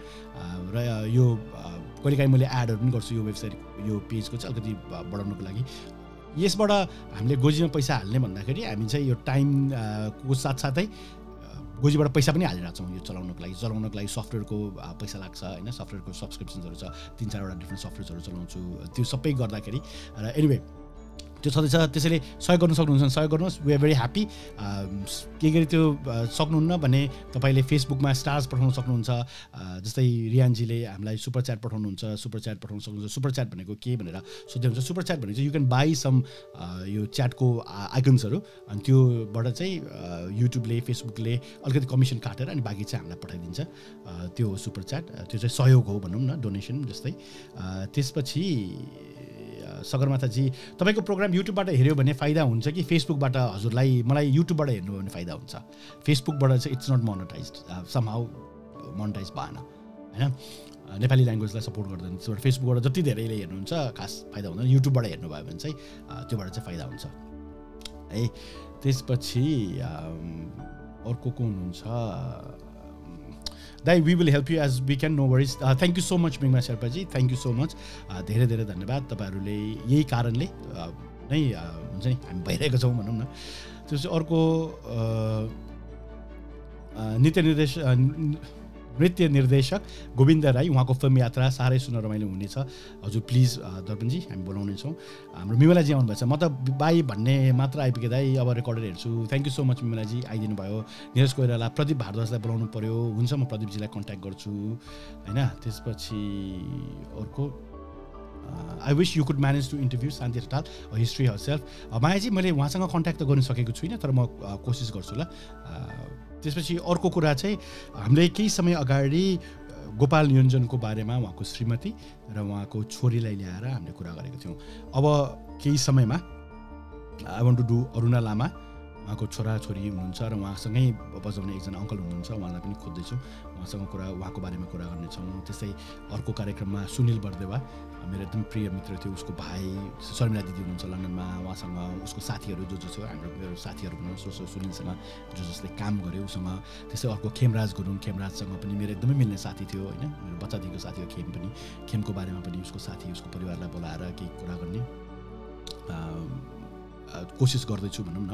र यो कहिलेकाही मैले एडहरु पनि गर्छु यो वेबसाइट यो पेजको चाहिँ अलिकति बढाउनको लागि यसबाट हामीले गोजीमा पैसा हाल्ने भन्दाखेरि हामी चाहिँ यो टाइम को साथसाथै गोजीबाट पैसा पनि हालिरहेका छौं यो चलाउनको लागि चलाउनको लागि सफ्टवेयरको पैसा लाग्छ हैन सफ्टवेयरको सब्स्क्रिप्सनहरु छ तीन चार वटा डिफ्रेन्ट सफ्टवेयरहरु चलाउँछु त्यो सबै गर्दाखेरि र एनीवे त्यो सधैं छ त्यसैले सहयोग गर्न सक्नुहुन्छ सहयोग गर्नुहोस् वी आर भेरी ह्यापी के गरी त्यो सक्नुहुन्न भने तपाईले फेसबुकमा स्टार्स पठाउन सक्नुहुन्छ जस्तै रियानजीले हामीलाई सुपर च्याट पठाउनुहुन्छ सुपर च्याट पठाउन सक्नुहुन्छ सुपर च्याट भनेको के भनेर सोध्दै हुन्छ सुपर च्याट भनेको यु क्यान बाइ सम यो च्याटको आइकन्सहरु अनि त्योबाट चाहिँ युट्युबले फेसबुकले अलिकति कमिसन काटेर अनि बाकी चाहिँ हामीलाई पठाइदिन्छ त्यो हो सुपर च्याट त्यो चाहिँ सहयोग हो भन्नु न डोनेसन जस्तै त्यसपछि सगरमाथा जी तपाईको प्रोग्राम युट्युबबाट हेर्यो भने फाइदा हुन्छ कि फेसबुकबाट हजुरलाई मलाई युट्युबबाट हेर्नु भने फाइदा हुन्छ फेसबुकबाट चाहिँ it's not monetized somehow monetize भएन हैन नेपाली ल्याङ्ग्वेजलाई सपोर्ट गर्दैन त्यसबाट फेसबुकबाट जति धेरैले हेर्नुहुन्छ खास फाइदा हुँदैन युट्युबबाट हेर्नु भयो भने चाहिँ त्योबाट चाहिँ फाइदा हुन्छ है त्यसपछि अर्को को हुनुहुन्छ दाइ we will help you as we can no worries thank you so much Migma Sherpa ji thank you so much धेरै धेरै धन्यवाद तपाईहरुले यही कारणले नै हुन्छ नि हामी भइरहेको छौं भनौं न त्यसपछि अर्को नृत्य निर्देश नृत्य निर्देशक गोविन्द राई उहाँको फिल्म यात्रा साह्रै सुन रमाइलो हुनेछ हजुर प्लिज दर्पणजी हामी बोलाउने छौँ हाम्रो मिमलाजी आउनुभएको छ म त बाई भन्ने मात्र आइपुगेँ दाइ अब रेकर्डर हेर्छु thank you so much Mimla ji आइदिनु भयो निरज कोइराला प्रदीप भारद्वाजलाई बोलाउनु पर्यो हुन्छ म प्रदीपजीलाई कन्ट्याक्ट गर्छु हैन त्यसपछि अर्को I wish you could manage to interview Santi Ratal or history herself. मायाजी मैले उहाँसँग कन्ट्याक्ट त गर्न सकेको छुइनँ तर म कोसिस गर्छु ल त्यसपछि अर्को कुरा चाहिँ हामीले केही समय अगाडि गोपाल निरञ्जनको बारेमा उहाँको श्रीमती र उहाँको छोरीलाई ल्याएर हामीले कुरा गरेको थियौं अब केही समयमा I want to do Aruna Lama उहाँको छोरा छोरी हुनुहुन्छ र उहाँसँगै बजाउने एकजना अंकल हुनुहुन्छ उहाँलाई पनि खोज्दै छु उहाँसँग कुरा उहाँको बारेमा कुरा गर्ने छौं त्यसै अर्को कार्यक्रममा सुनील बर्देवा मेरो एकदम प्रिय मित्र थियो उसको भाइ शर्मिला दिदी हुनुहुन्छ लन्डनमा उहाँसँग उसको साथीहरु जो जो छ हाम्रो मेरो साथीहरु हुनुहुन्छ सो सुनिलसँग जो जसले काम गर्यो उसँग त्यसै अर्को खेमराज गुरुङ खेमराजसँग पनि मेरो एकदमै मिल्ने साथी थियो हैन मेरो बच्चादेखिको साथी हो खेम पनि खेमको बारेमा पनि उसको साथी उसको परिवारलाई बोलाएर केही कुरा गर्ने कोशिश गर्दै छु भनौं न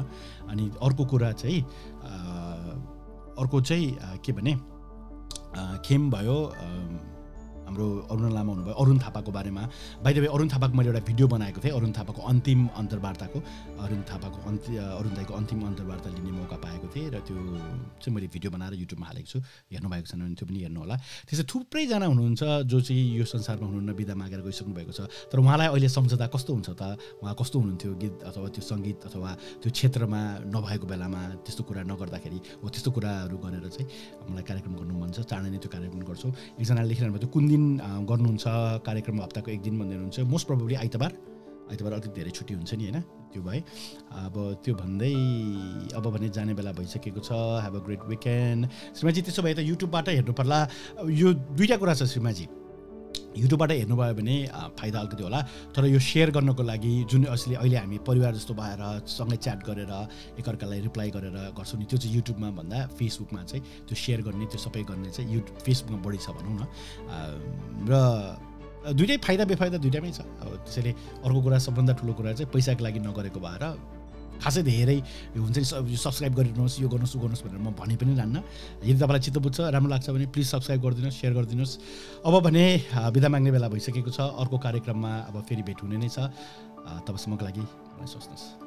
अनि अर्को कुरा चाहिँ अर्को चाहिँ के भने खेम भयो हाम्रो अरुण लामा हुनुभयो अरुण थापाको बारेमा बाइ द वे अरुण थापाको मैले एउटा भिडियो बनाएको थिएँ अरुण थापाको अन्तिम अन्तर्वार्ताको अरुण थापाको अन्ति अरुण दाईको अन्तिम अन्तर्वार्ता लिने मौका पाएको थिएँ र त्यो चाहिँ मैले भिडियो बनाएर युट्युबमा हालेको छु हेर्नु भएको छैन भने त्यो पनि हेर्नु होला त्यसै थुप्रैजना हुनुहुन्छ जो चाहिँ यो संसारमा हुनुहुन्न बिदा मागेर गइसक्नु भएको छ तर उहाँलाई अहिले सम्झदा कस्तो हुन्छ त उहाँ कस्तो हुनुहुन्थ्यो गीत अथवा त्यो संगीत अथवा त्यो क्षेत्रमा नभएको बेलामा त्यस्तो कुरा नगर्दाखेरि हो त्यस्तो कुराहरू गरेर चाहिँ मलाई कार्यक्रम गर्नु मन छ चाँडै नै त्यो कार्यक्रम गर्छौँ एकजनाले लेखिरहनु भएको कुन गर्नुहुन्छ कार्यक्रम हप्ताको एक दिन भन्दै हुनुहुन्छ मोस्ट प्रोबेबली आइतबार आइतबार अलिकति धेरै छुट्टी हुन्छ नि हैन त्यो भए अब त्यो भन्दै अब भने जाने बेला भइसकेको छ ह्याभ अ ग्रेट विकेन्ड श्रीमाजी त्यसो भए त युट्युबबाट हेर्नु पर्ला यो दुईटा कुरा छ श्रीमाजी युट्युबबाट हेर्नुभयो भने फाइदा अलिकति होला तर यो शेयर गर्नको लागि जुन असली अहिले हामी परिवार जस्तो भएर सँगै च्याट गरेर एकअर्कालाई रिप्लाई गरेर गर्छौँ नि त्यो चाहिँ युट्युबमा भन्दा फेसबुकमा चाहिँ त्यो सेयर गर्ने त्यो सबै गर्ने चाहिँ यु फेसबुकमा बढी छ भनौँ न र दुईटै फाइदा बेफाइदा दुईटैमै छ अब त्यसैले अर्को कुरा सबभन्दा ठुलो कुरा चाहिँ पैसाको लागि नगरेको भएर खासै धेरै हुन्छ नि सब्स्क्राइब गरिदिनुहोस् यो गर्नुहोस् उ गर्नुहोस् भनेर म भनि पनि जान्न यदि तपाईलाई चित्त बुझ्छ राम्रो लाग्छ भने प्लिज सब्स्क्राइब गरिदिनुहोस् सेयर गरिदिनुहोस् अब भने बिदा माग्ने बेला भइसकेको छ अर्को कार्यक्रममा अब फेरि भेट हुने नै छ तबसम्मको लागि सोच्नुहोस्